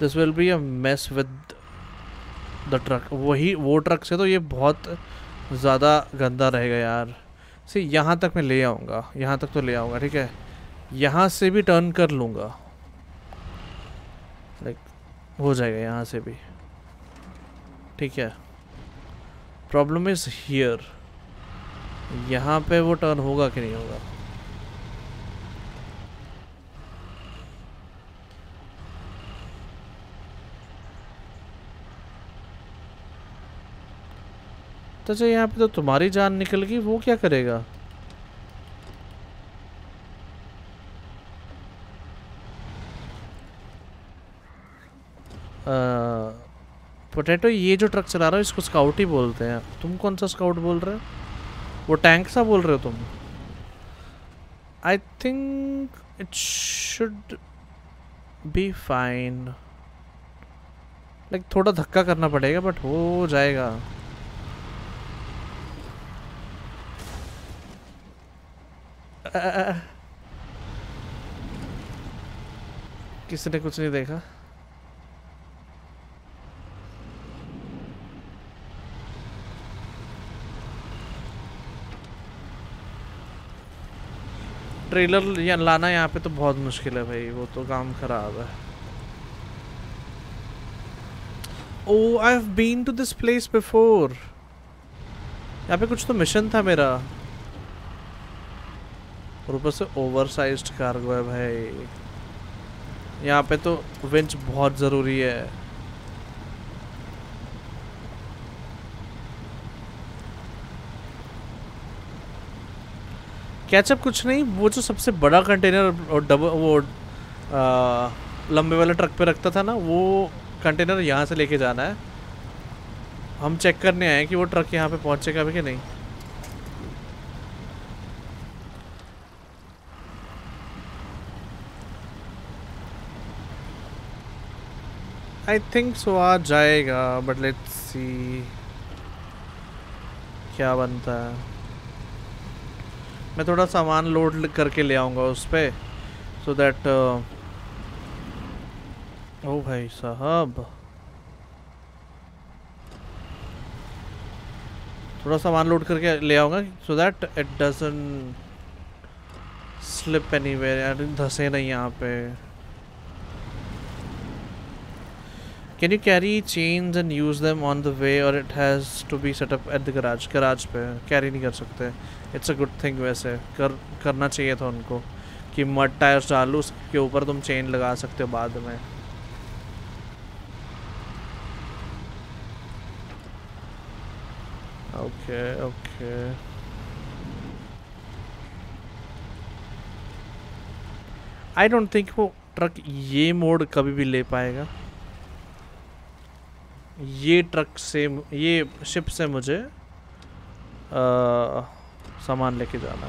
This will be a mess with the truck. वही वो ट्रक से तो ये बहुत ज़्यादा गंदा रहेगा यार। से यहाँ तक मैं ले आऊँगा, यहाँ तक तो ले आऊँगा, ठीक है, यहाँ से भी टर्न कर लूँगा, लाइक हो जाएगा यहाँ से भी, ठीक है। प्रॉब्लम इज़ हियर, यहाँ पे वो टर्न होगा कि नहीं होगा। तो जो यहाँ पे तो तुम्हारी जान निकल गई, वो क्या करेगा। पोटैटो ये जो ट्रक चला रहा हो इसको स्काउट ही बोलते हैं। तुम कौन सा स्काउट बोल रहे हो? वो टैंक सा बोल रहे हो तुम? I think it should be fine. Like थोड़ा धक्का करना पड़ेगा बट हो जाएगा। आ, किसने कुछ नहीं देखा? ट्रेलर या लाना यहाँ पे तो बहुत मुश्किल है भाई, वो तो काम खराब है। Oh I have been to this place before. यहाँ पे कुछ तो मिशन था मेरा। और ऊपर से ओवरसाइज्ड कार्गो है भाई। यहाँ पे तो विंच बहुत ज़रूरी है। कैचअप कुछ नहीं, वो जो सबसे बड़ा कंटेनर और डबल वो आ, लंबे वाले ट्रक पे रखता था ना, वो कंटेनर यहाँ से लेके जाना है। हम चेक करने आए हैं कि वो ट्रक यहाँ पे पहुँचेगा भी कि नहीं। आई थिंक सो आ जाएगा बट लेट्स सी क्या बनता है। मैं थोड़ा सामान लोड करके ले आऊँगा उस पर सो दैट। ओ भाई साहब, थोड़ा सामान लोड करके ले आऊँगा so that it doesn't slip anywhere. यार धंसे नहीं यहाँ पे। Can you carry chains and use them on the way or it has to be set up at the garage? Garage पे carry नहीं कर सकते। It's a good thing वैसे, कर करना चाहिए था उनको कि मड टायर्स डालो उसके ऊपर, तुम चेन लगा सकते हो बाद में। Okay okay I don't think वो ट्रक ये मोड कभी भी ले पाएगा। ये ट्रक से, ये शिप से मुझे आ, सामान लेके जाना।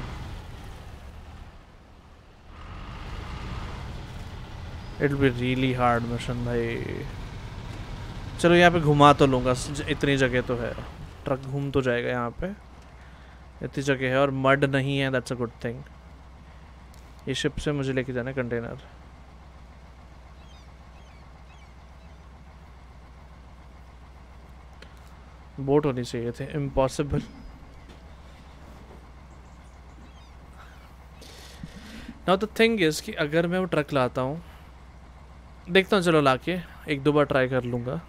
It will be really hard mission भाई। चलो यहाँ पे घुमा तो लूँगा, इतनी जगह तो है, ट्रक घूम तो जाएगा यहाँ पे, इतनी जगह है और मड नहीं है, दैट्स अ गुड थिंग। ये शिप से मुझे लेके जाना है कंटेनर। बोट होनी चाहिए थे। Impossible. Now the thing is कि अगर मैं वो ट्रक लाता हूँ, देखता हूँ चलो लाके एक दो बार ट्राई कर लूँगा,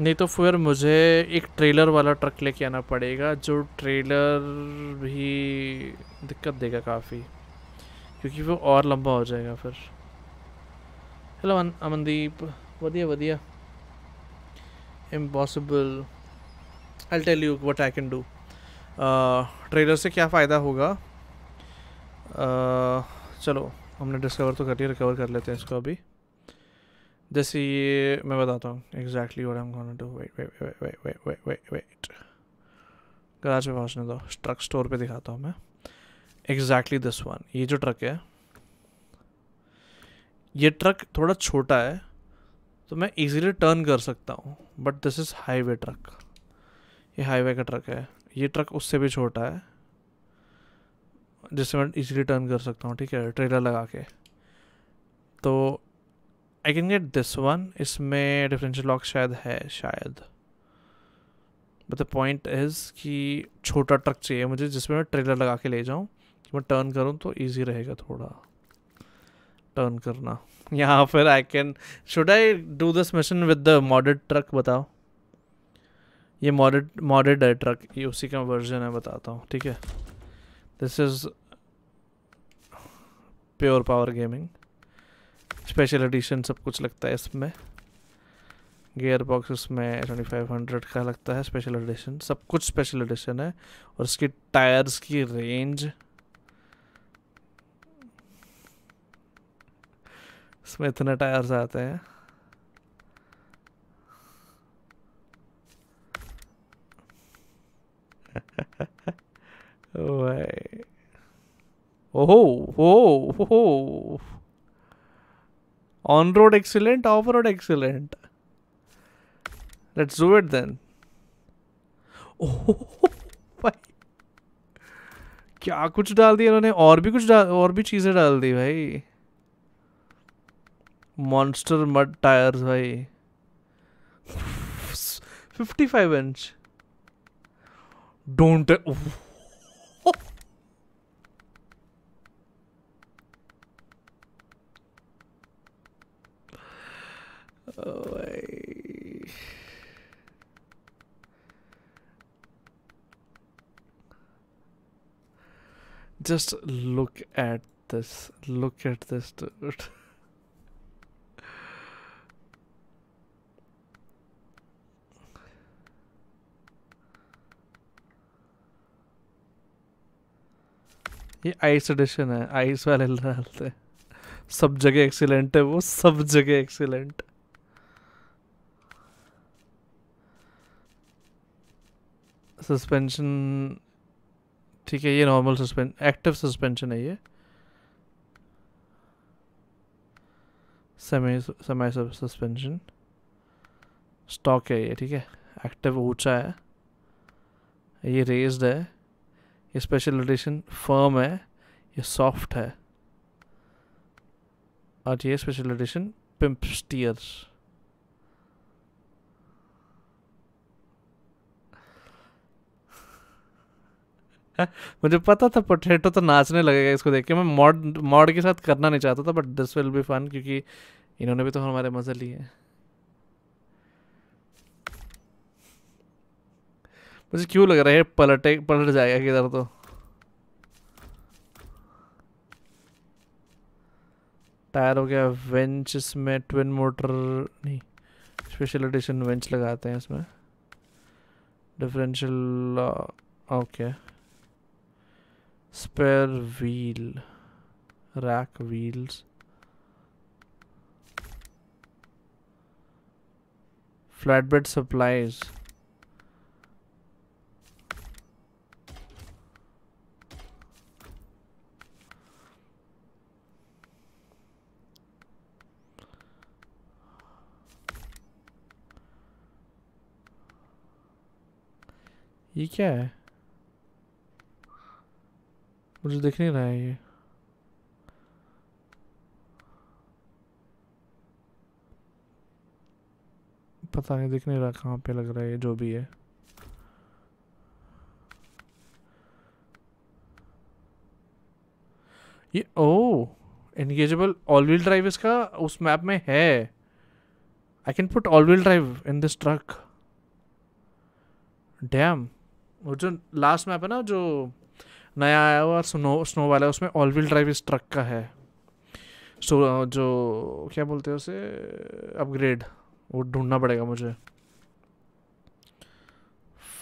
नहीं तो फिर मुझे एक ट्रेलर वाला ट्रक लेके आना पड़ेगा जो ट्रेलर भी दिक्कत देगा काफ़ी, क्योंकि वो और लंबा हो जाएगा फिर। हेलो अमनदीप, वधिया वधिया। Impossible. I'll tell you what I can do. Trailer से क्या फ़ायदा होगा? uh, चलो हमने डिस्कवर तो कर लिया, रिकवर कर लेते हैं इसको अभी। जैसे ये मैं बताता हूँ exactly what I am gonna do. Wait wait wait wait wait wait wait wait garage में पहुँचने दो, ट्रक स्टोर पे दिखाता हूँ मैं। एग्जैक्टली दिस वन, ये जो ट्रक है, ये ट्रक थोड़ा छोटा है तो मैं इजीली टर्न कर सकता हूँ, but this is highway truck. ये हाईवे का ट्रक है, ये ट्रक उससे भी छोटा है जिससे मैं इजीली टर्न कर सकता हूँ, ठीक है, ट्रेलर लगा के। तो I can get this one. इसमें डिफरेंशियल लॉक शायद है, शायद, बट द पॉइंट इज़ कि छोटा ट्रक चाहिए मुझे जिसमें मैं ट्रेलर लगा के ले जाऊँ, कि मैं टर्न करूँ तो ईजी रहेगा थोड़ा टर्न करना यहाँ। फिर I can, should I do this mission with the modded truck? बताओ। ये मॉडेड मॉडेड है ट्रक, ये उसी का वर्जन है, बताता हूँ, ठीक है। This is pure power gaming, special edition सब कुछ लगता है इसमें। गियर बॉक्स इसमें ट्वेंटी फाइव हंड्रेड का लगता है, स्पेशल एडिशन, सब कुछ स्पेशल एडिशन है। और इसकी टायर्स की रेंज, इसमें इतने टायर्स आते हैं भाई ओहो ओहो ओहो on road excellent, off road excellent, let's do it then. ओहो भाई क्या कुछ डाल दिया इन्होंने, और भी कुछ डाल, और भी चीज़ें डाल दी भाई। मॉन्स्टर मड टायर्स भाई फिफ्टी फाइव इंच, डोंट भाई just look at this, look at this dude. ये आइस एडिशन है, आइस वाले डालते हैं, सब जगह एक्सीलेंट है वो, सब जगह एक्सीलेंट। सस्पेंशन ठीक है, ये नॉर्मल सस्पेंशन, एक्टिव सस्पेंशन है ये, सेमी सेमी सस्पेंशन स्टॉक है ये, ठीक है। एक्टिव ऊंचा है, ये रेज्ड है, ये स्पेशल एडिशन फर्म है, ये सॉफ्ट है, और ये स्पेशल एडिशन पिंप स्टीयर्स। मुझे पता था पोटैटो तो नाचने लगेगा इसको देख के, मैं मॉड मॉड के साथ करना नहीं चाहता था, but this will be fun, क्योंकि इन्होंने भी तो हमारे मजे लिए हैं। मुझे क्यों लग रहा है पलटे पलट जाएगा किधर तो। टायर हो गया, वेंच, इसमें ट्विन मोटर नहीं, स्पेशल एडिशन वेंच लगाते हैं इसमें, differential okay, spare wheel, rack wheels, flatbed supplies, ये क्या है मुझे दिख नहीं रहा है ये। पता नहीं दिख नहीं रहा कहाँ पे लग रहा है ये, जो भी है ये। Oh engageable all wheel drive इसका उस मैप में है। I can put all wheel drive in this truck. Damn, वो जो लास्ट मैप है ना जो नया आया हुआ स्नो स्नो वाला, उसमें ऑल व्हील ड्राइव इस ट्रक का है। सो so, जो क्या बोलते हैं उसे, अपग्रेड, वो ढूंढना पड़ेगा मुझे।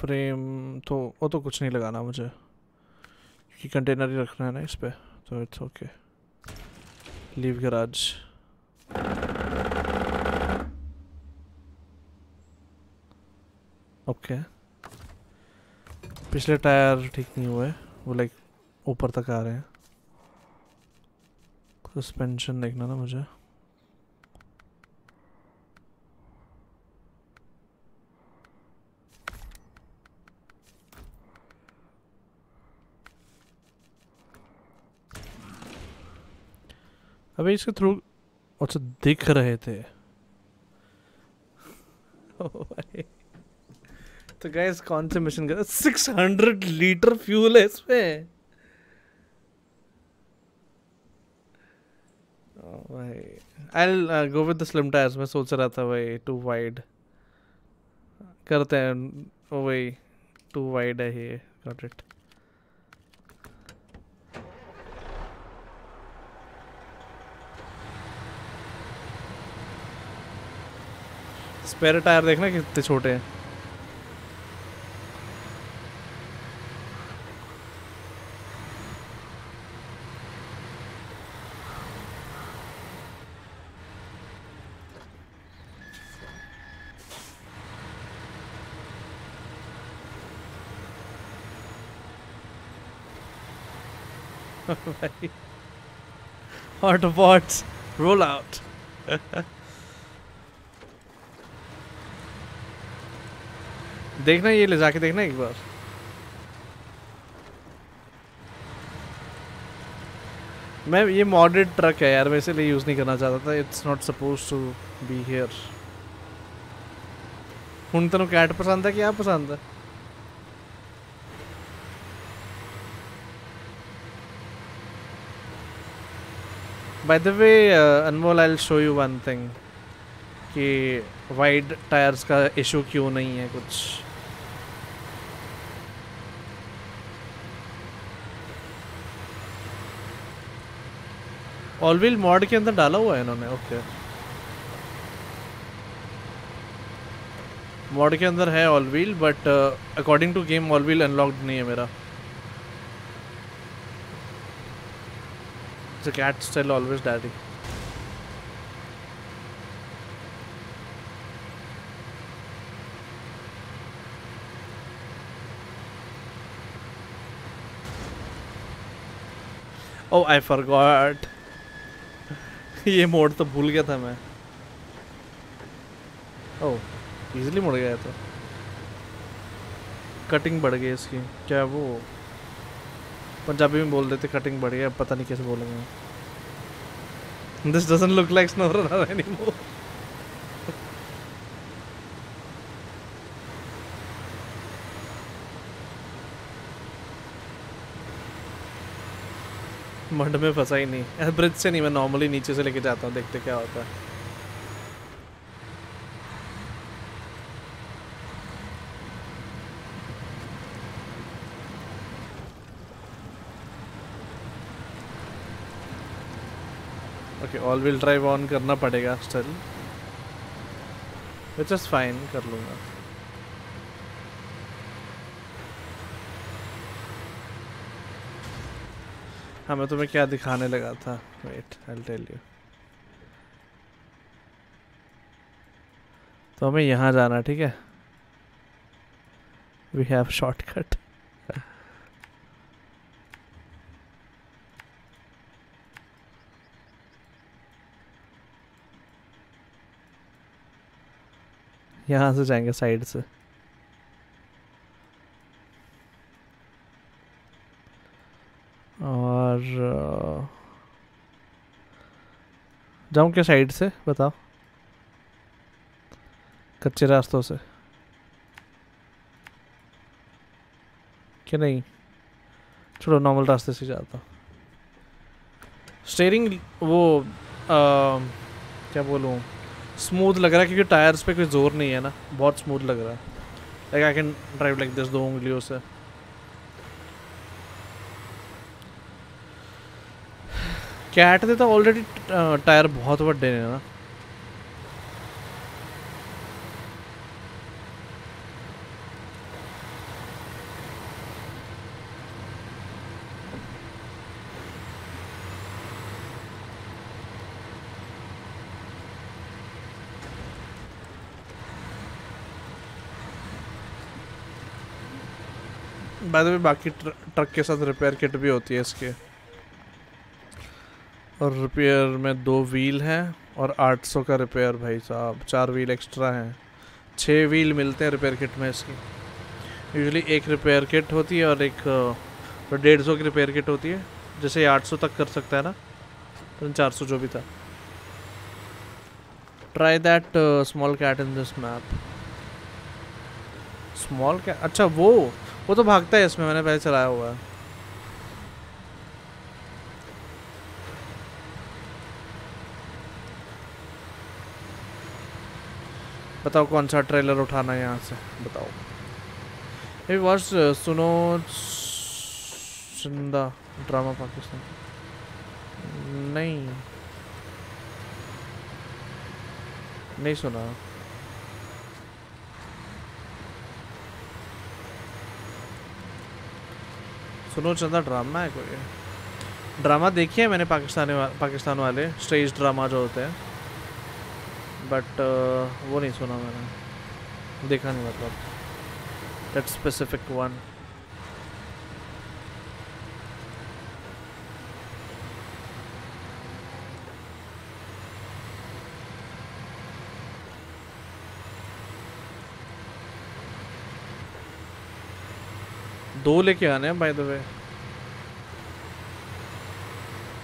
फ्रेम तो वो तो कुछ नहीं लगाना मुझे, क्योंकि कंटेनर ही रखना है ना इस पर, तो it's okay. Leave garage, okay. पिछले टायर ठीक नहीं हुए, वो लाइक ऊपर तक आ रहे हैं। सस्पेंशन देखना ना मुझे। अबे इसके थ्रू अच्छा दिख रहे थे। तो गाइस कौन से मिशन कर, सिक्स हंड्रेड लीटर फ्यूल है इसमें। I go with the slim tyres, मैं सोच रहा था भाई टू वाइड करते हैं, वही टू वाइड है ये। Got it. स्पेयर टायर देखना कितने छोटे हैं। भाई Autobots roll out. देखना ये ले जाके देखना एक बार. मैं ये मॉडेड ट्रक है यार, मैं इसलिए यूज नहीं करना चाहता था. It's not suppose to be here. हूँ तेन कैट पसंद है कि आप पसंद है? By the way, uh, Anmol, I'll show you one thing कि वाइड टायर्स का इशू क्यों नहीं है कुछ. ऑल व्हील मॉड के अंदर डाला हुआ है इन्होंने. ओके, मॉड के अंदर है all wheel, but according to game all wheel unlocked नहीं है मेरा. The cat still always daddy. Oh, I forgot. ये मोड तो भूल गया था मैं. Oh, easily मोड़ गया था. Cutting बढ़ गई इसकी. क्या वो पंजाबी में बोल देते कटिंग बढ़ गया, पता नहीं कैसे बोलेंगे. This doesn't look like SnowRunner anymore. Mud में फंसा ही नहीं. ब्रिज से नहीं, मैं नॉर्मली नीचे से लेके जाता हूँ, देखते क्या होता है. ऑल व्हील ड्राइव ऑन करना पड़ेगा स्टिल, विच इज फाइन, कर लूँगा. हाँ, मैं तुम्हें क्या दिखाने लगा था, wait I will tell you. तो हमें यहाँ जाना, ठीक है? We have shortcut. यहाँ से जाएंगे साइड से. और जाऊँ क्या साइड से, बताओ? कच्चे रास्तों से कि नहीं? छोड़ो, नॉर्मल रास्ते से जाता हूँ. स्टीयरिंग वो आ, क्या बोलूँ, स्मूथ लग रहा है क्योंकि टायर्स पे कोई जोर नहीं है ना. बहुत स्मूथ लग रहा है. Like I can drive like this, दो उंगलियों से. कैट दे तो ऑलरेडी टायर बहुत बड़े ने ना. बाय द वे, बाकी ट्र, ट्रक के साथ रिपेयर किट भी होती है इसके. और रिपेयर में दो व्हील हैं और आठ सौ का रिपेयर. भाई साहब, चार व्हील एक्स्ट्रा हैं. छः व्हील मिलते हैं रिपेयर किट में इसकी. यूजुअली एक रिपेयर किट होती है और एक डेढ़ सौ की रिपेयर किट होती है. जैसे आठ सौ तक कर सकता है ना, तो चार सौ जो भी था. Try that small cat in this map. Small cat, अच्छा वो वो तो भागता है इसमें, मैंने पहले चलाया हुआ है. बताओ कौन सा ट्रेलर उठाना है यहाँ से, बताओ. ये वर्ष सुनो जिंदा ड्रामा पाकिस्तान. नहीं नहीं सुना. सुनो चंदा ड्रामा है कोई? ड्रामा देखी है मैंने, पाकिस्तानी वा, पाकिस्तान वाले स्टेज ड्रामा जो होते हैं, बट वो नहीं सुना मैंने, देखा नहीं. मतलब दैट स्पेसिफिक वन. दो लेके आने हैं by the way.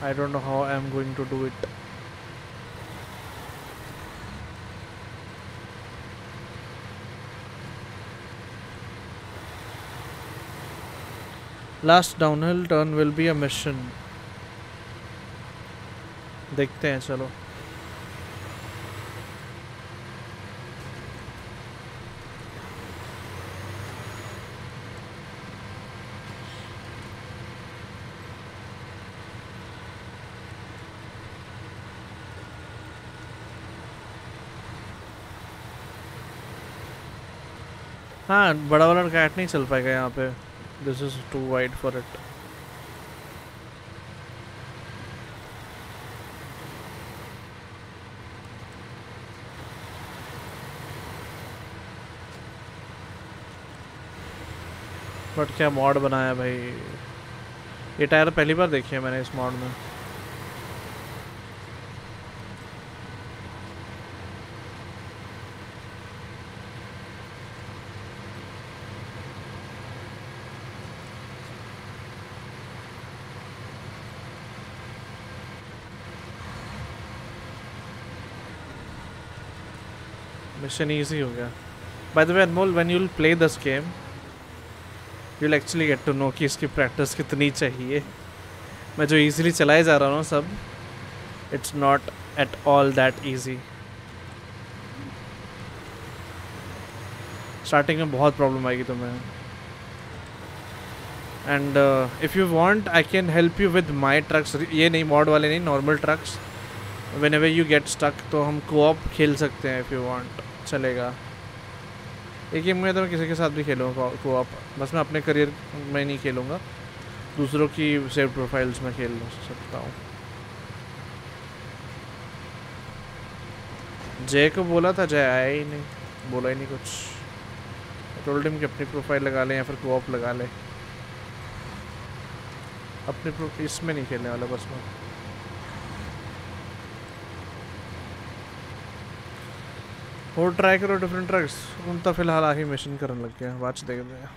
I don't know how I am going to do it. Last downhill turn will be a mission. देखते हैं चलो। हाँ बड़ा वाला कैट नहीं चल पाएगा यहाँ पे। This is too wide for it. But क्या मॉड बनाया भाई। ये टायर पहली बार देखी है मैंने इस मॉड में। मिशन ईजी हो गया। By the way Anmol, when you will play this game you will actually get to know कि इसकी प्रैक्टिस कितनी चाहिए। मैं जो ईजिली चलाए जा रहा हूँ सब, it's not at all that easy. Starting में बहुत प्रॉब्लम आएगी तुम्हें। And if you want I can help you with my trucks. ये नहीं मॉड वाले नहीं, normal trucks. Whenever you get stuck तो हम कोऑप खेल सकते हैं इफ़ यू वांट। चलेगा एक गेम में तो मैं किसी के साथ भी खेलूँगा कोऑप। बस मैं अपने करियर में नहीं खेलूँगा, दूसरों की सेव प्रोफाइल्स में खेल सकता हूँ। जय को बोला था, जय आया ही नहीं, बोला ही नहीं कुछ। टोल्ड हिम कि अपनी प्रोफाइल लगा ले या फिर कोऑप लगा ले। अपने प्रो इसमें नहीं खेलने वाला बस मैं। और ट्राई करो डिफरेंट ट्रक्स। उन तो फिलहाल आखिरी मिशन करने लग गया। वाच देख रहे हैं।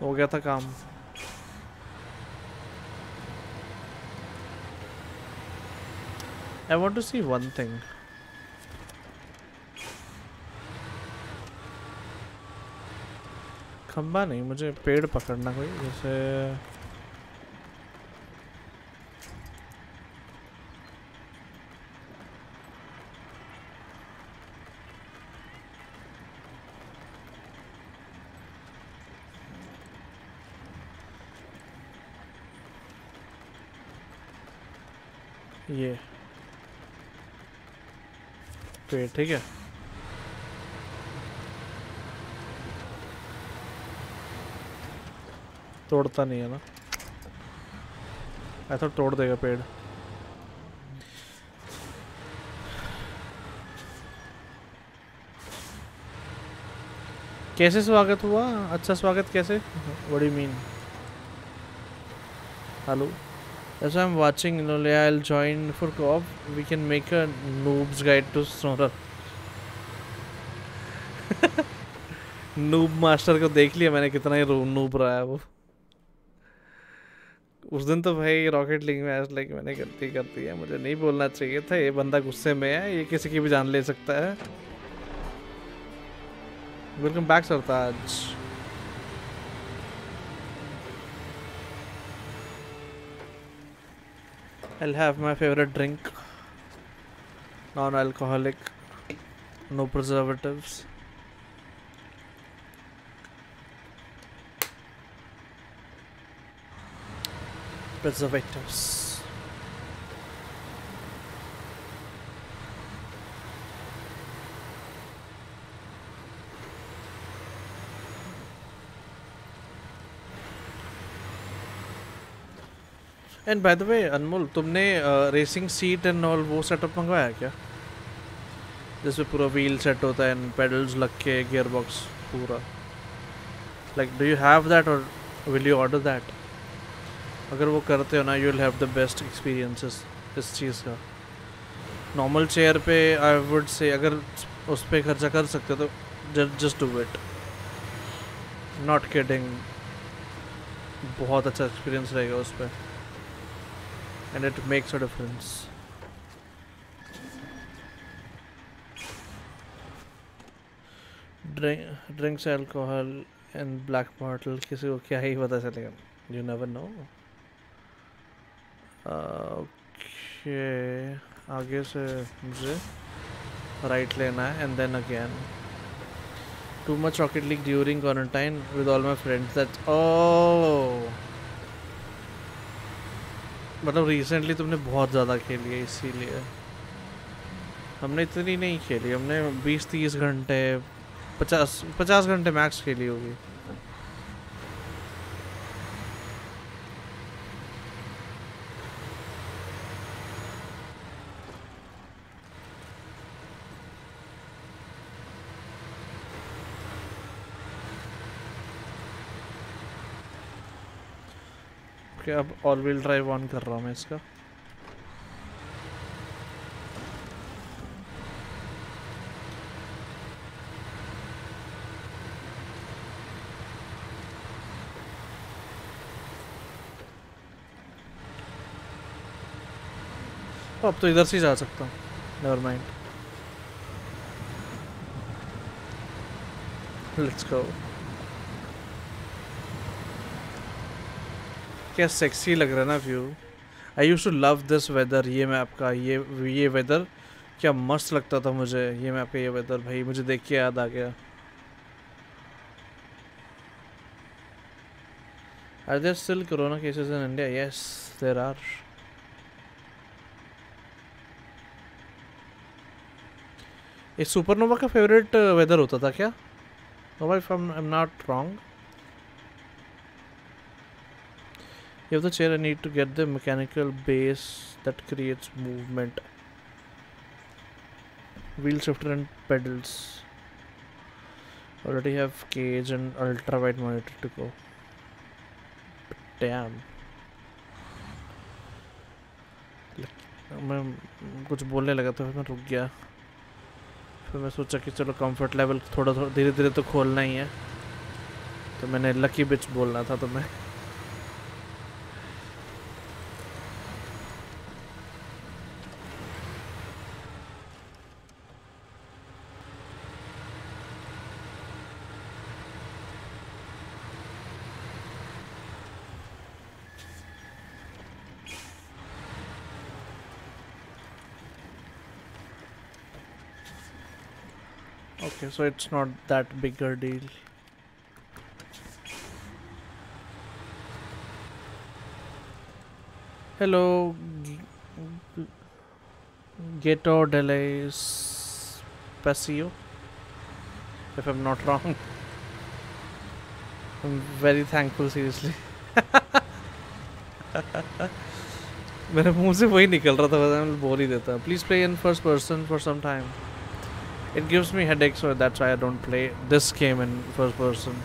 हो गया था काम। I want to see one thing. खंबा नहीं, मुझे पेड़ पकड़ना कोई, जैसे ये पेड़। ठीक है तोड़ता नहीं है ना। ऐसा तोड़ देगा पेड़। कैसे स्वागत हुआ? अच्छा स्वागत कैसे? What do you mean? Hello as I'm watching Loli, I'll join for co-op. We can make a noob's guide to Sora. noob master को देख लिया मैंने कितना ही noob रहा है वो। उस दिन तो भाई रॉकेट लीग में ऐसा लाइक मैंने गलती कर दी है, मुझे नहीं बोलना चाहिए था। ये बंदा गुस्से में है, ये किसी की भी जान ले सकता है। Welcome back Sartaj. I'll have my favorite drink, non-alcoholic, no preservatives. Preservatives. And by the way Anmol, तुमने रेसिंग सीट एंड ऑल वो सेटअप मंगवाया क्या, जिसमें पूरा व्हील सेट होता है एंड पेडल्स लग के गियर बॉक्स पूरा? Like do you have that और विल यू ऑर्डर दैट? अगर वो करते हो ना, you will have the best experiences इस चीज़ का। नॉर्मल चेयर पे आई वुड से अगर उस पर खर्चा कर सकते हो तो just do it, not kidding, बहुत अच्छा एक्सपीरियंस रहेगा उस पर and it makes a difference. Drink drinks alcohol and black bottle, किसी को क्या ही पता चलेगा, यू नेवर नो। ओके आगे से मुझे राइट लेना है and then again too much rocket league during quarantine with all my friends that. Oh मतलब रिसेंटली तुमने बहुत ज़्यादा खेली है इसीलिए। हमने इतनी नहीं खेली, हमने बीस तीस घंटे पचास पचास घंटे मैक्स खेली होगी। ओके अब ऑल व्हील ड्राइव ऑन कर रहा हूँ मैं इसका। अब तो इधर से जा सकता हूँ, नेवर माइंड, लेट्स गो। क्या सेक्सी लग रहा है ना view. I used to love this weather, ये मैप का ये ये वेदर क्या मस्त लगता था मुझे। ये मैप का ये वेदर भाई मुझे देख के याद आ गया। Are there still corona cases in India? Yes there are. ये सुपरनोवा का फेवरेट वेदर होता था क्या? नो भाई, if I am not wrong. You have the chair, I need to get the mechanical base that creates movement. Wheel shifter and pedals. Already have cage and ultra wide monitor to go. But damn. मैं कुछ बोलने लगा था, फिर मैं रुक गया, फिर मैं सोचा कि चलो comfort level थोड़ा थोड़ा धीरे धीरे तो खोलना ही है, तो मैंने lucky bitch बोलना था तो मैं okay, so it's not that big a deal. Hello, Gato Delays Pasio, if I'm not wrong. I'm very thankful, seriously. मेरे मुँह से वही निकल रहा था, पता नहीं बोल ही देता। Please play in first person for some time. It gives me headaches, so that's why I don't play this game in first person.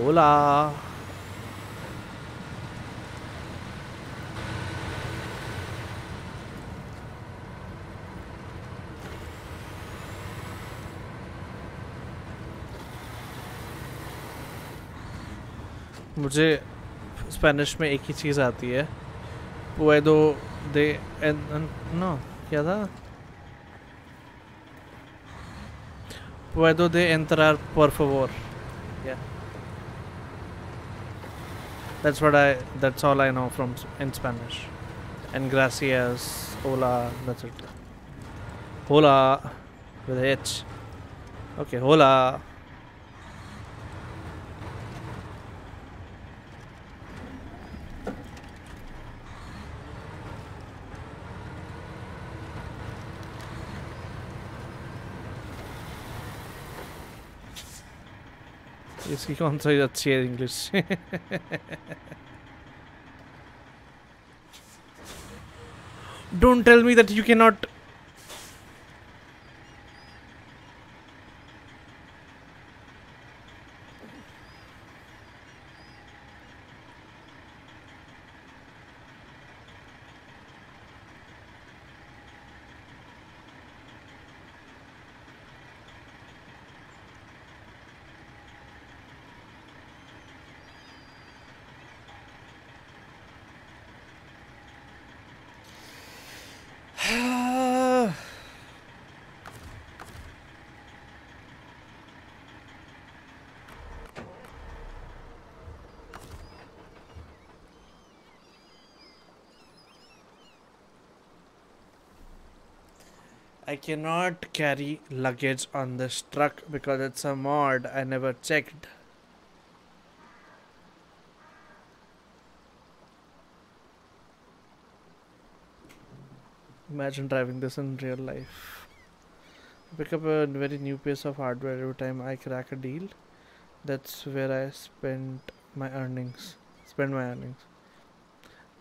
Hola. मुझे स्पेनिश में एक ही चीज़ आती है, पोएडो दे नो, क्या था, पोएडो दे एंतरार पर फेवर, या that's what I, that's all I know from in Spanish and ग्रासियास होला, दैट्स इट, होला विद एच, ओके होला। इसकी कौन सी अच्छी है English? Don't tell me that you cannot. I cannot carry luggage on this truck because it's a mod. I never checked. Imagine driving this in real life. Pick up a very new piece of hardware every time I crack a deal. That's where I spent my earnings. Spend my earnings.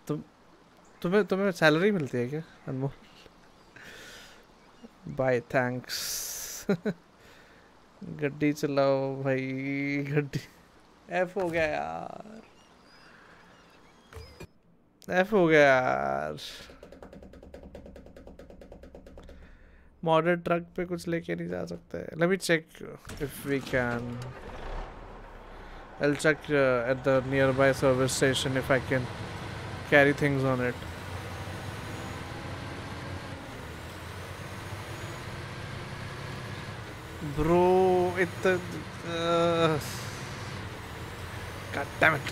तुम तुम्हें तुम्हें salary मिलती है क्या अनमोल? Bye thanks. गड्डी चलाओ भाई, गड्डी एफ हो गया यार, एफ हो गया यार. मॉडल ट्रक पे कुछ लेके नहीं जा सकते. Let me check if we can. I'll check at the nearby service station if I can carry things on it. Bro, God damn it.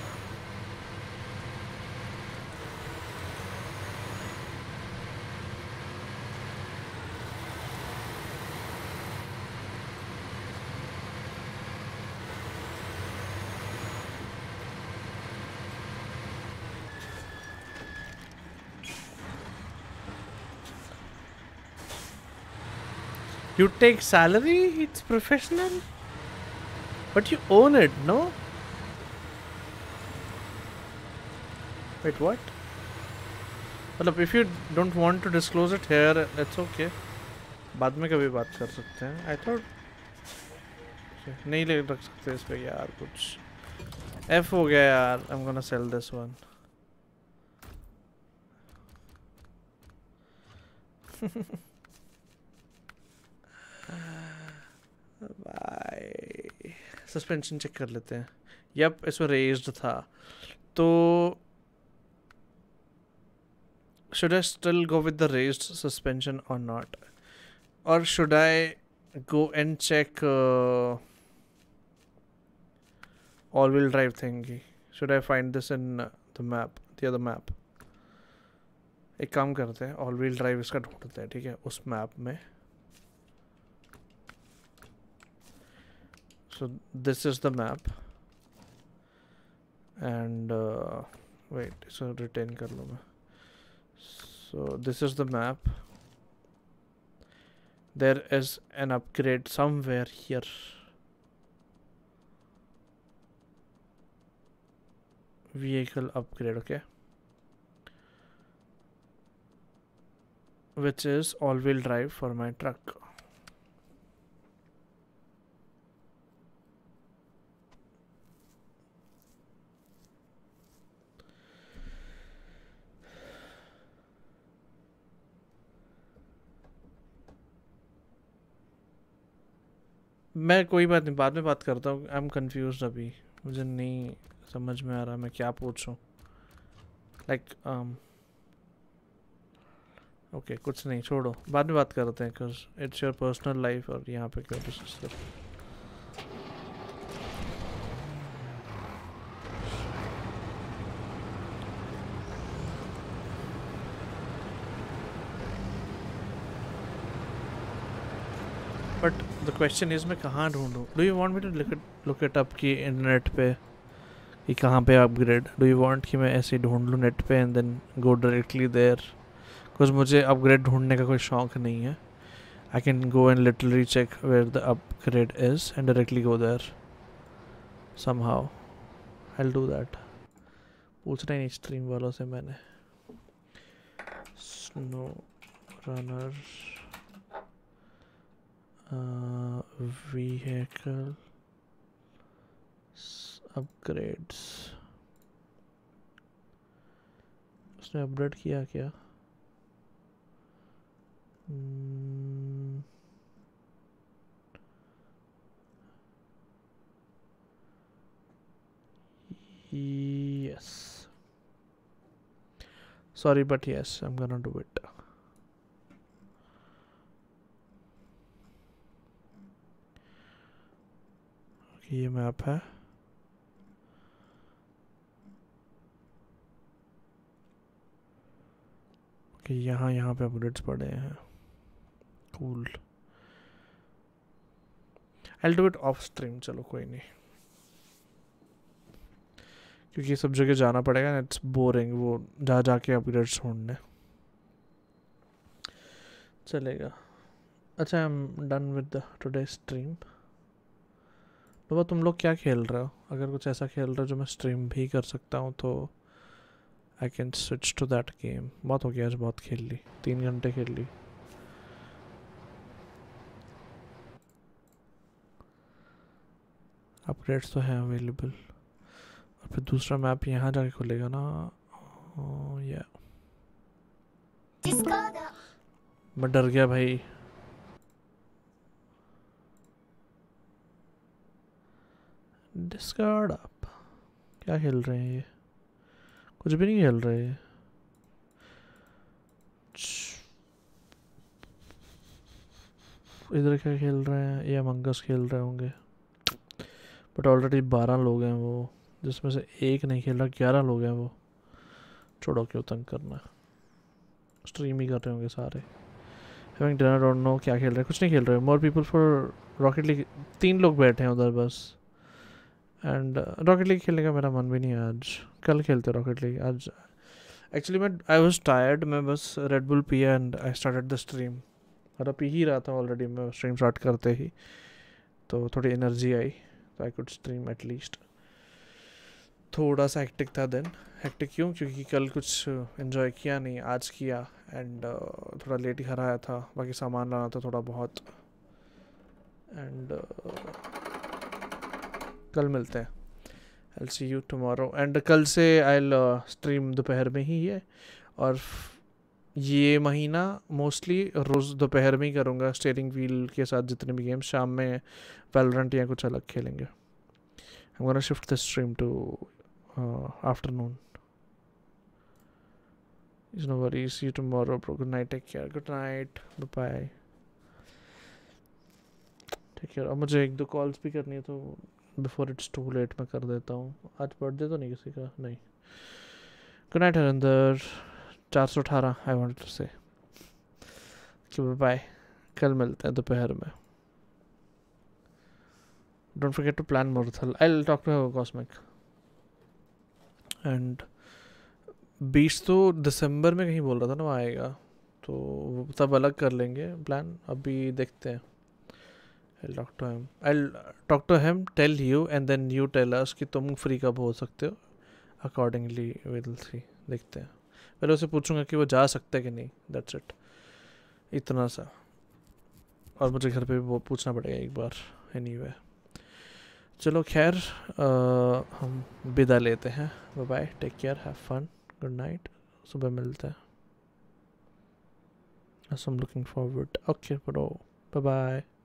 You take salary, it's professional, but you own it, no? Wait, what? Well, if you don't want to disclose it here, that's okay. बाद में कभी बात कर सकते हैं. I thought नहीं ले रख सकते इस पे यार कुछ. F हो गया यार. I'm gonna sell this one. भाई सस्पेंशन चेक कर लेते हैं. यप, इसमें रेज्ड था तो should I still go with the raised suspension और नॉट, और should I go and check all wheel drive thingy? Should I find this in the map, the other map? एक काम करते हैं, ऑल व्हील ड्राइव इसका ढूंढते हैं. ठीक है, उस मैप में. So this is the map, and uh, wait. So retain कर लो मैं. So this is the map. There is an upgrade somewhere here. Vehicle upgrade, okay. Which is all-wheel drive for my truck. मैं कोई बात नहीं, बाद में बात करता हूँ. आई एम कन्फ्यूज अभी, मुझे नहीं समझ में आ रहा मैं क्या पूछूं. लाइक ओके, कुछ नहीं, छोड़ो, बाद में बात करते हैं. Because it's your personal life और यहाँ पे क्या डिस्कस कर. The question is मैं कहाँ ढूँढूँ? Do you want me to look it look it up कि internet पे कि कहाँ पे upgrade? Do you want कि मैं ऐसे ढूँढ लूँ net पे and then go directly there? Because मुझे upgrade ढूँढने का कोई शौक नहीं है. I can go and literally check where the upgrade is and directly go there. somehow I'll do that. पूछना ही नहीं स्ट्रीम वालों से मैंने. स्नो रनर व्हीकल अपग्रेड्स उसने अपग्रेड किया क्या? hmm. Yes. Sorry, but yes, I'm gonna do it. Okay, ये मैप है. Okay, यहाँ यहाँ पे अपग्रेड्स पड़े हैं. Cool. I'll do it off stream. चलो कोई नहीं, क्योंकि सब जगह जाना पड़ेगा. इट्स बोरिंग वो जा जाके अपग्रेड्स ढूंढने. चलेगा. अच्छा, I am done with the today stream. बाबा तुम लोग क्या खेल रहे हो? अगर कुछ ऐसा खेल रहे हो जो मैं स्ट्रीम भी कर सकता हूँ तो I can switch to that game. बहुत हो गया आज, बहुत खेल ली, तीन घंटे खेल ली. अपग्रेड्स तो हैं अवेलेबल. फिर दूसरा मैप यहाँ जाके खुलेगा ना. या मैं डर गया भाई. डिस्कॉर्ड आप क्या खेल रहे हैं? ये कुछ भी नहीं खेल रहे हैं. इधर क्या खेल रहे हैं? ये अमंग अस खेल रहे होंगे, बट ऑलरेडी बारह लोग हैं वो, जिसमें से एक नहीं खेल रहा. ग्यारह लोग हैं वो. छोड़ो, क्यों तंग करना. स्ट्रीम ही कर रहे होंगे सारे. हैविंग डिनर और नो क्या खेल रहे हैं? कुछ नहीं खेल रहे. More people for rocket league. तीन लोग बैठे हैं उधर बस. एंड रॉकेट लीग खेलने का मेरा मन भी नहीं है आज. कल खेलते रॉकेट लीग. आज एक्चुअली मैं आई वॉज टायर्ड. मैं बस रेड बुल पिया and I started the stream. और पी ही रहा था ऑलरेडी मैं स्ट्रीम स्टार्ट करते ही, तो थोड़ी एनर्जी आई तो I could stream at least. थोड़ा सा हेक्टिक था दिन. हेक्टिक क्यों? क्योंकि कल कुछ एंजॉय किया नहीं, आज किया. एंड uh, थोड़ा लेट ही घर आया था. बाकी सामान लाना था थोड़ा बहुत. एंड uh, कल मिलते हैं. I see you tomorrow. And कल से आई स्ट्रीम दोपहर में ही है. और ये महीना मोस्टली रोज़ दोपहर में ही करूँगा. स्टीयरिंग व्हील के साथ जितने भी गेम. शाम में वैलोरेंट या कुछ अलग खेलेंगे. I'm gonna shift the stream to uh, afternoon. It's no worries. See you tomorrow, bro. Good night. Take care. Good night. Bye bye. Take care. और मुझे एक दो कॉल्स भी करनी है तो before it's too late मैं कर देता हूँ. आज बर्थडे तो नहीं किसी का? नहीं. Good night, Harinder. चार सौ अठारह. I wanted to say. Okay, bye bye. कल मिलते हैं दोपहर में. Don't forget to plan Murthal. I'll talk to her, Cosmic. And बीस तो दिसंबर में कहीं बोल रहा था ना, वहाँ आएगा तो तब अलग कर लेंगे प्लान. अभी देखते हैं. I'll talk to him. I'll talk to him, tell you and then you tell us कि तुम फ्री कब हो सकते हो. Accordingly we'll see. देखते हैं. पहले उसे पूछूंगा कि वो जा सकते कि नहीं. That's it. इतना सा. और मुझे घर पे भी पूछना पड़ेगा एक बार. Anyway. चलो खैर, हम विदा लेते हैं. Bye bye. Take care. Have fun. Good night. सुबह मिलते हैं. I am looking forward. Okay bro. Bye bye.